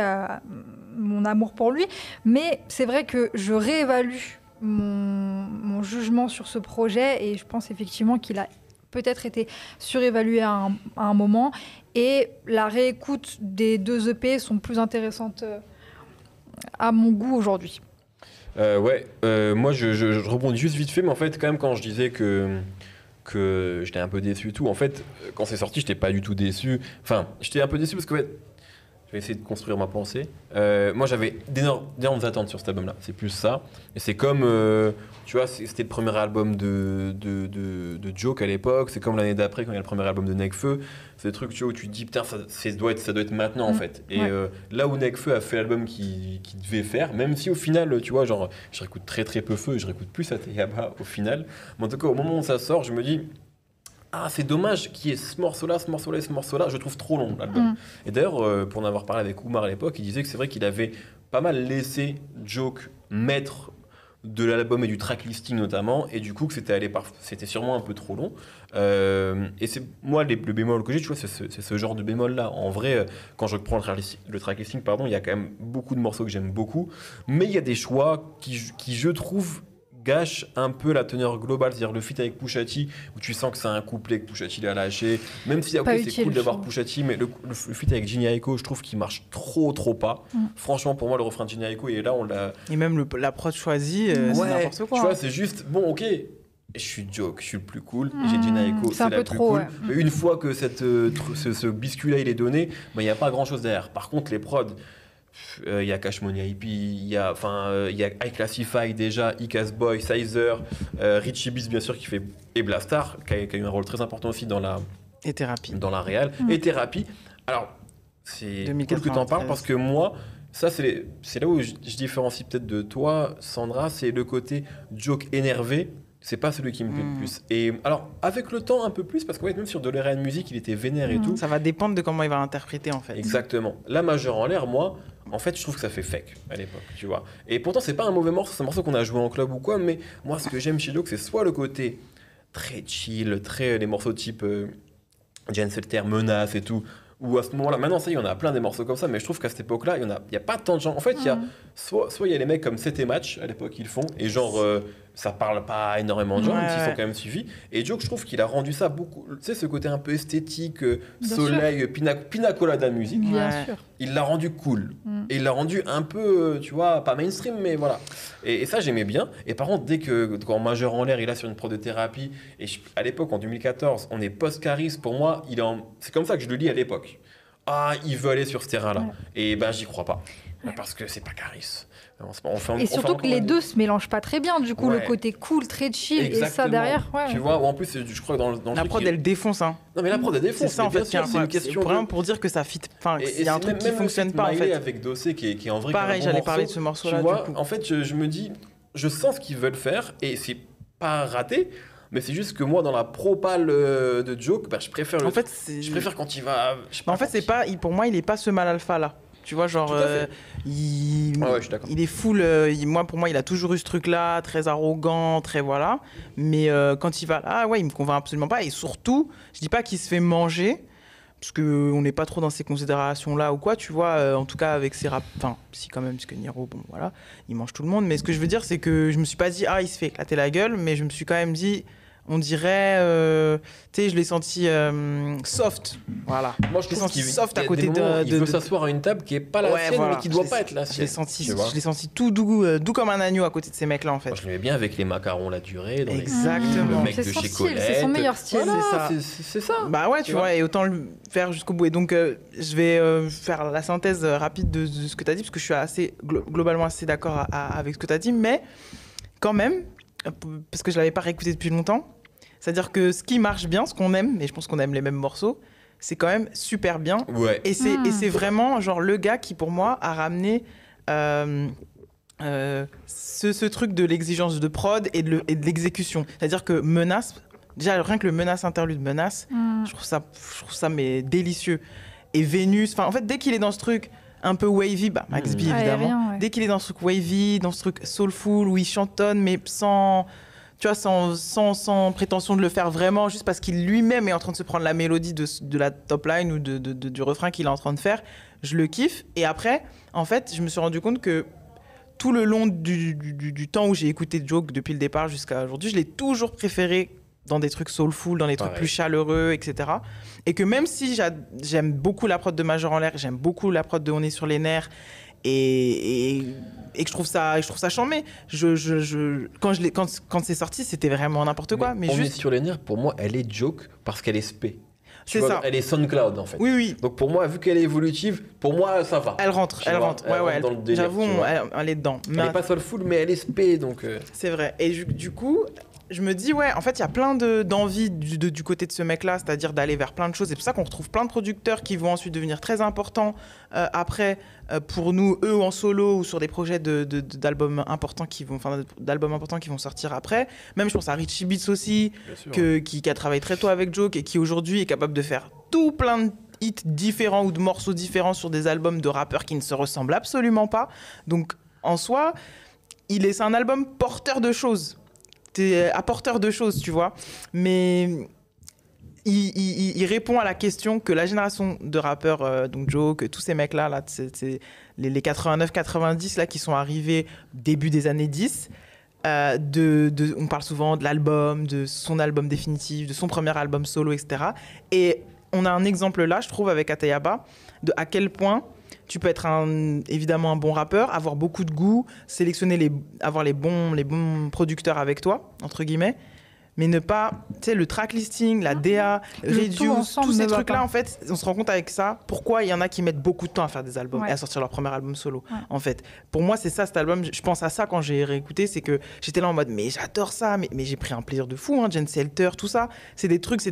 mon amour pour lui. Mais c'est vrai que je réévalue mon jugement sur ce projet et je pense effectivement qu'il a peut-être été surévalué à un moment. Et la réécoute des deux EP sont plus intéressantes à mon goût aujourd'hui. Moi je rebondis juste vite fait, mais en fait quand même quand je disais que j'étais un peu déçu et tout, en fait quand c'est sorti j'étais pas du tout déçu, enfin j'étais un peu déçu parce que en fait, je vais essayer de construire ma pensée, moi j'avais d'énormes attentes sur cet album là, c'est plus ça, et c'est comme tu vois c'était le premier album de Joke à l'époque, c'est comme l'année d'après quand il y a le premier album de Nekfeu, c'est des trucs tu vois, où tu te dis putain ça doit être maintenant en fait, et ouais. Là où Nekfeu a fait l'album qu'il devait faire, même si au final tu vois genre je réécoute très peu Feu, je réécoute plus Ateyaba au final, mais en tout cas au moment où ça sort je me dis ah, c'est dommage qu'il y ait ce morceau-là, je trouve trop long l'album. Et d'ailleurs, pour en avoir parlé avec Oumar à l'époque, il disait que c'est vrai qu'il avait pas mal laissé Joke mettre de l'album et du track listing notamment, et du coup que c'était sûrement un peu trop long. Et c'est moi le bémol que j'ai, tu vois, c'est ce genre de bémol là. En vrai, quand je prends le track listing, pardon, il y a quand même beaucoup de morceaux que j'aime beaucoup, mais il y a des choix qui je trouve gâche un peu la teneur globale, c'est-à-dire le feat avec Pusha T, où tu sens que c'est un couplet que Pusha T l'a lâché, même si okay, c'est cool d'avoir Pusha T, mais le feat avec Ginny Aiko, je trouve qu'il marche trop pas. Franchement, pour moi, le refrain de Ginny Aiko, et là, on l'a... Et même la prod choisie, c'est n'importe quoi. Tu vois, c'est juste, bon, ok, je suis Joke, je suis le plus cool, j'ai Ginny Aiko, c'est la plus trop, cool. Ouais. Une fois que ce biscuit-là, il est donné, il n'y a pas grand-chose derrière. Par contre, les prods... Il y a Cash Money IP, il y a I Classify déjà, Icas Boy, Sizer, Richie Biz bien sûr qui fait, et Blastar qui a eu un rôle très important aussi dans la réal et Thérapie. Alors c'est cool que t'en parles parce que moi ça c'est là où je différencie peut-être de toi Sandra, c'est le côté Joke énervé. C'est pas celui qui me plaît le plus. Et alors, avec le temps, un peu plus, parce qu'en fait, même sur de l'Era Music, il était vénère et tout. Ça va dépendre de comment il va l'interpréter, en fait. Exactement. La majeure en l'air, moi, en fait, je trouve que ça fait fake à l'époque, tu vois. Et pourtant, c'est pas un mauvais morceau, c'est un morceau qu'on a joué en club ou quoi, mais moi, ce que j'aime chez Joke, c'est soit le côté très chill, les morceaux type Jan Selter, Menace et tout, ou à ce moment-là, maintenant, ça y est, on a plein des morceaux comme ça, mais je trouve qu'à cette époque-là, il n'y a pas tant de gens. En fait, il y a soit il y a les mecs comme C'était Match, à l'époque, ils font, et genre, ça parle pas énormément de gens, mais ils sont quand même suivis. Et Joke, je trouve qu'il a rendu ça beaucoup, tu sais, ce côté un peu esthétique, soleil, pinacolada musique. Ouais. Il l'a rendu cool. Et il l'a rendu un peu, tu vois, pas mainstream, mais voilà. Et ça, j'aimais bien. Et par contre, dès que, quand Majeur en l'air, il a sur une prod de Thérapie, et à l'époque, en 2014, on est post-Caris, pour moi, c'est comme ça que je le lis à l'époque. Ah, il veut aller sur ce terrain-là. Ouais. Et ben, j'y crois pas. Ouais. Parce que c'est pas Caris. Et surtout que les deux se mélangent pas très bien. Du coup, le côté cool, très chill, exactement. Et ça derrière. Ouais. Tu vois, en plus, je crois que dans la prod, elle défonce. Hein. Non, mais la prod, elle défonce. C'est ça, en fait, c'est une question. Vraiment pour dire que ça fit. Enfin, il y a un truc qui fonctionne pas. En fait, avec Dossé, qui est en vrai. Pareil, j'allais parler de ce morceau-là. Tu vois, en fait, je me dis, je sens ce qu'ils veulent faire et c'est pas raté. Mais c'est juste que moi, dans la propale de Joke, je préfère quand il va... En fait, pour moi, il n'est pas ce mal alpha là. Tu vois, genre, il est full... pour moi, il a toujours eu ce truc-là, très arrogant, très voilà. Mais quand il va... Ah ouais, il me convainc absolument pas. Et surtout, je dis pas qu'il se fait manger, parce qu'on n'est pas trop dans ces considérations-là ou quoi, tu vois, en tout cas avec ses rap... Enfin, si quand même, parce que Niro, bon voilà, il mange tout le monde. Mais ce que je veux dire, c'est que je me suis pas dit « Ah, il se fait éclater la gueule », mais je me suis quand même dit... On dirait, tu sais, je l'ai senti soft, voilà. Moi, je l'ai senti soft à côté de... Il veut s'asseoir à une table qui n'est pas la sienne, voilà. Mais qui ne doit pas être la sienne. Je l'ai senti tout doux comme un agneau à côté de ces mecs-là, en fait. Moi, je l'aimais bien avec les macarons, la durée. Dans exactement. Le mec de chez Colette. C'est son meilleur style. Voilà, c'est ça. Bah ouais, tu vois, et autant le faire jusqu'au bout. Et donc, je vais faire la synthèse rapide de ce que tu as dit, parce que je suis assez, globalement assez d'accord avec ce que tu as dit, mais quand même, parce que je ne l'avais pas réécouté depuis longtemps, c'est-à-dire que ce qui marche bien, ce qu'on aime, et je pense qu'on aime les mêmes morceaux, c'est quand même super bien. Ouais. Et c'est vraiment genre le gars qui, pour moi, a ramené ce truc de l'exigence de prod et de l'exécution. C'est-à-dire que Menace, déjà rien que le Menace interlude Menace, je trouve ça mais délicieux. Et Vénus, en fait, dès qu'il est dans ce truc... un peu wavy, Max B évidemment. Dès qu'il est dans ce truc wavy, dans ce truc soulful où il chantonne mais sans, tu vois, sans prétention de le faire vraiment, juste parce qu'il lui-même est en train de se prendre la mélodie de la top line ou du refrain qu'il est en train de faire, je le kiffe. Et après, en fait, je me suis rendu compte que tout le long du temps où j'ai écouté Joke depuis le départ jusqu'à aujourd'hui, je l'ai toujours préféré dans des trucs soulful, dans des trucs plus chaleureux, etc. Et que même si j'aime beaucoup la prod de Major en l'air, j'aime beaucoup la prod de On est sur les nerfs, et que je trouve ça chambé. Quand c'est sorti, c'était vraiment n'importe quoi. Mais On est sur les nerfs, pour moi, elle est Joke parce qu'elle est spé. C'est ça. Elle est SoundCloud en fait. Oui, oui. Donc pour moi, vu qu'elle est évolutive, pour moi ça va. Elle rentre. Ouais. J'avoue, elle est dedans. Elle n'est pas soulful, mais elle est spé, donc. C'est vrai. Et du coup, je me dis, ouais, en fait, il y a plein d'envie du côté de ce mec-là, c'est-à-dire d'aller vers plein de choses. C'est pour ça qu'on retrouve plein de producteurs qui vont ensuite devenir très importants après, pour nous, eux en solo ou sur des projets d'albums importants qui vont sortir après. Même, je pense à Richie Beats aussi, qui a travaillé très tôt avec Joke et qui aujourd'hui est capable de faire tout plein de hits différents ou de morceaux différents sur des albums de rappeurs qui ne se ressemblent absolument pas. Donc, en soi, c'est un album porteur de choses. T'es apporteur de choses, tu vois, mais il répond à la question que la génération de rappeurs, donc Joke, tous ces mecs-là, les 89-90 là, qui sont arrivés début des années 10, on parle souvent de l'album, de son album définitif, de son premier album solo, etc. Et on a un exemple là, je trouve, avec Atayaba, de à quel point tu peux être évidemment un bon rappeur, avoir beaucoup de goût, sélectionner avoir les bons producteurs avec toi, entre guillemets, mais ne pas, tu sais, le track listing, la DA, Reduce, tous ces trucs-là, en fait, on se rend compte avec ça, pourquoi il y en a qui mettent beaucoup de temps à faire des albums et à sortir leur premier album solo, en fait. Pour moi, c'est ça, cet album, je pense à ça quand j'ai réécouté, c'est que j'étais là en mode, mais j'adore ça, mais j'ai pris un plaisir de fou, hein, Jen Selter, tout ça, c'est des trucs, c'est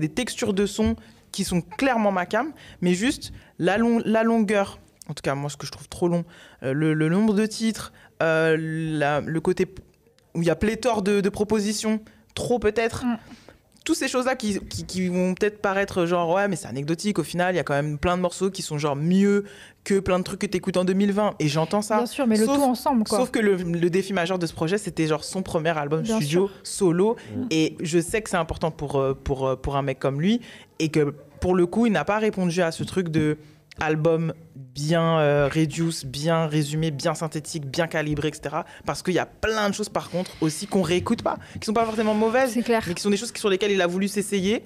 des textures de son qui sont clairement ma cam, mais juste la longueur, en tout cas moi ce que je trouve trop long, le nombre de titres, le côté où il y a pléthore de propositions, trop peut-être, toutes ces choses-là qui vont peut-être paraître genre ouais mais c'est anecdotique, au final il y a quand même plein de morceaux qui sont genre mieux que plein de trucs que t'écoutes en 2020, et j'entends ça. Bien sûr, mais le tout ensemble quoi. Sauf que le défi majeur de ce projet, c'était genre son premier album studio, solo, et je sais que c'est important pour un mec comme lui, et que pour le coup, il n'a pas répondu à ce truc de album bien reduce, bien résumé, bien synthétique, bien calibré, etc. Parce qu'il y a plein de choses par contre aussi qu'on réécoute pas, qui sont pas forcément mauvaises, mais qui sont des choses sur lesquelles il a voulu s'essayer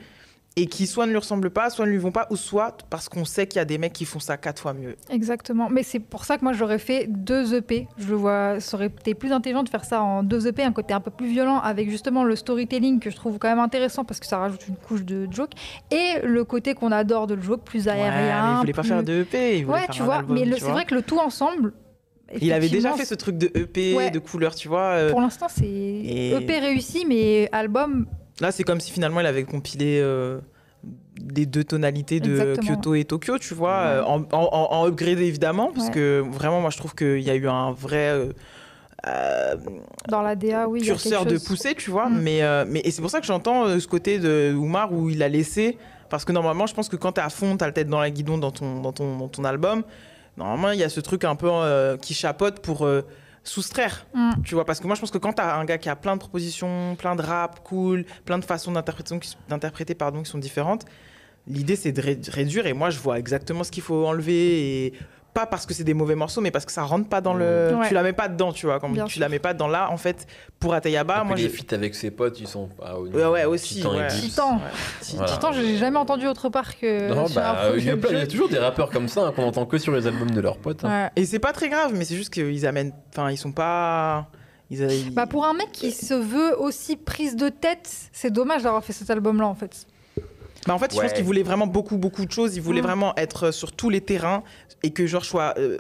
et qui soit ne lui ressemblent pas, soit ne lui vont pas, ou soit parce qu'on sait qu'il y a des mecs qui font ça 4 fois mieux. Exactement, mais c'est pour ça que moi j'aurais fait 2 EP, je le vois, ça aurait été plus intelligent de faire ça en 2 EP, un côté un peu plus violent avec justement le storytelling que je trouve quand même intéressant parce que ça rajoute une couche de Joke, et le côté qu'on adore de Joke, plus aérien. Ouais, il voulait pas faire 2 EP, il voulait faire un album, mais c'est vrai que le tout ensemble... Il avait déjà fait ce truc de EP, de couleur, tu vois. Pour l'instant c'est EP réussi, mais album... Là, c'est comme si finalement il avait compilé les 2 tonalités de Kyoto et Tokyo, tu vois, en upgradé évidemment, parce que vraiment, moi je trouve qu'il y a eu un vrai dans la DA, curseur de poussée, tu vois, mais c'est pour ça que j'entends ce côté de Oumar où il a laissé, parce que normalement, je pense que quand t'es à fond, t'as la tête dans la guidon dans ton album, normalement, il y a ce truc un peu qui chapeaute pour. Soustraire, tu vois, parce que moi je pense que quand t'as un gars qui a plein de propositions, plein de rap cool, plein de façons d'interpréter qui sont différentes, l'idée c'est de réduire, et moi je vois exactement ce qu'il faut enlever, et pas parce que c'est des mauvais morceaux, mais parce que ça rentre pas dans le... Tu la mets pas dedans, tu vois, comme tu la mets pas dans là, en fait, pour Atayaba... Moi, les feats avec ses potes, ils sont... aussi. Titan, je l'ai jamais entendu autre part que... Non, il y a toujours des rappeurs comme ça, hein, qu'on entend que sur les albums de leurs potes. Hein. Ouais. Et c'est pas très grave, mais c'est juste qu'ils amènent... Enfin, ils sont pas... Bah, pour un mec qui se veut aussi prise de tête, c'est dommage d'avoir fait cet album-là, en fait. Bah en fait, je pense qu'il voulait vraiment beaucoup de choses. Il voulait vraiment être sur tous les terrains, et que genre,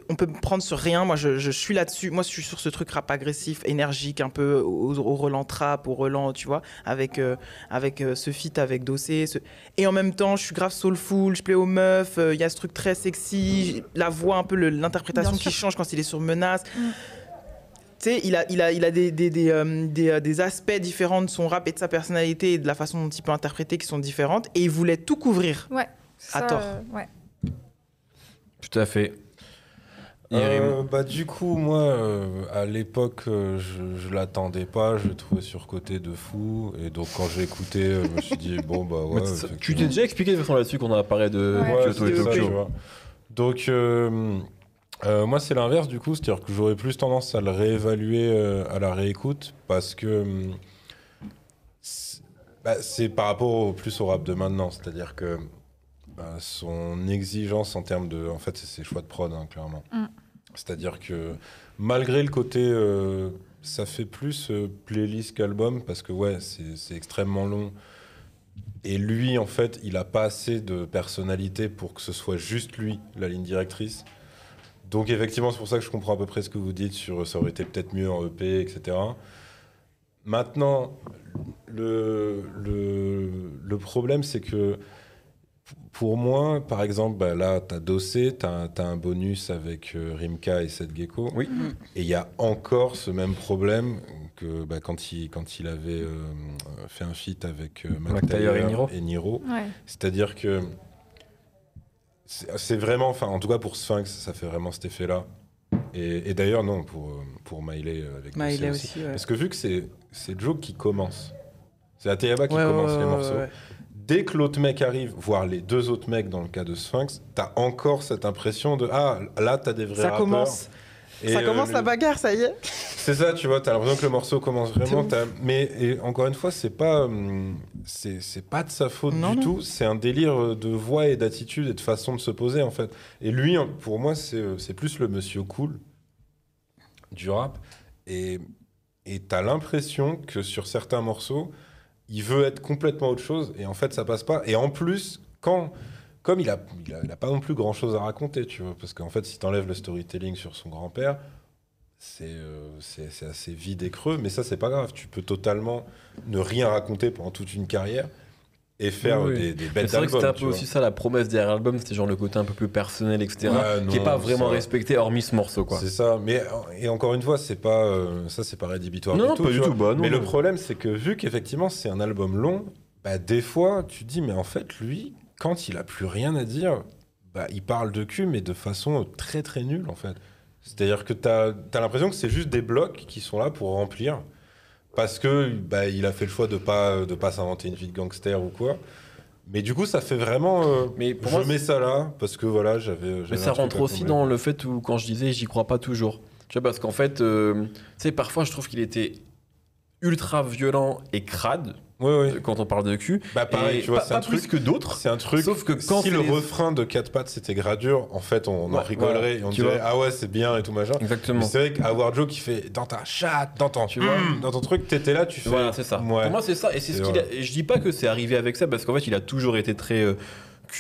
on peut me prendre sur rien. Moi, je suis là-dessus. Moi, je suis sur ce truc rap agressif, énergique, un peu au relent trap, au relent, tu vois, avec ce feat avec Dossé. Et en même temps, je suis grave soulful, je plais aux meufs. Il y a ce truc très sexy, la voix, un peu l'interprétation qui change quand il est sur Menace. Tu sais, il a des aspects différents de son rap et de sa personnalité et de la façon dont il peut interpréter qui sont différentes, et il voulait tout couvrir. Ouais. À tort. Ouais. Tout à fait. Bah du coup moi à l'époque je l'attendais pas, je le trouvais surcoté de fou et donc quand j'ai écouté je me suis dit bon bah ouais. Tu t'es déjà expliqué de façon là-dessus qu'on a parlé de Kyoto et Tokyo. Donc moi c'est l'inverse du coup, c'est-à-dire que j'aurais plus tendance à le réévaluer à la réécoute parce que c'est par rapport plus au rap de maintenant, c'est-à-dire que son exigence en termes de... En fait, c'est ses choix de prod, hein, clairement. Mm. C'est-à-dire que malgré le côté... ça fait plus playlist qu'album, parce que ouais, c'est extrêmement long. Et lui, en fait, il n'a pas assez de personnalité pour que ce soit juste lui, la ligne directrice. Donc effectivement, c'est pour ça que je comprends à peu près ce que vous dites sur ça aurait été peut-être mieux en EP, etc. Maintenant, le problème, c'est que pour moi, par exemple, bah là, t'as Dossé, t'as un bonus avec Rimka et Seth Gecko. Oui. Et il y a encore ce même problème que bah, quand il avait fait un feat avec Mac Taylor et Niro. Ouais. C'est-à-dire que c'est vraiment, enfin, en tout cas pour Sphinx, ça fait vraiment cet effet-là. Et d'ailleurs, non, pour Miley avec Miley aussi. Ouais. Parce que vu que c'est Joke qui commence, c'est Ateyaba qui commence les morceaux. Ouais. Dès que l'autre mec arrive, voire les deux autres mecs dans le cas de Sphinx, t'as encore cette impression de ah là t'as des vrais rappeurs. Ça commence la bagarre, ça y est. C'est ça, tu vois, t'as l'impression que le morceau commence vraiment. Mais encore une fois, c'est pas de sa faute du tout. C'est un délire de voix et d'attitude et de façon de se poser en fait. Et lui, pour moi, c'est plus le monsieur cool du rap. Et t'as l'impression que sur certains morceaux, il veut être complètement autre chose et en fait ça passe pas. Et en plus, comme il a pas non plus grand chose à raconter, tu vois, parce qu'en fait si t'enlèves le storytelling sur son grand-père, c'est assez vide et creux, mais ça c'est pas grave, tu peux totalement ne rien raconter pendant toute une carrière et faire des belles albums. C'est vrai que c'était un peu aussi ça la promesse derrière l'album, c'était genre le côté un peu plus personnel, etc., qui est pas vraiment respecté hormis ce morceau, quoi. C'est ça, mais et encore une fois, c'est pas ça, c'est pas rédhibitoire du tout. Non, pas du tout. Mais le problème, c'est que vu qu'effectivement c'est un album long, bah des fois tu te dis mais en fait lui, quand il a plus rien à dire, bah il parle de cul mais de façon très très nulle en fait. C'est-à-dire que t'as l'impression que c'est juste des blocs qui sont là pour remplir. Parce que bah, il a fait le choix de pas s'inventer une vie de gangster ou quoi. Mais du coup, ça fait vraiment. Mais pour moi, mets ça là parce que voilà, j'avais. Mais ça rentre aussi dans le fait où quand je disais, j'y crois pas toujours. Tu vois, parce qu'en fait, tu sais, parfois, je trouve qu'il était ultra violent et crade. Oui. Quand on parle de cul. Bah pareil, et tu vois, c'est un truc. Plus que d'autres. C'est un truc. Sauf que quand si le refrain de 4 pattes c'était Gradur, en fait, on en rigolerait et on dirait ah ouais, c'est bien et tout machin. Exactement. Mais c'est vrai qu'avoir Joe qui fait dans ta chatte, dans ton truc, t'étais là, tu fais. Voilà, c'est ça. Ouais. Pour moi, c'est ça. Et c'est ce qu'il a... Et je dis pas que c'est arrivé avec ça parce qu'en fait, il a toujours été très.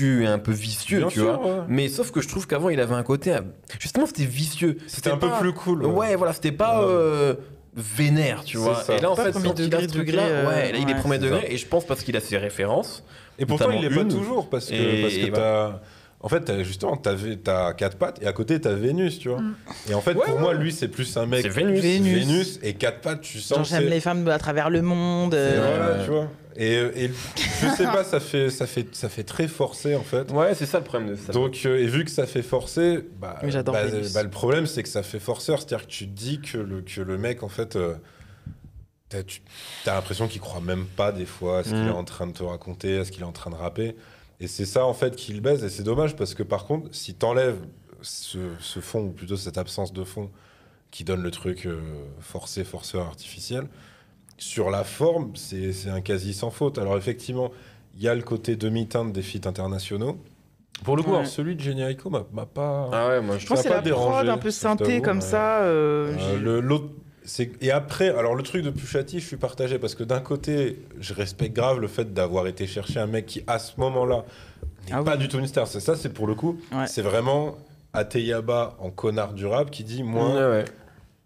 Et un peu vicieux, tu vois. Mais sauf que je trouve qu'avant, il avait un côté. Justement, c'était vicieux. C'était un peu plus cool. Ouais, voilà, c'était pas. Vénère, tu vois. Et là, en fait, il est premier degré, et je pense parce qu'il a ses références. Et pourtant, il l'est pas toujours, parce que t'as. En fait, justement, t'as 4 pattes, et à côté, t'as Vénus, tu vois. Mm. Et en fait, pour moi, lui, c'est plus un mec. C'est Vénus. Et 4 pattes, tu sens. Genre, j'aime les femmes à travers le monde. Voilà, tu vois. Et je sais pas, ça fait très forcé en fait. Ouais, c'est ça le problème de ça. Donc et vu que ça fait forcé, le problème c'est que ça fait forceur, c'est-à-dire que tu te dis que le mec en fait, t'as l'impression qu'il croit même pas des fois à ce qu'il est en train de te raconter, à ce qu'il est en train de rapper. Et c'est ça en fait qu'il baise et c'est dommage parce que par contre, si t'enlèves ce fond ou plutôt cette absence de fond qui donne le truc forcé, forceur, artificiel. Sur la forme, c'est un quasi sans faute. Alors effectivement, il y a le côté demi-teinte des feats internationaux. Pour le coup, alors, celui de Generico m'a pas. Ah ouais, moi je trouve que c'est la prod un peu synthé comme ça. Et après, alors le truc de Pushati, je suis partagé parce que d'un côté, je respecte grave le fait d'avoir été chercher un mec qui à ce moment-là n'est pas du tout une star. C'est ça, c'est pour le coup, c'est vraiment Ateyaba en connard du rap qui dit moi.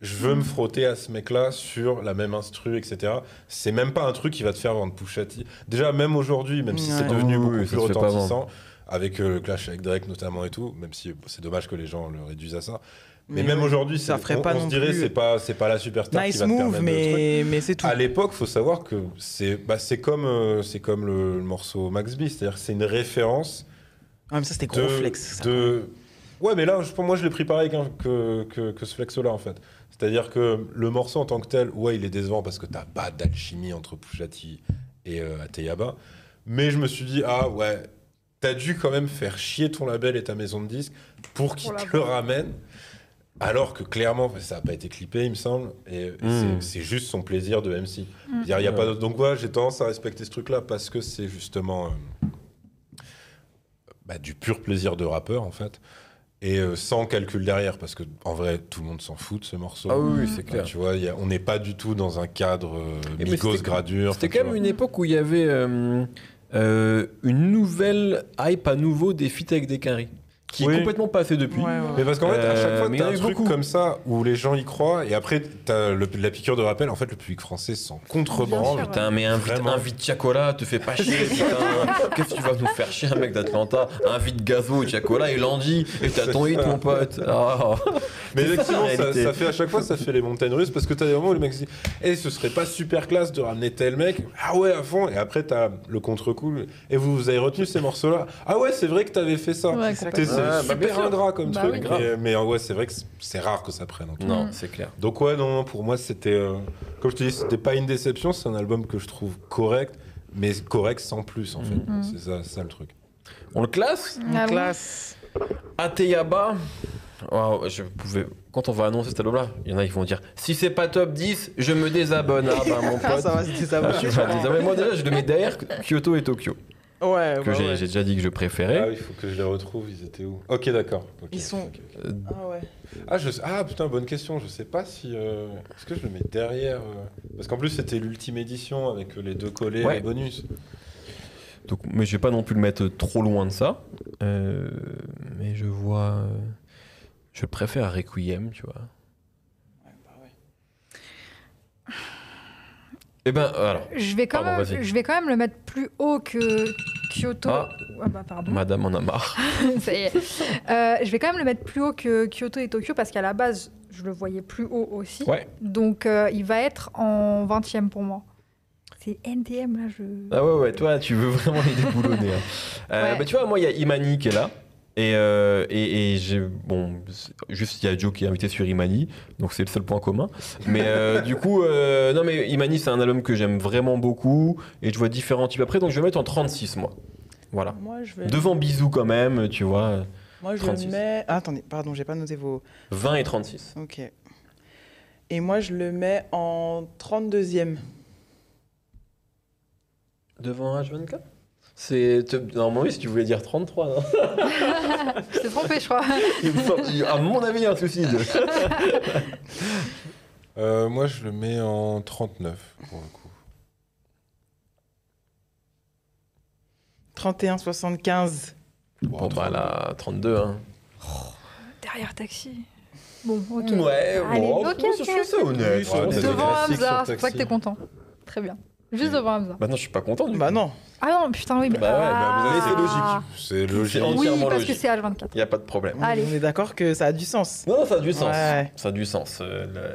Je veux me frotter à ce mec-là sur la même instru, etc. C'est même pas un truc qui va te faire vendre Pushati. Déjà, même aujourd'hui, même si c'est devenu beaucoup plus retentissant, avec le clash avec Drake notamment et tout, même si c'est dommage que les gens le réduisent à ça. Mais même aujourd'hui, on se dirait c'est pas la superstar nice qui va te permettre mais c'est tout. À l'époque, faut savoir que c'est comme le morceau Max B, c'est-à-dire que c'est une référence. Ah mais ça c'était gros flex. Ouais, mais là, pour moi, je l'ai pris pareil que ce flex-là, en fait. C'est-à-dire que le morceau en tant que tel, ouais, il est décevant parce que t'as pas d'alchimie entre Pushati et Ateyaba. Mais je me suis dit, ah ouais, t'as dû quand même faire chier ton label et ta maison de disques pour qu'ils te le ramènent. Alors que clairement, ça n'a pas été clippé, il me semble, et c'est juste son plaisir de MC. Dire, y a pas d'autre. Donc ouais, j'ai tendance à respecter ce truc-là parce que c'est justement du pur plaisir de rappeur, en fait. Et sans calcul derrière, parce que en vrai, tout le monde s'en fout de ce morceau. Ah oui, c'est clair. Tu vois, on n'est pas du tout dans un cadre Migos, Gradur. C'était quand même une époque où il y avait une nouvelle hype à nouveau des feats avec des Caris. Qui est complètement passé depuis. Ouais, ouais. Mais parce qu'en fait, à chaque fois, t'as un truc comme ça où les gens y croient, et après, t'as la piqûre de rappel. En fait, le public français s'en contrebande. Putain, mais invite Tiakola, te fais pas chier, putain. Qu'est-ce que tu vas nous faire chier, un mec d'Atlanta? Invite Gazo, Tiakola et Landy, et t'as ton hit, mon pote. Oh. Mais effectivement, ça fait à chaque fois, ça fait les montagnes russes, parce que t'as des moments où le mec se dit, eh, ce serait pas super classe de ramener tel mec. Ah ouais, à fond. Et après, t'as le contre-coup. Et vous avez retenu ces morceaux-là. Ah ouais, c'est vrai que t'avais fait ça. Ouais, c'est super ingrat comme truc, oui. Mais ouais, c'est vrai que c'est rare que ça prenne. En tout cas. Non, c'est clair. Donc ouais, non, pour moi, c'était, comme je te dis, c'était pas une déception, c'est un album que je trouve correct, mais correct sans plus, en fait. C'est ça le truc. On le classe ? On classe. Ateyaba, wow, quand on va annoncer cet album-là, il y en a qui vont dire, si c'est pas top 10, je me désabonne. Ah bah mon pote, ça va se désabonner. Moi déjà, je le mets derrière Kyoto et Tokyo. Ouais, que j'ai déjà dit que je préférais. Ah, il faut que je les retrouve, ils étaient où? Ok, d'accord. Okay. Ils sont. Okay. Ah ouais. Ah putain, bonne question, je sais pas si. Est-ce que je le mets derrière Parce qu'en plus, c'était l'ultime édition avec les deux collés et les bonus. Donc, mais je vais pas non plus le mettre trop loin de ça. Mais je vois. Je préfère Requiem, tu vois. Ouais, bah ouais. Eh ben, alors. Je vais quand même le mettre plus haut que Kyoto. Ah bah pardon. Madame en a marre. Ça y est. Je vais quand même le mettre plus haut que Kyoto et Tokyo parce qu'à la base, je le voyais plus haut aussi. Ouais. Donc il va être en 20e pour moi. C'est NTM là. Ah ouais, ouais, toi, tu veux vraiment les déboulonner. Hein. Ouais. Bah, tu vois, moi, il y a Imani qui est là. Et j'ai juste il y a Joe qui est invité sur Imani, donc c'est le seul point commun. Mais du coup, non mais Imani c'est un album que j'aime vraiment beaucoup et je vois différents types après, donc je vais le mettre en 36 moi. Voilà. Moi, je vais... Devant Bisous quand même, tu vois. Moi je 36. Le mets. Ah, attendez, pardon, j'ai pas noté vos. 20 et 36. Ok. Et moi je le mets en 32e. Devant H24. Normalement, si tu voulais dire 33, non? Je t'ai trompé, je crois. À mon avis, il y a un souci. Moi, je le mets en 39, pour le coup. 31,75. Bon, bah là, 32. Hein. Oh, derrière Taxi. Bon, ok. Ouais, bon, c'est honnête. Devant Hamza, c'est pour ça que t'es content. Très bien. Juste devant Hamza. Bah non, je suis pas content. Bah non. Ah non, putain, oui. Bah ouais, c'est logique. C'est logique. Oui, parce que c'est H24. Il n'y a pas de problème. Allez. On est d'accord que ça a du sens. Non, ça a du sens. Ouais. Ça a du sens.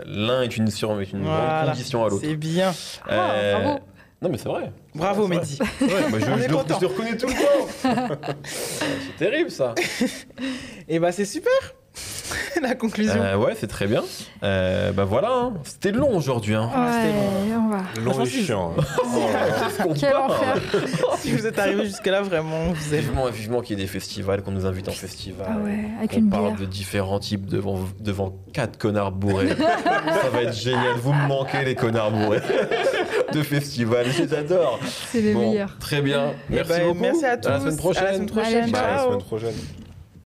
L'un est une condition à l'autre. C'est bien. Bravo. Non, mais c'est vrai. Bravo, Mehdi. Ouais, bah je te reconnais tout le temps. C'est terrible, ça. Et bah, c'est super. La conclusion. Ouais, c'est très bien. Bah voilà, hein. C'était long aujourd'hui. Hein. Ouais, c'était long et chiant. Quel enfer. Si vous êtes arrivés jusque-là, vraiment, vous êtes... Vivement qu'il y ait des festivals, qu'on nous invite en festival. Ah ouais, avec une bière. On parle de différents types devant 4 connards bourrés. Ça va être génial. Vous me manquez, les connards bourrés. De festival, j'adore. C'est les meilleurs. Très bien. Merci beaucoup. Merci à tous. À la semaine prochaine. Ciao.